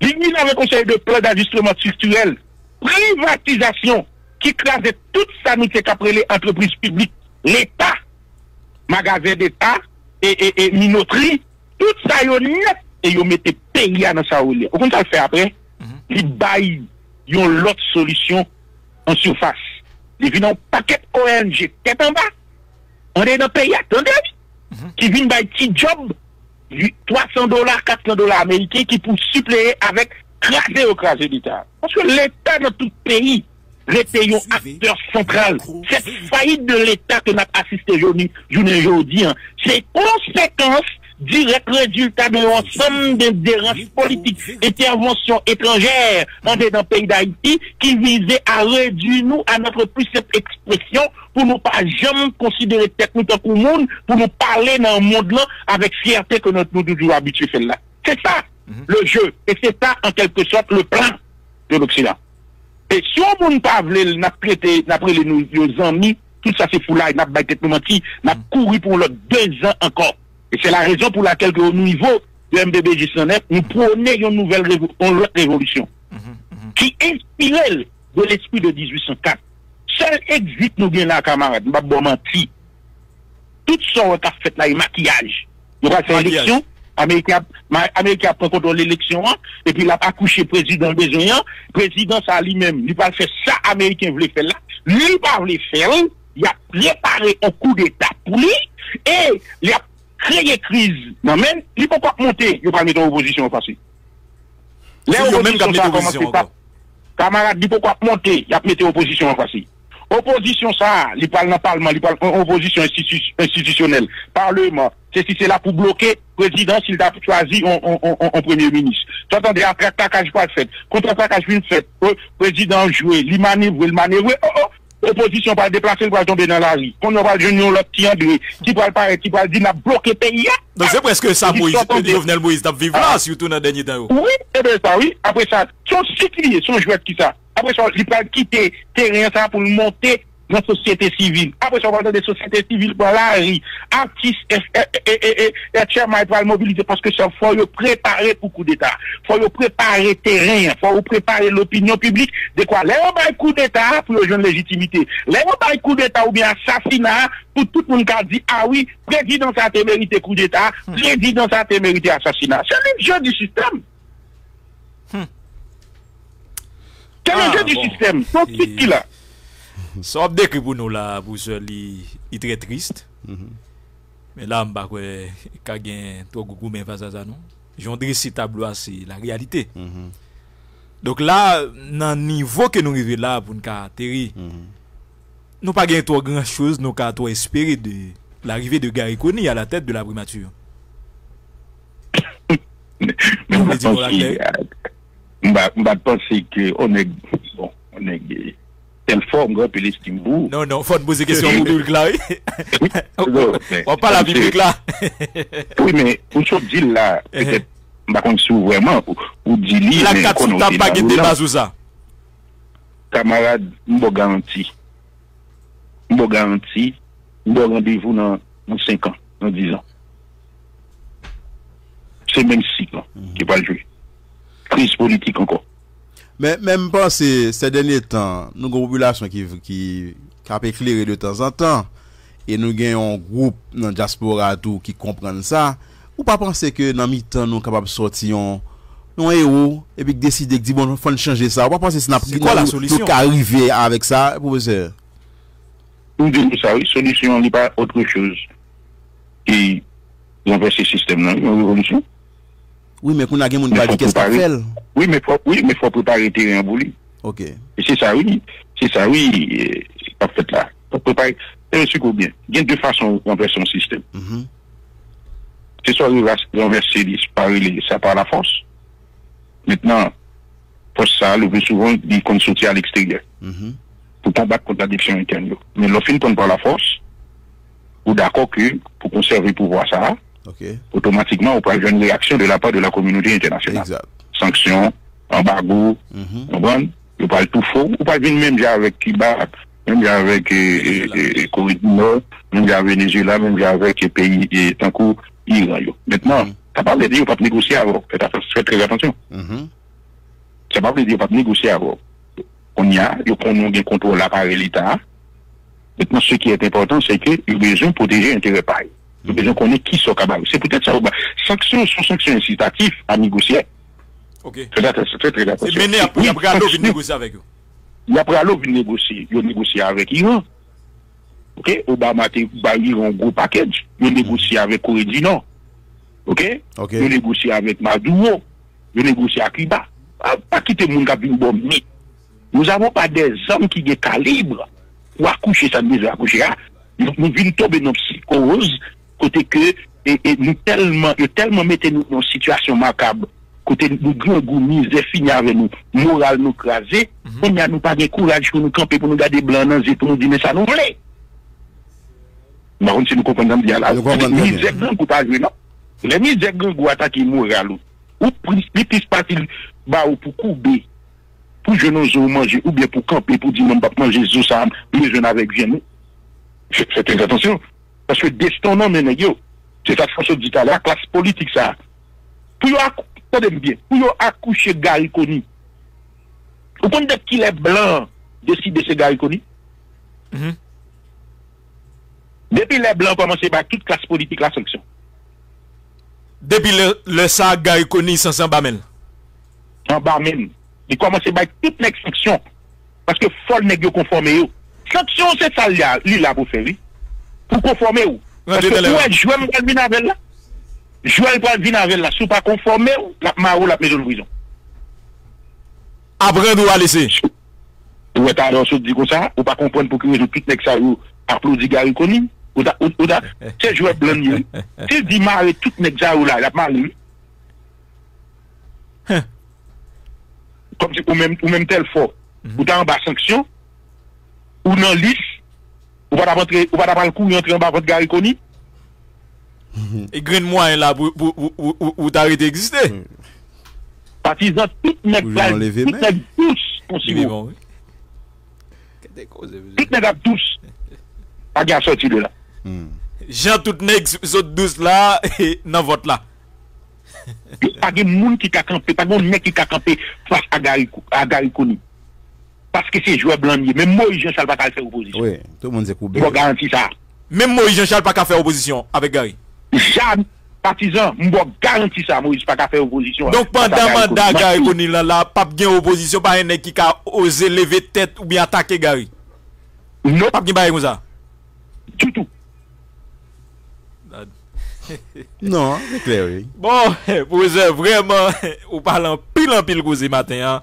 Digne avec conseil de plan d'ajustement structurel, privatisation, qui crase toute sa sanité qu'après les entreprises publiques, l'État, magasin d'État et, et, et minoterie, tout ça yon net et yon mette pays dans sa roule. Au compte ça le fait après, ils baillent yon l'autre solution en surface. Ils viennent en paquet O N G, tête en bas, on est dans pays, attendez, mm-hmm. qui viennent bailler petit job. trois cents dollars, quatre cents dollars américains qui pour suppléer avec craser au craser d'État. Parce que l'État dans tout pays, les pays ont acteur central. Cette faillite de l'État que nous avons assisté aujourd'hui, aujourd'hui, hein, c'est conséquence direct résultat de l'ensemble d'indérences politiques, interventions étrangères dans le pays d'Haïti qui visaient à réduire nous à notre plus simple expression pour nous pas jamais considérer tête nous comme monde, pour nous parler dans un monde là avec fierté que notre nous toujours habitué fait là. C'est ça mm-hmm. le jeu et c'est ça en quelque sorte le plan de l'Occident. Et si on ne parle pas traité d'après nos amis, tout ça c'est fou là, n'a pas été menti, n'a couru pour l'autre deux ans encore. Et c'est la raison pour laquelle, au niveau de M B B J cent neuf, nous prenons une nouvelle révo- une révolution mmh, mmh. qui inspirait de l'esprit de dix-huit cent quatre. Seul exit nous bien là, camarades, nous ne pouvons pas mentir. Tout ce qu'on a fait là, il y a maquillage. Il y a une élection, l'Américain a pris contrôle de l'élection, et puis il a accouché président besoin, président ça lui-même, il ne peut pas faire ça, l'Américain voulait faire là, lui ne peut pas le faire, il a préparé un coup d'État pour lui, et il a créer crise. Non, même, il ne peut pas monter, il ne peut pas mettre en opposition au passé. Les oppositions, ça a commencé par. Camarade, il ne peut pas monter, il a mis en opposition au passé. Opposition, ça, il parle dans le Parlement, il parle en opposition institu- institutionnelle. Parlement, c'est si c'est là pour bloquer président s'il a choisi en premier ministre. Tu entendez, après attaquage, pas le fait. Contre-attaquage, une fête. Président joué, il manœuvre, il manœuvre. Oh, oh. Opposition va déplacer, elle va tomber dans la rue. Qu'on va jouer l'autre petit André, qui va le paraître, qui va dire, n'a bloqué pays. Donc c'est presque ça, Moïse, que Jovenel Moïse t'a vivre là, surtout dans le dernier temps. Oui, eh bien ça, oui. Après ça, son cyclier, son joueur qui ça. Après ça, il va quitter terrain ça pour monter dans la société civile. Après, on va dans des sociétés civiles pour la rue. Artistes et chemins vont mobiliser parce que ça, faut le préparer pour coup d'État. Faut le préparer terrain. Faut préparer l'opinion publique. De quoi? Les rebelles coup d'État pour le jeune légitimité. Les rebelles coup d'État ou bien assassinat pour tout le monde qui a dit, ah oui, président ça a mérité coup d'État, président ça a mérité assassinat. C'est le jeu du système. C'est le jeu du système. C'est le truc qu'il a. Ça a décrit pour nous là, pour ce lit, il est très triste. Mais là, on ne peut pas gagner trop de goût, mais face à ça, non. J'en dresse tableau, c'est la réalité. Donc là, dans le niveau que nous arrivons là, pour nous atterrir, nous pas gagner trop grand chose, nous avons espéré de l'arrivée de Garry Conille à la tête de la primature. Je pense que on est bon, on est gay. Forme, non, non, il faut poser des questions publiques là. Oui, on parle à la public là. Oui, mais où je dis là, peut-être, je ne sais pas vraiment, où dit là. La carte, tu n'as pas guidé la Zouza. Camarade, je vous garantis. Je vous garantis, je vous rendez-vous dans cinq ans, dans dix ans. C'est même six ans qui va jouer. Crise politique encore. Mais même pas ces derniers temps, nous avons une population qui qui cap éclairée de temps en temps et nous avons un groupe dans diaspora tout qui comprend ça. Ou pas penser que dans mi-temps nous capable sortir un héros et puis décider que dit bon faut changer ça. Ou pas penser c'est quoi la solution qui arriver avec ça, professeur? Nous disons ça, oui, solution n'est pas autre chose qui renverser ce système là, une révolution. Oui, mais qu'on a quelqu'un qui a dit qu'est-ce qu'il fait. Oui, mais faut, oui, mais faut préparer le terrain pour lui. Ok. Et c'est ça, oui. C'est ça, oui. En fait, là. Faut préparer. C'est un truc ou bien. Il y a deux façons de renverser son système. Mm-hmm. C'est soit renverser les, ça par la force. Maintenant, force ça, le plus souvent, il compte sortir à l'extérieur. Mm-hmm. Pour combattre contre la défiance interne. Mais l'offre compte par la force. Ou d'accord que, pour conserver le pouvoir, ça. Okay. Automatiquement, on peut avoir une réaction de la part de la communauté internationale. Exact. Sanctions, embargo, on mm-hmm. parle tout faux. On parle même avec Cuba, même avec Corridor, même avec Venezuela, même avec les pays et tant coup Iran. Maintenant, mm-hmm. ça ne parle pas de dire qu'on ne peut pas négocier avant. Faites très attention. Mm-hmm. Ça ne parle pas de dire qu'on ne peut pas négocier avant. On y a, on a des contrôles à part l'État. Maintenant, ce qui est important, c'est qu'il y a besoin de protéger l'intérêt pareil. Nous besoin qu'on ait qui sont capables. C'est peut-être ça. Sanctions sont sanctions incitatives à négocier. Ok. C'est très très important. C'est mené après Abralo vient négocier avec eux. Il y a Abralo vient négocier. Il négocie avec Iran. Ok. Obama a eu un gros package. Il négocie avec Corée du Nord. Ok. Il négocie avec Maduro. Il négocie avec Cuba. Pas quitter le monde qui a une bombe. Nous n'avons pas des hommes qui ont des calibres pour accoucher ça maison accoucher. Nous venons tomber dans psychose. Côté que, et, et nous tellement, nous tellement mettez nous dans une situation macabre, côté nous grand goût, misère fini avec nous, morale nous craser, on n'a pas de courage pour nous camper, pour nous garder blancs dans et pour nous dire, mais ça nous voulait. Par contre, si nous comprenons bien là, les misères grands goût pas jouer, non? Les misères grands goût attaquer morale, ou les pistes parties, bah, ou pour couper, pour je n'ose manger, ou bien pour camper, pour dire, non, pas manger, je ça, plus je n'avais bien nous. Faites très attention. Parce que destin non mais c'est ça qu'on se dit à la classe politique ça. Pour bien, pour accoucher Garry Conille. Vous comprenez qu'il est blanc décide de Garry Conille. Depuis les blancs commencé par toute classe politique la sanction. Depuis le le ça Garry Conille sans en bamel. En bamel. Il commencé par toute les sanctions parce que faut nèg yo conformer yo. Sanction c'est ça là, lui là pour faire oui. Pour conformer ou? Parce que ouais, jouer le vinavel là. Jouer le vinavel là. Si vous pas conformer ou, la marou la maison de prison. Après, vous allez laisser. Ou est alors, si vous dites comme ça, ou pas comprendre pour que vous tout nex ça ou applaudit Garry Conille. Ou da, ou da, c'est jouer blanc mieux. Tu dis marrer tout nex ça ou là, la marou. Comme si, ou même, ou même tel fort. Ou t'as en bas sanction. Ou non lisse. Ou pas d'avoir le coup, entrer en bas votre Garry Conille. Et green moyen là, ou t'arrêter d'exister. Partisans, toutes les tous, Toutes les dames tous, pas de sortir de là. Jean toutes les autres douze là, dans votre là. Pas de monde qui a campé, pas de monde qui a campé face à Garry Conille. Parce que c'est joueur blanc, même Moïse Jean-Charles pas qu'à faire opposition. Oui, tout le monde s'est coupé. Je garantis ça. Même Moïse Jean-Charles pas qu'à faire opposition avec Garry. Jean, partisan, je garantis ça, Moïse pas qu'à faire opposition. Donc pendant le mandat Garry Conille, là, pas de opposition, pas de qui a osé lever tête ou bien attaquer Garry. Non. Pas de bail comme ça. Du tout. Non, c'est clair, oui. Bon, vous êtes vraiment, vous parlez en pile en pile ce matin.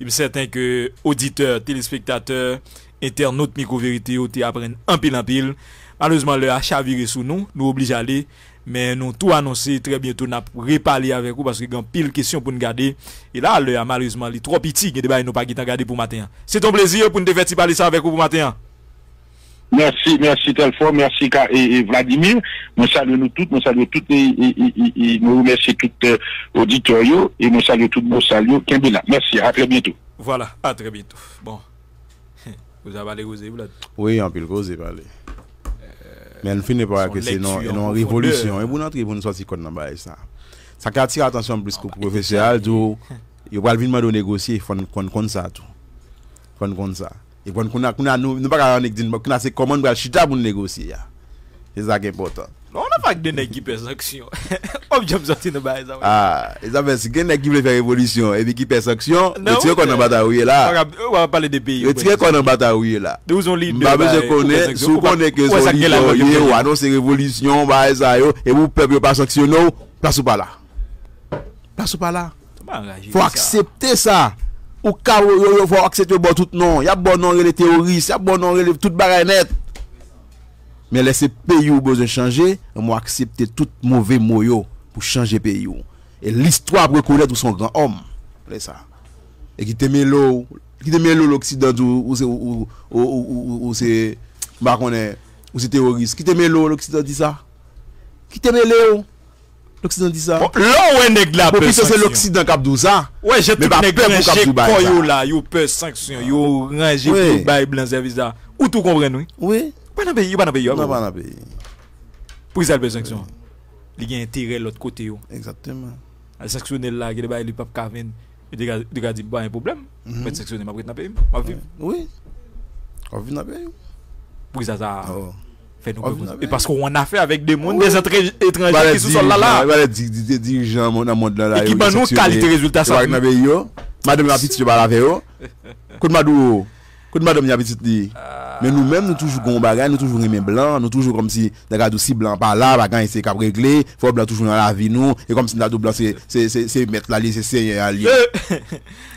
Il est certain que auditeurs, téléspectateurs, internautes, micro-vérités, ils apprennent en pile en pile. Malheureusement, le a chaviré sous nous, nous oblige à aller. Mais nous tout annoncé très bientôt, nous avons reparlé avec vous parce qu'il y a pile question pour nous garder. Et là, le a malheureusement, les trois petits qui ne nous pas garder pour matin. C'est ton plaisir pour nous faire parler ça avec vous pour matin. Merci, merci Telfort, merci et, et Vladimir. Nous saluons nous toutes, nous saluons toutes et, et, et, et nous remercions tout euh, auditorio et nous saluons toutes nos saluts. Merci, à très bientôt. Voilà, à très bientôt. Bon. Vous avez allé causer, Vlad? Oui, en pile causer, parler. Mais nous finissons par que c'est une révolution. Et vous n'entrez pas, vous ne sortez pas de ça. Ça attire l'attention plus que le professeur. Il va venir me négocier, il faut qu'on ça tout. Il faut qu'on ça. Et quand on a, on a, nous, nous pas qu'on a ces commandes pour chita pour négocier. C'est ça qui est important. On n'a pas de équipe sans action. On jump sorti de base. Ah, ils avaient si une équipe veut faire révolution et équipe sans action, le tir qu'on en bataille là. On va parler des pays. Le tir qu'on en bataille là. Nous on lit. Bah je connais, sous connaît que ça qui là, on annonce révolution, bah ça yo et vous peuple pas sanctionner, place ou pas là. Place ou pas là. Faut accepter ça. Ou cas où il faut accepter bon tout non, il y a bon nom les terroristes, il y a bon nom les tout barre net. Mais laissez pays où besoin changer, on va accepter tout mauvais moyo pour changer pays où. Et l'histoire pour connaître son grand homme, c'est ça. Et qui te met l'eau, qui te met l'eau l'Occident ou c'est ou ou c'est baronnais ou c'est terroriste, qui te met l'eau l'Occident dit ça, qui te met l'eau. L'Occident dit ça. C'est l'Occident qui a dit ça. Oui, j'ai tout le là, il peut sanctionner, il ranger pour blanc service là. Ou tout comprendre, oui. Oui. Pas dans pays, pas dans pays. Pas dans pays. Pour ça le sanction. Il y a intérêt l'autre côté. Exactement. À sanctionner là, il bail le pape Kavin, il dégage dit pas un problème. Mais sanctionner m'a pris dans pays, m'a vivre. Oui. On vit dans pays. Pour ça ça. Et parce qu'on a fait avec des mondes, des étrangers qui sont là là. Des dirigeants dans le monde là. Et qui ont une qualité de résultat. Madame la petite, je parle avec eux. Quand madame la petite dit, mais nous-mêmes, nous toujours gons bagages, nous toujours aimons blanc, nous toujours comme si des gars aussi blanc par là, bagages c'est qu'à régler, faut blanc toujours dans la vie nous, et comme si nous blanc c'est mettre la liste, c'est un allié.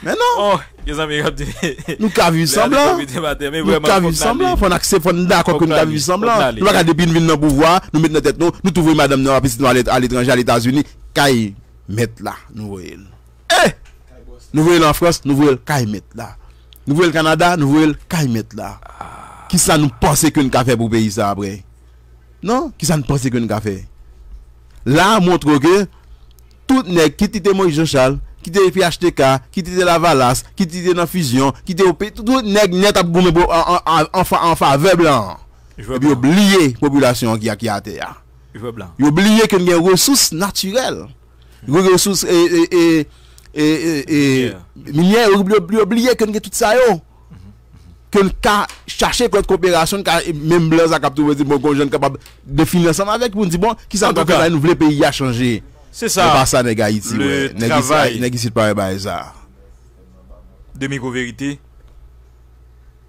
Mais non! Nous avons vu semblant. Nous avons vu semblant. Faut accepter, faut d'accord que nous avons vu semblant. Nous avons depuis nous dans le pouvoir, nous mettons notre tête nous, nous trouvons madame nous à l'étranger, à l'États-Unis, qu'aille mettre là, nous voyons. Eh! Nous voyons en France, nous voyons qu'aille mettre là. Nous voyons le Canada, nous voyons qu'aille mettre là. Qui ça nous pense que nous avons fait pour payer ça après? Non? Qui ça nous pense que nous avons fait? Là, montre que tout n'est quitté de Moïse Jean-Charles. Qui était P H T K, qui était la Valasse, qui était dans Fusion, qui était au pays, tout net à goûter en faveur blanc. Et puis oublier la population qui a qui a terre. Oublier qu'il y a des ressources naturelles. Des ressources et minières, oublier qu'il y a tout ça. Que nous cherchons pour la coopération, même blanc, ça capte bon jeune capable de financer avec pour nous dire bon, qui ça va faire un nouveau pays à changer. C'est ça. Pas ça, nèg Haïti. Le travail. Nèg Haïti pas un ça. De micro-vérité.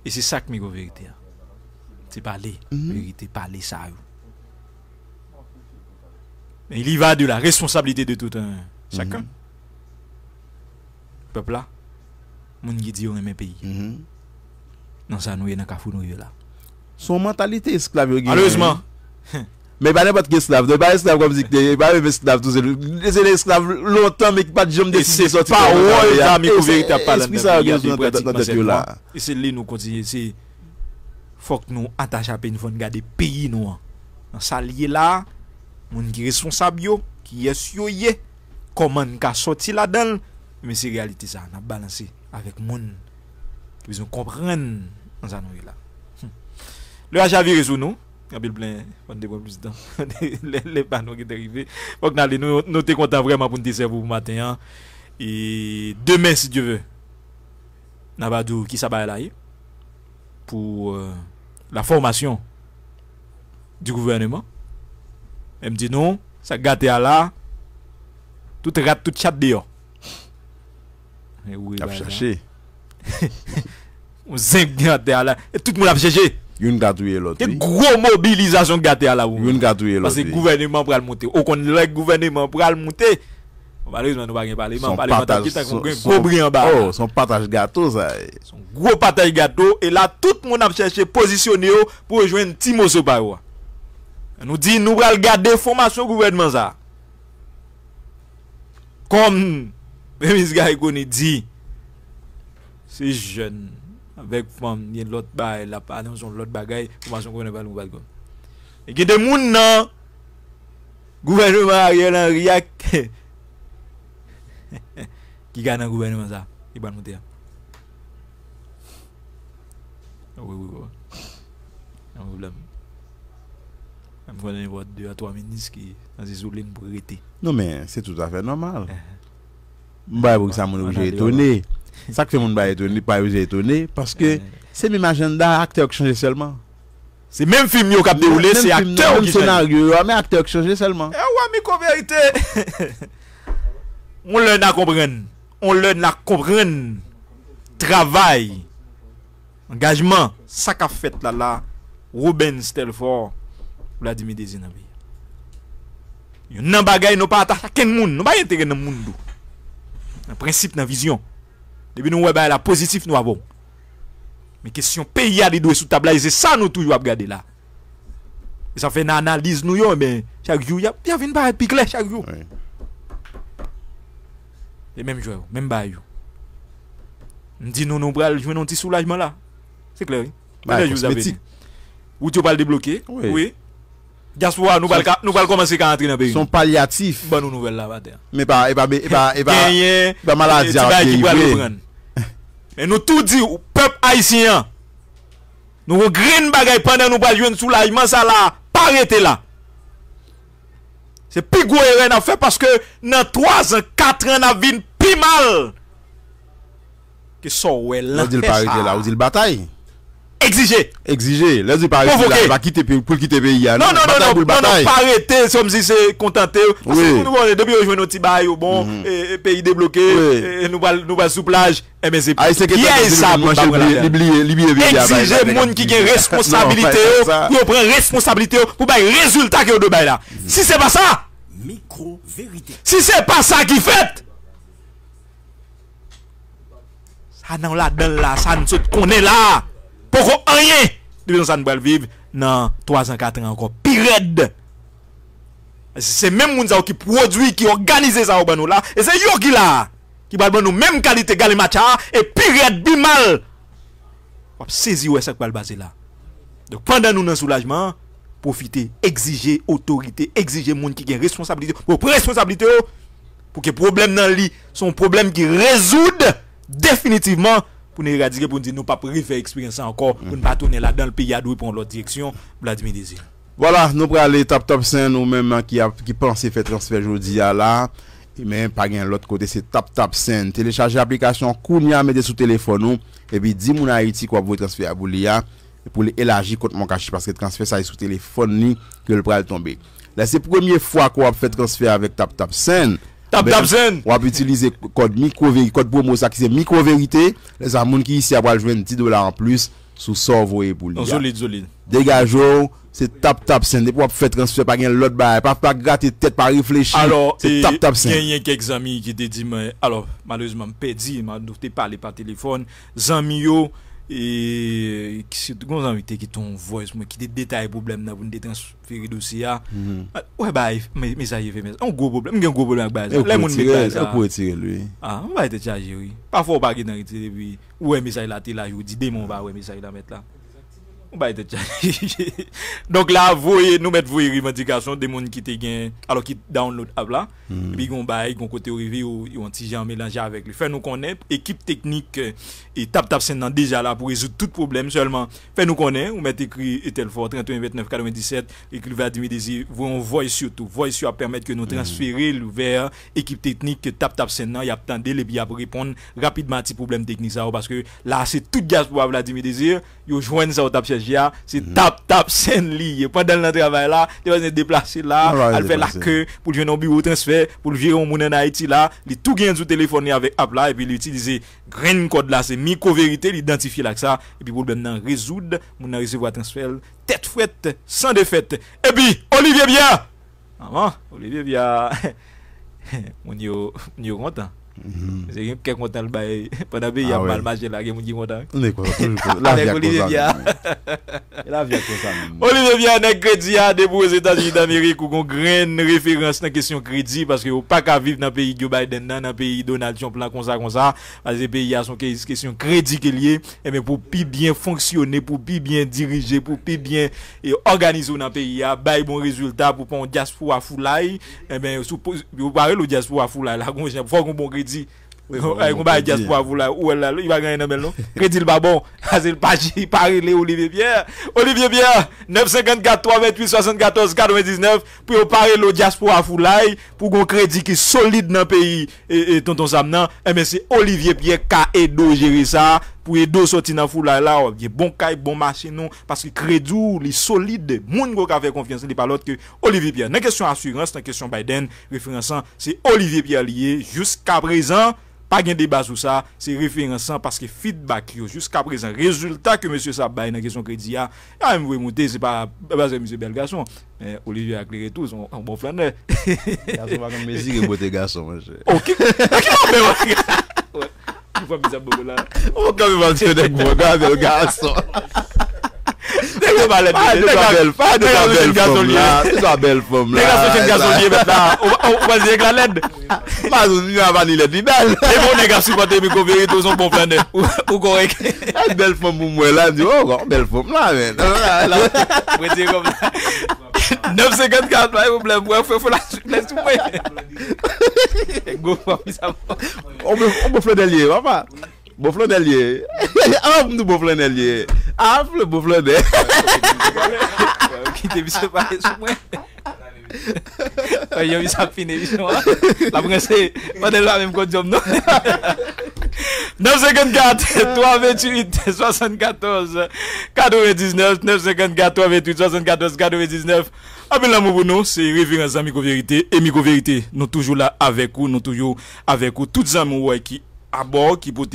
Et c'est ça que micro-vérité. C'est parler. Vérité, parler ça. Mais il y va de la responsabilité de tout un chacun. Peuple là. Moun qui dit on est un pays. Non, ça nous est dans Kafou nous là. Son mentalité esclave. Malheureusement. Mais pas n'importe quel slave, pas esclave comme si c'était pas un esclave tout seul. C'est l'esclave longtemps mais qui pas de jambes décidé de sortir. Pas ouais, amis, pour vérité pas là. Et c'est là nous continuer, c'est faut que nous attacher à peine faut garder pays nous. Dans ça lié là, monde qui responsable yo, qui est yo yé, comment qu'a sorti là-dedans, mais c'est réalité ça, on a balancé avec monde. Ils ont comprendre nous allons là. Le H A viré sous nous. Il y a plein de plus dedans. Les panneaux qui sont arrivés. Donc, nous sommes contents vraiment pour nous servir pour matin. Et demain, si Dieu veut, nous avons qui s'abat là pour la formation du gouvernement. Elle me dit non, ça gâte à là. Tout rate, tout chat dehors. Et oui, là. On zinc gâté à la. Et tout le monde a cherché. Une gâtouille l'autre. Une grosse mobilisation gâtée à la ou. Une gâtouille l'autre. Parce que le gouvernement pour le monter. Au contraire, le gouvernement pour le monter. Malheureusement, nous ne parlons pas de partage gâteau. Oh, son partage gâteau, ça. Son gros partage gâteau. Et là, tout le monde a cherché positionner pour rejoindre Timo Sobawa. Nous dit, nous allons garder formation gouvernement ça. Comme le ministre Garry Conille dit, ces jeunes, avec femme, il y a l'autre bagaille, la balance, l'autre bagaille, formation gouvernement, nous allons. Et que des gens dans le gouvernement Ariel Henry qui gagne le gouvernement ça, il va nous dire. Oui, oui, oui. Non problème. Je vais avoir deux à trois ministres qui ont des zoulés pour arrêter. Non, mais c'est tout à fait normal. Je ne sais pas si ça m'a obligé étonné. Ça que mon bail étonné, pas obligé étonné, parce que c'est même agenda, acteur qui change seulement. C'est même film qui a déroulé, c'est acteur qui change. Mais acteur qui change seulement. Eh ouais, mais qu'en vérité, on learn à comprendre. On learn à comprendre. Travail, engagement, ça qu'a fait là là, Robin Stelford. Vladimir Désir. Nous n'avons pas attaqué le monde. Nous n'avons pas attaqué le monde. Le principe de la vision. Depuis nous, nous avons la positive. Nous avons. Mais question pays à des doigts sous table, c'est ça nous toujours regarder là. Et ça fait une analyse. Nous, mais chaque jour, il y a une barre de clair chaque jour. Et même joueur, même barre. Nous disons, nous allons jouer un petit soulagement là. C'est clair. Ou tu vas le débloquer. Oui. Diaspora, nous allons commencer à entrer dans le pays. Son palliatif. Bonne nouvelle là, va-t-il. Mais pas, et pas, et pas, et pas, et pas, maladie à l'épreuve. Et nous tout dit, peuple haïtien, nous regrettons une bagaille pendant nous pas jouer un soulagement, ça là, pas arrêter là. C'est plus gros et rien à faire parce que dans trois ans, quatre ans, on a vu plus mal. Que ça, ouais, là. On dit le parité là, on dit le bataille. Exiger. Exiger. Là, je parle pour quitter pays. Non, non, non, non, pas arrêter, comme si c'est contenté. Parce que nous, on est depuis aujourd'hui, nos petits bails au bon, pays débloqué, nous allons sous plage, mais c'est pas ça. Exiger les gens qui ont responsabilité, qui prennent responsabilité pour les résultats que vous avez là. Si c'est pas ça, si c'est pas ça qui fait, ça non là, là, ça nous connaît là. Pourquoi rien de nous allons vivre dans trois ans, quatre ans encore. Pire. C'est même les gens qui produisent, qui organisent ça au là. Et c'est eux qui là. Qui va nous même qualité de matcha. Et pire, bimal. On saisir où ça va le baser là. Donc pendant nous dans soulagement, profitez, exigez autorité, exigez les gens qui ont responsabilité. Pour responsabilité, pour que les problèmes dans le lit sont problèmes qui résoudent définitivement. Pour nous éradiquer, pour nous dire, nous ne pouvons pas refaire l'expérience encore, pour ne pas tourner là dans le pays à douer pour l'autre direction, Vladimir Désir. Voilà, nous prenons les Tap Tap Sen, nous-mêmes qui, qui pensons faire transfert aujourd'hui à là, et même pas de l'autre côté, c'est Tap Tap Sen. Téléchargez l'application Kounia, mettez sous téléphone, nous, et puis dis-moi en Haïti quoi vous transfert à Boulia, pour l'élargir contre mon cachet, parce que le transfert ça est sous téléphone, que le bras tomber. Là, c'est la première fois qu'on a fait transfert avec Tap Tap Sen. Tap Tap Sen. On va utiliser le code micro-vérité, code promo, ça qui c'est micro-vérité. Les amours qui ici vont jouer dix dollars en plus sous Sorvo et Boulia. Solide, solide. Dégagez, c'est Tap Tap Sen. Des fois, vous faites transfert par l'autre bail, pas gratter tête, pas réfléchir. Alors, c'est Tap Tap Sen. Il y a quelques amis qui te disent, mais alors, malheureusement, je dis, je ne parle par téléphone. Zamio, et c'est des invités qui t'ont voix, qui te détaillent les problèmes, vous ne transférez le dossier. Ouais, bah, mais ça y est, mais un gros problème, un gros problème avec base. Les gens me ça. On peut tirer lui. Ah, on va être chargé, oui. Parfois, on va être dans le téléphone. Ouais, mais ça, il a été là, je vous dis, démon, on va, ouais, mais ça, il a mettre là. Donc là, vous voyez, nous mettons vos revendications des gens qui te gagnent, alors qui download l'app là, et puis on baille, on côté arrivé, on un petit genre mélangé avec lui. Faites-nous connaître, équipe technique et Tap Tap Sen déjà là pour résoudre tout problème seulement. Faites-nous connaître, vous mettez écrit et tel fort, trente et un vingt-neuf quatre-vingt-dix-sept, écrit Vladimir Désir, vous envoyez surtout, voyez sur à permettre que nous transférer vers équipe technique Tap Tap Sen, il y a attendez, et puis il répondre rapidement à ces problèmes techniques ça, parce que là, c'est tout gaz pour Vladimir Désir, il joignent ça au Tap Sen. C'est Tap Tap Sen lié. Pendant le travail là, tu vas se déplacer là, elle fait la queue pour venir au bureau transfert, pour virer au monde en Haïti là, il tout gain du téléphone avec app là et puis il utilise green code là, c'est micro-vérité, l'identifier là ça et puis problème nan résoudre, mon recevoir transfert tête fouette sans défaite. Et puis Olivier Pierre. Maman, Olivier Pierre. Mon yo, yo content. C'est quelqu'un qui est content de le bailler. Pendant qu'il y a mal marché là, il y a quelqu'un content. On est content. La vie est Olivier Pierre. La vie est comme ça. Olivier Pierre, n'est crédit à dépôt aux États-Unis d'Amérique ou une grande référence dans la question crédit parce que vous n'avez pas qu'à vivre dans le pays de Biden, dans le pays de Donald Trump, comme ça, comme ça. Parce que les pays sont question crédit qui est liée. Et bien pour plus bien fonctionner, pour plus bien diriger, pour plus bien organiser dans le pays, bailler bon résultat pour qu'on diaspora foulaille. Et bien, vous parlez de diaspora foulaille, là, il faut qu'on bon crédit. Il va gagner un bel nom. Crédit pas bon. Il parle de Olivier Pierre. Olivier Pierre, neuf cinq quatre trois vingt-huit soixante-quatorze quatre-vingt-dix-neuf. Puis on parle de diaspora Foulaye. Pour qu'on crédit qui est solide dans le pays. Et tonton Samnan. Et bien c'est Olivier Pierre qui a géré ça. Pour Edo sortir dans Foulaye là. Il y a bon caille, bon marché non. Parce que crédit, il est solide. Moun go ka fait confiance. Il n'est pas l'autre que Olivier Pierre. Dans la question assurance, dans la question Biden, référençant, c'est Olivier Pierre lié. Jusqu'à présent, pas de débat sur ça, c'est référençant parce que feedback jusqu'à présent, résultat que M. Sabay dans la question crédit a, a même remonté, c'est pas parce que M. Belgarçon, mais Olivier a éclairé tous, on bon flaneur. Garçon va comme mesure et beauté garçon, monsieur. Ok, ok, il faut bizarre beaucoup là. On va me mentionner avec mon gars, le garçon. Pas de pas de gasolier, pas belle femme là. Les gars sont maintenant. On va dire que la LED. Pas de vanille de dalle. Et mon gars supporter micro vérité son bon planer. Ou correct. Belle femme pour moi là, dit oh, belle femme là mais. Vous dire comme ça. neuf cinq quatre pas problème, faut la laisse tout moi. Go ça. On on peut faire derrière, papa. Bon flanelier. Ah, nous bon flanelier. Ah, le bon flanelier. Qui t'es vissé par les soins. Il y a eu ça fini, la princesse, pas de la même code job, non? neuf cinq quatre trois vingt-huit soixante-quatorze quatre-vingt-dix-neuf, neuf cinq quatre trois vingt-huit soixante-quatorze quatre-vingt-dix-neuf. Appelez l'amour pour nous, c'est référence à Micro-Vérité et Micro-Vérité. Nous toujours là avec vous, nous toujours avec vous, toutes les amours qui à bord qui peut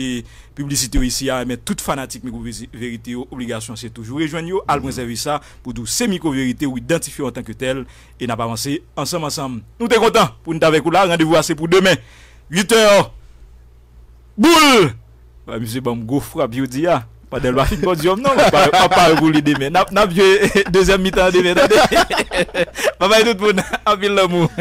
publicité ici mais toute fanatique micro vérité obligation c'est toujours rejoindre al préserver ça pour tous ces micro vérités ou identifier en tant que tel et n'a pas avancé ensemble ensemble nous t'es content pour nous avec vous là rendez-vous assez pour demain huit heures boule bah monsieur bon go frappe diodia pas de la fin bon diom non pas pas pour lui demain n'a n'a vieux deuxième mi-temps demain bye bye tout monde à ville l'amour.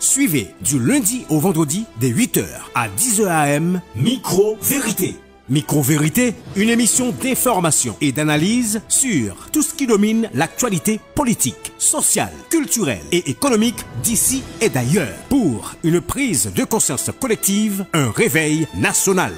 Suivez du lundi au vendredi dès huit heures à dix heures A M Micro-Vérité. Micro-Vérité, une émission d'information et d'analyse sur tout ce qui domine l'actualité politique, sociale, culturelle et économique d'ici et d'ailleurs. Pour une prise de conscience collective, un réveil national.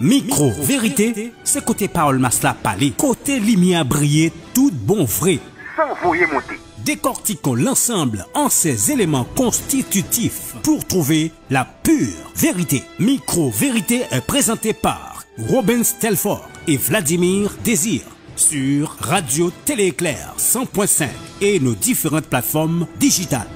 Micro-Vérité, c'est côté parole masla palé, côté lumière briller, tout bon vrai. Sans voyer monter. Décortiquons l'ensemble en ses éléments constitutifs pour trouver la pure vérité. Micro-Vérité est présentée par Robin Stelford et Vladimir Désir sur Radio Télé-Éclair cent point cinq et nos différentes plateformes digitales.